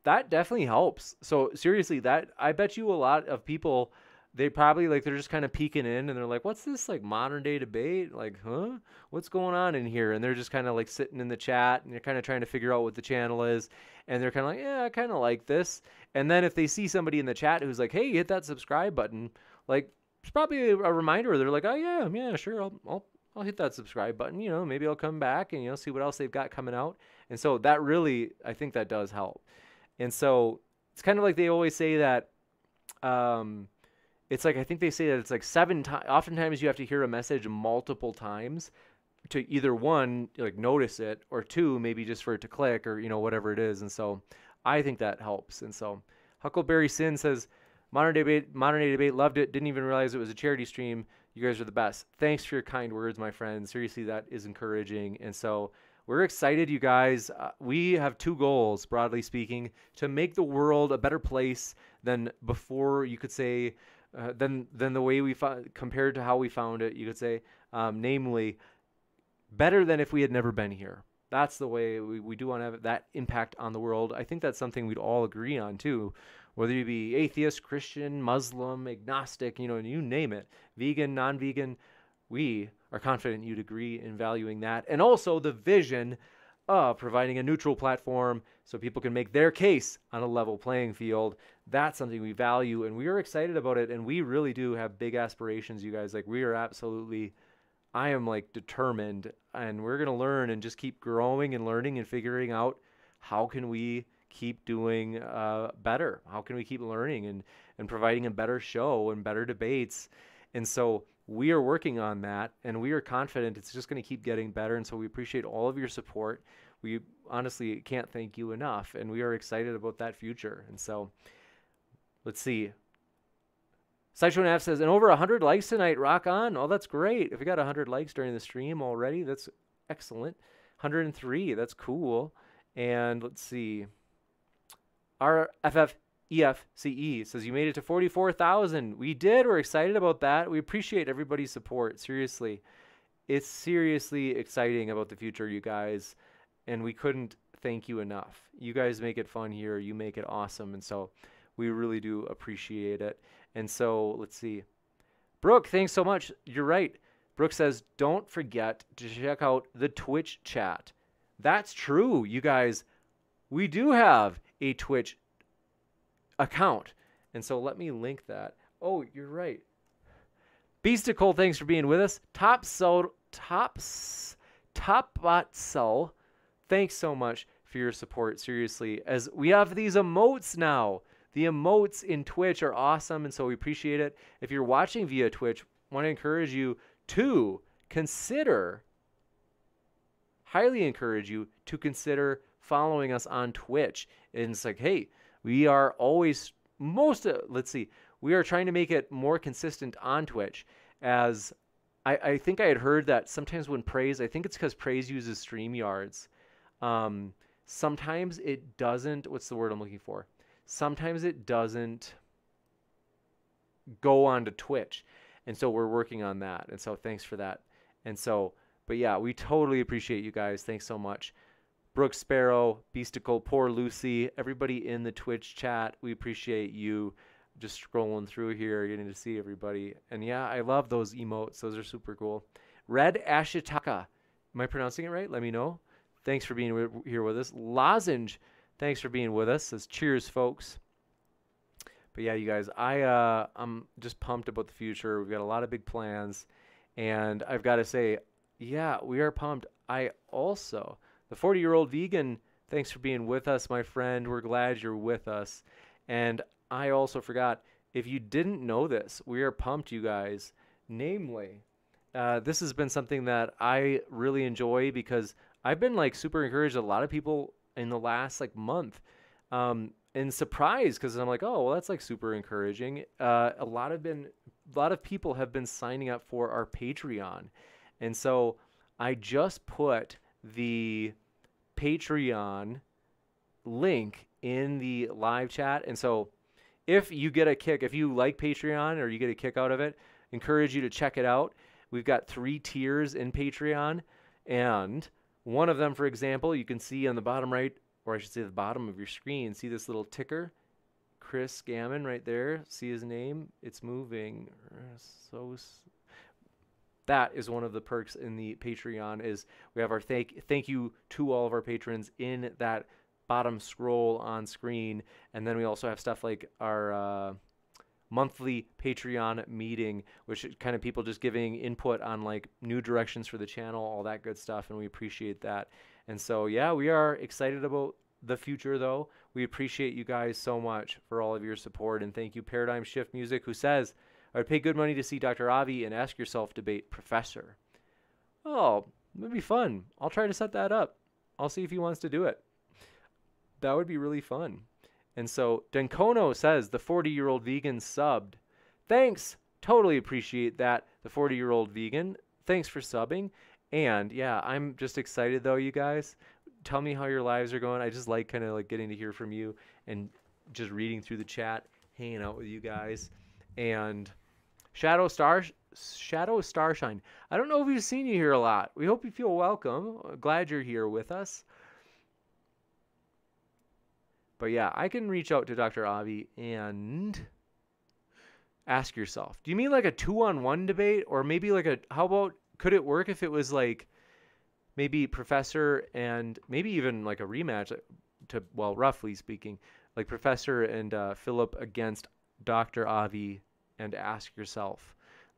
that definitely helps. So seriously, that, I bet you a lot of people, they probably, like, they're just kind of peeking in and they're like, what's this, like, Modern Day Debate? Like, huh? What's going on in here? And they're just kind of like sitting in the chat and they're kind of trying to figure out what the channel is. And they're kind of like, yeah, I kind of like this. And then if they see somebody in the chat who's like, hey, hit that subscribe button, like, it's probably a reminder. They're like, oh yeah, yeah, sure, I'll hit that subscribe button. You know, maybe I'll come back and, you know, see what else they've got coming out. And so that really, I think that does help. And so it's kind of like they always say that, it's like, I think they say that it's like 7 times. Oftentimes you have to hear a message multiple times to either, one, like, notice it, or two, maybe just for it to click, or, you know, whatever it is. And so I think that helps. And so Huckleberry Sin says, Modern Day Debate, loved it. Didn't even realize it was a charity stream. You guys are the best. Thanks for your kind words, my friends. Seriously, that is encouraging. And so we're excited, you guys. We have 2 goals, broadly speaking, to make the world a better place than before, you could say, than the way we found, compared to how we found it, you could say, namely, better than if we had never been here. That's the way we do want to have that impact on the world. I think that's something we'd all agree on, too. Whether you be atheist, Christian, Muslim, agnostic, you know, you name it, vegan, non-vegan, we are confident you'd agree in valuing that. And also the vision of providing a neutral platform so people can make their case on a level playing field. That's something we value, and we are excited about it, and we really do have big aspirations, you guys. Like, we are absolutely, I am, like, determined, and we're going to learn and just keep growing and learning and figuring out how can we keep doing better. How can we keep learning and providing a better show and better debates? And so we are working on that, and we are confident it's just going to keep getting better. And so we appreciate all of your support. We honestly can't thank you enough, and we are excited about that future. And so let's see. SideshowNav says, and over 100 likes tonight, rock on. Oh, that's great. If we got 100 likes during the stream already, that's excellent. 103, that's cool. And let's see. RFFEFCE says, you made it to 44,000. We did. We're excited about that. We appreciate everybody's support. Seriously. It's seriously exciting about the future, you guys. And we couldn't thank you enough. You guys make it fun here. You make it awesome. And so we really do appreciate it. And so let's see. Brooke, thanks so much. You're right. Brooke says, don't forget to check out the Twitch chat. That's true, you guys. We do have a Twitch account. And so let me link that. Oh, you're right. Beasticle, thanks for being with us. Top Bot Cell, thanks so much for your support. Seriously, as we have these emotes now. The emotes in Twitch are awesome, and so we appreciate it. If you're watching via Twitch, I want to encourage you to consider, highly encourage you to consider following us on Twitch. And it's like, hey, we are always we are trying to make it more consistent on Twitch, as I think I had heard that sometimes when Praise, I think it's because Praise uses StreamYards. Sometimes it doesn't, what's the word I'm looking for? Sometimes it doesn't go on to Twitch. And so we're working on that. And so thanks for that. And so, but yeah, we totally appreciate you guys. Thanks so much. Brooke Sparrow, Beasticle, Poor Lucy, everybody in the Twitch chat, we appreciate you. Just scrolling through here, getting to see everybody. And yeah, I love those emotes. Those are super cool. Red Ashitaka. Am I pronouncing it right? Let me know. thanks for being here with us. Lozenge, thanks for being with us. Says cheers, folks. But yeah, you guys, I'm just pumped about the future. We've got a lot of big plans, and I've got to say, yeah, we are pumped. I also, the 40-year-old vegan, thanks for being with us, my friend. We're glad you're with us. And I also forgot, if you didn't know this, we are pumped, you guys. Namely, this has been something that I really enjoy because I've been like super encouraged a lot of people in the last like month, and surprised because I'm like, oh, well, that's like super encouraging. A lot of people have been signing up for our Patreon, and so I just put the Patreon link in the live chat. And so if you get a kick, if you like Patreon or you get a kick out of it, encourage you to check it out. We've got 3 tiers in Patreon, and one of them, for example, you can see on the bottom right, or I should say the bottom of your screen, see this little ticker, Chris Gammon right there, see his name, it's moving. So that is one of the perks in the Patreon, is we have our thank you to all of our patrons in that bottom scroll on screen. And then we also have stuff like our monthly Patreon meeting, which is kind of people just giving input on like new directions for the channel, all that good stuff, and we appreciate that. And so yeah, we are excited about the future though. We appreciate you guys so much for all of your support, and thank you, Paradigm Shift Music, who says, I would pay good money to see Dr. Avi and Ask Yourself Debate Professor. Oh, it would be fun. I'll try to set that up. I'll see if he wants to do it. That would be really fun. And so Denkono says, the 40-year-old vegan subbed. Thanks. Totally appreciate that, the 40-year-old vegan. Thanks for subbing. And yeah, I'm just excited though, you guys. Tell me how your lives are going. I just like kind of like getting to hear from you and just reading through the chat, hanging out with you guys. And Shadow Starshine, I don't know if we've seen you here a lot. We hope you feel welcome. Glad you're here with us. But yeah, I can reach out to Dr. Avi and Ask Yourself. Do you mean like a 2-on-1 debate? Or maybe like a, how about, could it work if it was like maybe Professor and maybe even like a rematch to, well, roughly speaking, like Professor and Philip against Dr. Avi and Ask Yourself?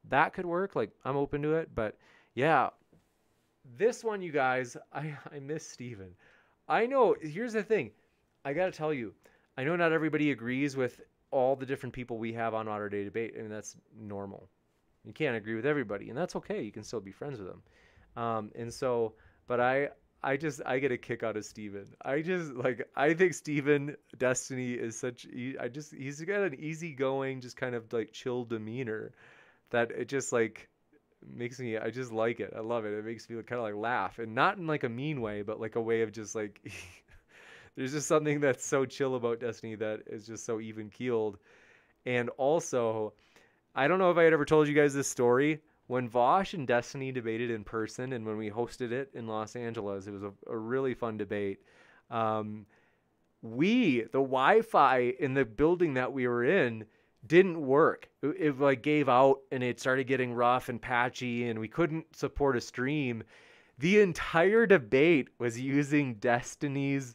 That could work. Like, I'm open to it. But yeah, this one, you guys, I miss Stephen. I know, here's the thing. I got to tell you, I know not everybody agrees with all the different people we have on Modern Day Debate, and that's normal. You can't agree with everybody, and that's okay. You can still be friends with them. And so, but I get a kick out of Stephen. I think Stephen Destiny is such, he's got an easygoing, just kind of like chill demeanor that it just like makes me, I just like it. I love it. It makes me kind of like laugh, and not in like a mean way, but like a way of just like, there's just something that's so chill about Destiny that is just so even keeled. And also, I don't know if I had ever told you guys this story. When Vosh and Destiny debated in person, and when we hosted it in Los Angeles, it was a really fun debate. The Wi-Fi in the building that we were in didn't work. It like gave out, and it started getting rough and patchy, and we couldn't support a stream. The entire debate was using Destiny's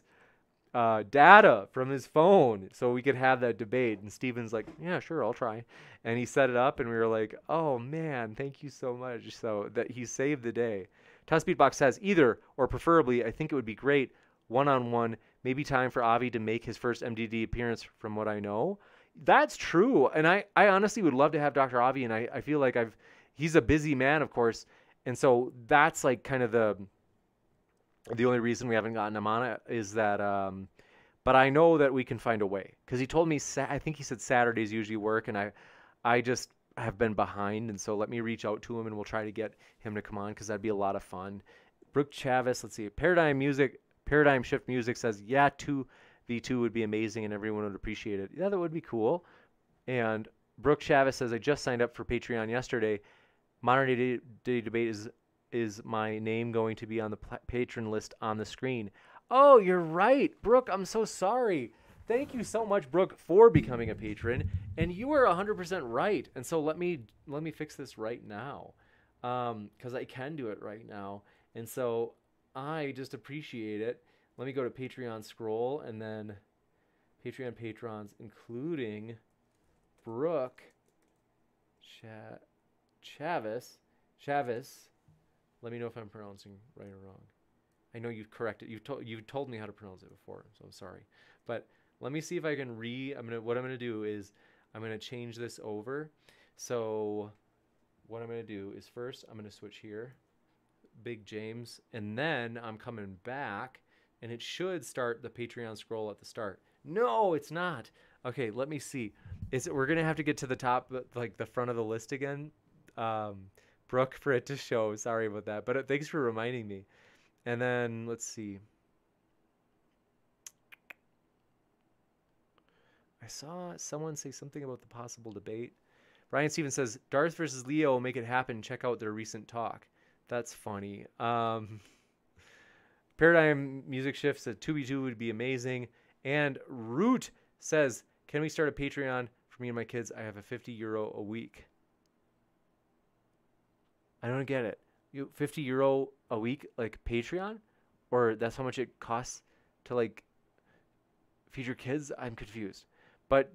data from his phone so we could have that debate. And Stephen's like, yeah, sure, I'll try. And he set it up, and we were like, oh man, thank you so much. So that he saved the day. Tusbeatbox says, either or preferably, I think it would be great one-on-one, maybe time for Avi to make his first MDD appearance from what I know. That's true. And I honestly would love to have Dr. Avi, and I feel like he's a busy man, of course. And so that's like kind of the only reason we haven't gotten him on it is that, but I know that we can find a way, because he told me, I think he said Saturdays usually work, and I just have been behind, and so let me reach out to him and we'll try to get him to come on, because that'd be a lot of fun. Brooke Chavis, let's see, Paradigm Shift Music says, yeah, 2v2 would be amazing and everyone would appreciate it. Yeah, that would be cool. And Brooke Chavis says, I just signed up for Patreon yesterday. Modern Day Debate is my name going to be on the patron list on the screen? Oh, you're right, Brooke. I'm so sorry. Thank you so much, Brooke, for becoming a patron. And you are 100% right. And so let me fix this right now, because I can do it right now. And so I just appreciate it. Let me go to Patreon scroll, and then Patreon patrons, including Brooke Chavis. Let me know if I'm pronouncing right or wrong. I know you've corrected. You've told me how to pronounce it before, so I'm sorry. But let me see if I can what I'm gonna do is I'm gonna change this over. So what I'm gonna do is first I'm gonna switch here, Big James, and then I'm coming back, and it should start the Patreon scroll at the start. No, it's not. Okay, let me see. We're gonna have to get to the top, like the front of the list again, Brooke, for it to show. Sorry about that, but thanks for reminding me. And then let's see. I saw someone say something about the possible debate. Ryan Stevens says, Darth versus Leo, make it happen. Check out their recent talk. That's funny. Paradigm Music Shift said 2v2 would be amazing. And Root says, can we start a Patreon for me and my kids? I have a €50 a week. I don't get it. You €50 a week, like Patreon? Or that's how much it costs to like feed your kids? I'm confused. But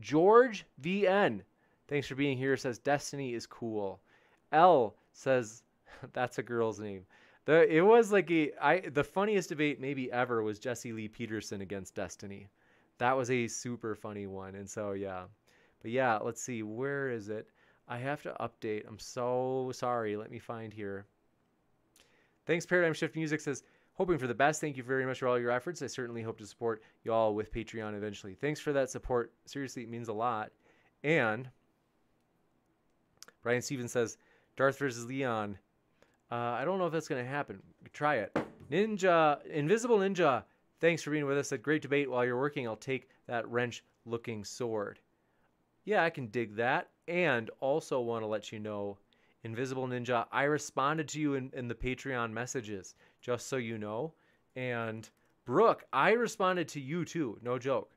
George VN, thanks for being here, says Destiny is cool. L says that's a girl's name. It was like the funniest debate maybe ever was Jesse Lee Peterson against Destiny. That was a super funny one. And so yeah. But yeah, let's see, where is it? I have to update. I'm so sorry. Let me find here. Thanks, Paradigm Shift Music says, hoping for the best. Thank you very much for all your efforts. I certainly hope to support you all with Patreon eventually. Thanks for that support. Seriously, it means a lot. And Brian Stevens says, Darth versus Leon. I don't know if that's going to happen. Try it. Invisible Ninja, thanks for being with us. A great debate. While you're working, I'll take that wrench-looking sword. Yeah, I can dig that. And also want to let you know, Invisible Ninja, I responded to you in the Patreon messages, just so you know. And Brooke, I responded to you too. No joke.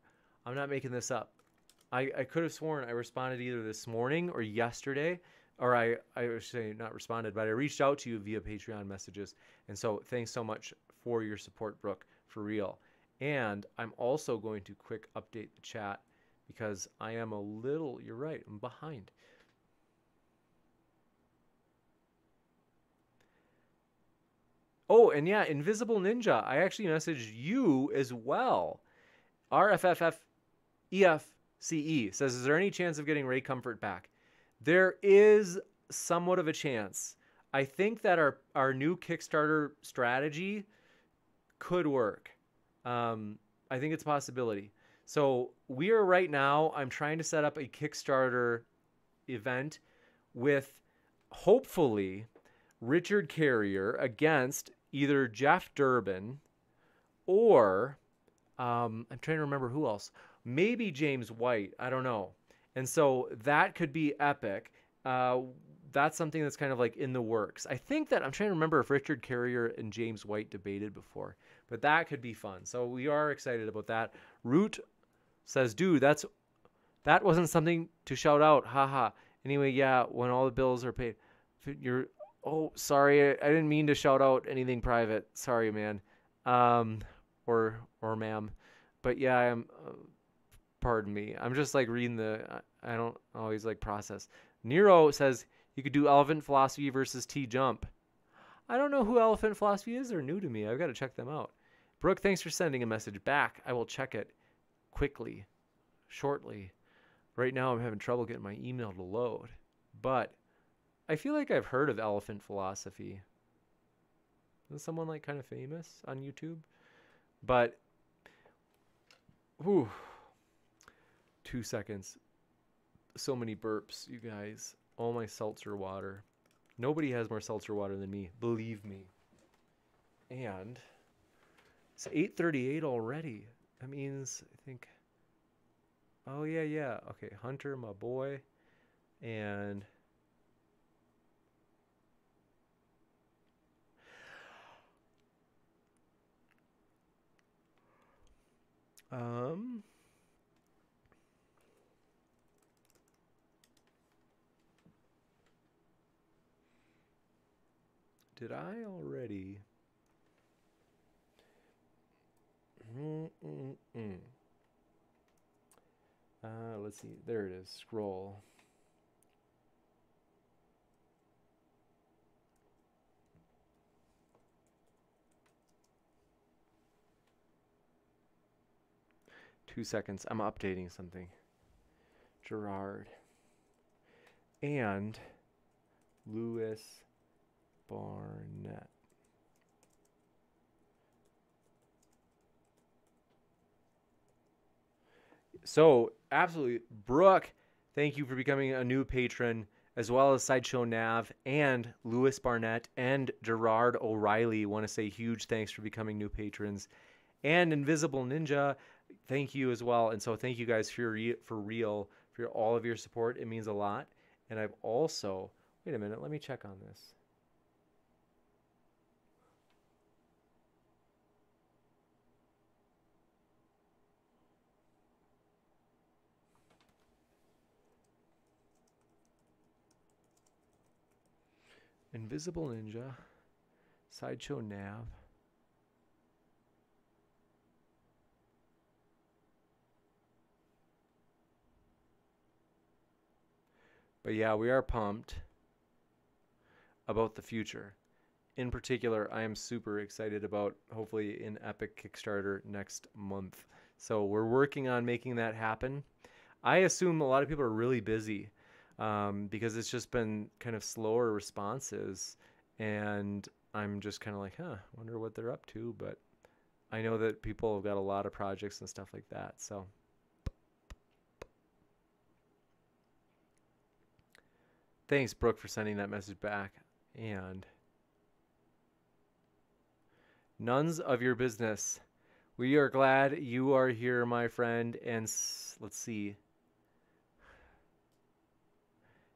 I'm not making this up. I could have sworn I responded either this morning or yesterday. Or I was saying not responded, but I reached out to you via Patreon messages. And so thanks so much for your support, Brooke, for real. And I'm also going to quick update the chat because I am a little, you're right, I'm behind. Oh, and yeah, Invisible Ninja, I actually messaged you as well. RFFFEFCE says, is there any chance of getting Ray Comfort back? There is somewhat of a chance. I think that our new Kickstarter strategy could work. I think it's a possibility. So we are right now, I'm trying to set up a Kickstarter event with hopefully Richard Carrier against either Jeff Durbin or I'm trying to remember who else, maybe James White. I don't know. And so that could be epic. That's something that's kind of like in the works. I think that I'm trying to remember if Richard Carrier and James White debated before, but that could be fun. So we are excited about that. Root says, dude, that wasn't something to shout out. Haha. Anyway. Yeah. When all the bills are paid, oh, sorry. I didn't mean to shout out anything private. Sorry, man. Or ma'am, but yeah, pardon me. I'm just like reading I don't always like process. Nero says you could do Elephant Philosophy versus T-Jump. I don't know who Elephant Philosophy is. They're new to me. I've got to check them out. Brooke, thanks for sending a message back. I will check it quickly, shortly. Right now I'm having trouble getting my email to load, but I feel like I've heard of Elephant Philosophy. Isn't someone like kind of famous on YouTube? But, whew. 2 seconds. So many burps, you guys. All my seltzer water. Nobody has more seltzer water than me, believe me. And it's 8:38 already. That means I think. Oh yeah, yeah. Okay, Hunter, my boy, and Did I already Let's see. There it is. Scroll. Two seconds. I'm updating something. Gerard and Lewis Barnett. So, absolutely. Brooke, thank you for becoming a new patron, as well as Sideshow Nav and Lewis Barnett and Gerard O'Reilly. Want to say huge thanks for becoming new patrons. And Invisible Ninja, thank you as well. And so thank you guys for all of your support. It means a lot. And I've also, wait a minute, let me check on this. Invisible Ninja, Sideshow Nav. But yeah, we are pumped about the future. In particular, I am super excited about hopefully an epic Kickstarter next month. So we're working on making that happen. I assume a lot of people are really busy. Because it's just been kind of slower responses, and I'm just kind of like, huh, wonder what they're up to. But I know that people have got a lot of projects and stuff like that. So thanks, Brooke, for sending that message back. And none's of your business. We are glad you are here, my friend. And let's see.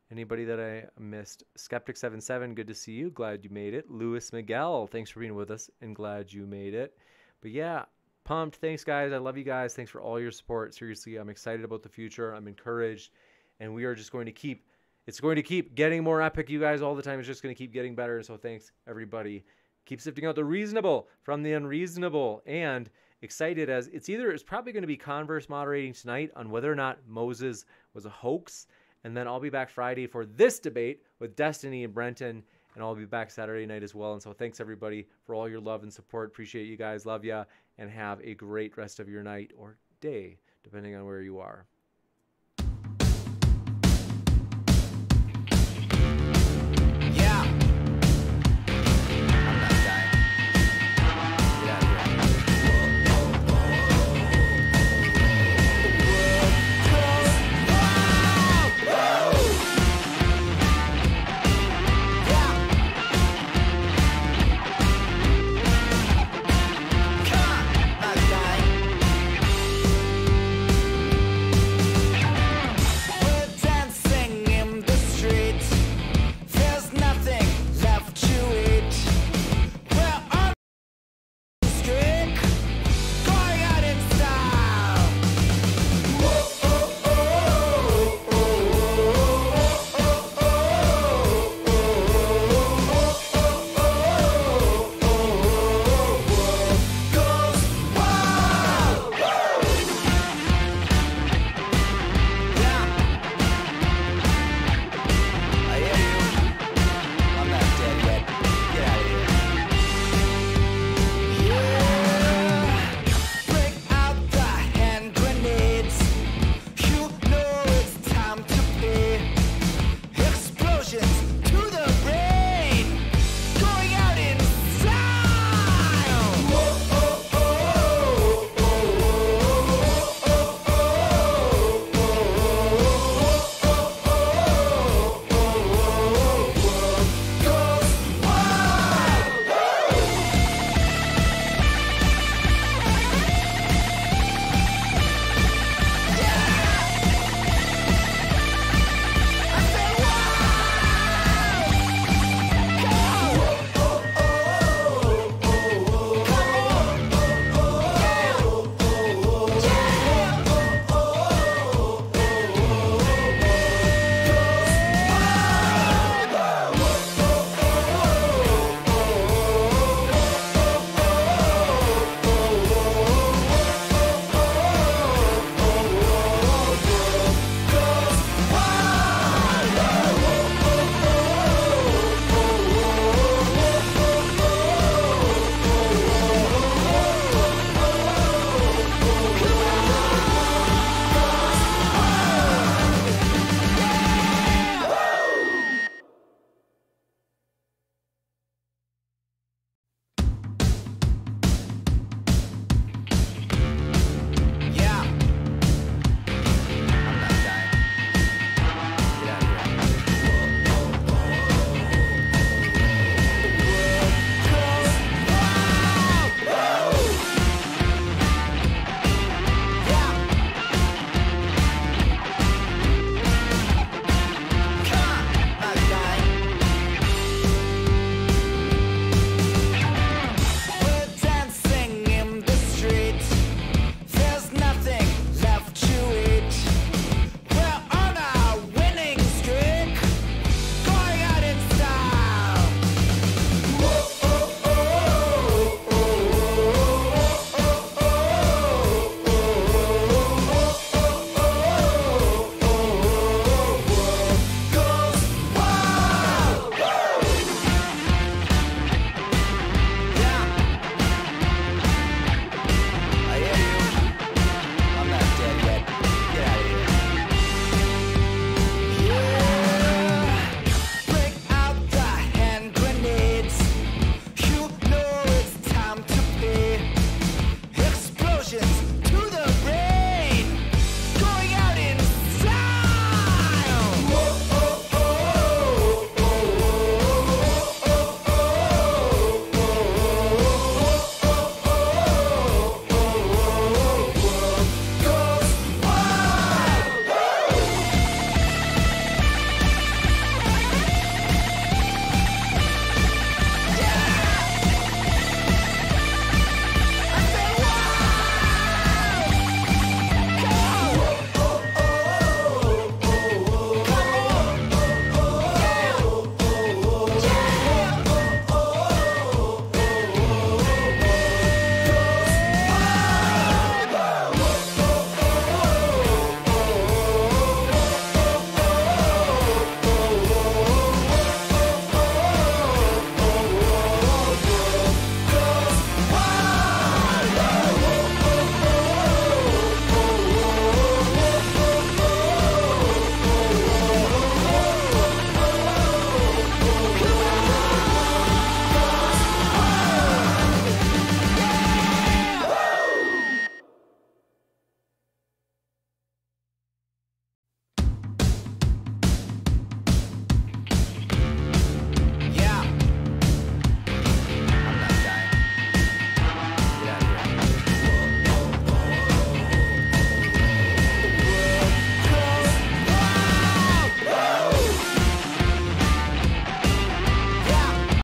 Anybody that I missed? Skeptic77, good to see you. Glad you made it. Louis Miguel, thanks for being with us and glad you made it. But yeah, pumped. Thanks, guys. I love you guys. Thanks for all your support. Seriously, I'm excited about the future. I'm encouraged. And we are just going to keep, it's going to keep getting more epic, you guys, all the time. It's just going to keep getting better. And so thanks, everybody. Keep sifting out the reasonable from the unreasonable. And excited as it's probably going to be Converse moderating tonight on whether or not Moses was a hoax. And then I'll be back Friday for this debate with Destiny and Brenton. And I'll be back Saturday night as well. And so thanks, everybody, for all your love and support. Appreciate you guys. Love ya. And have a great rest of your night or day, depending on where you are.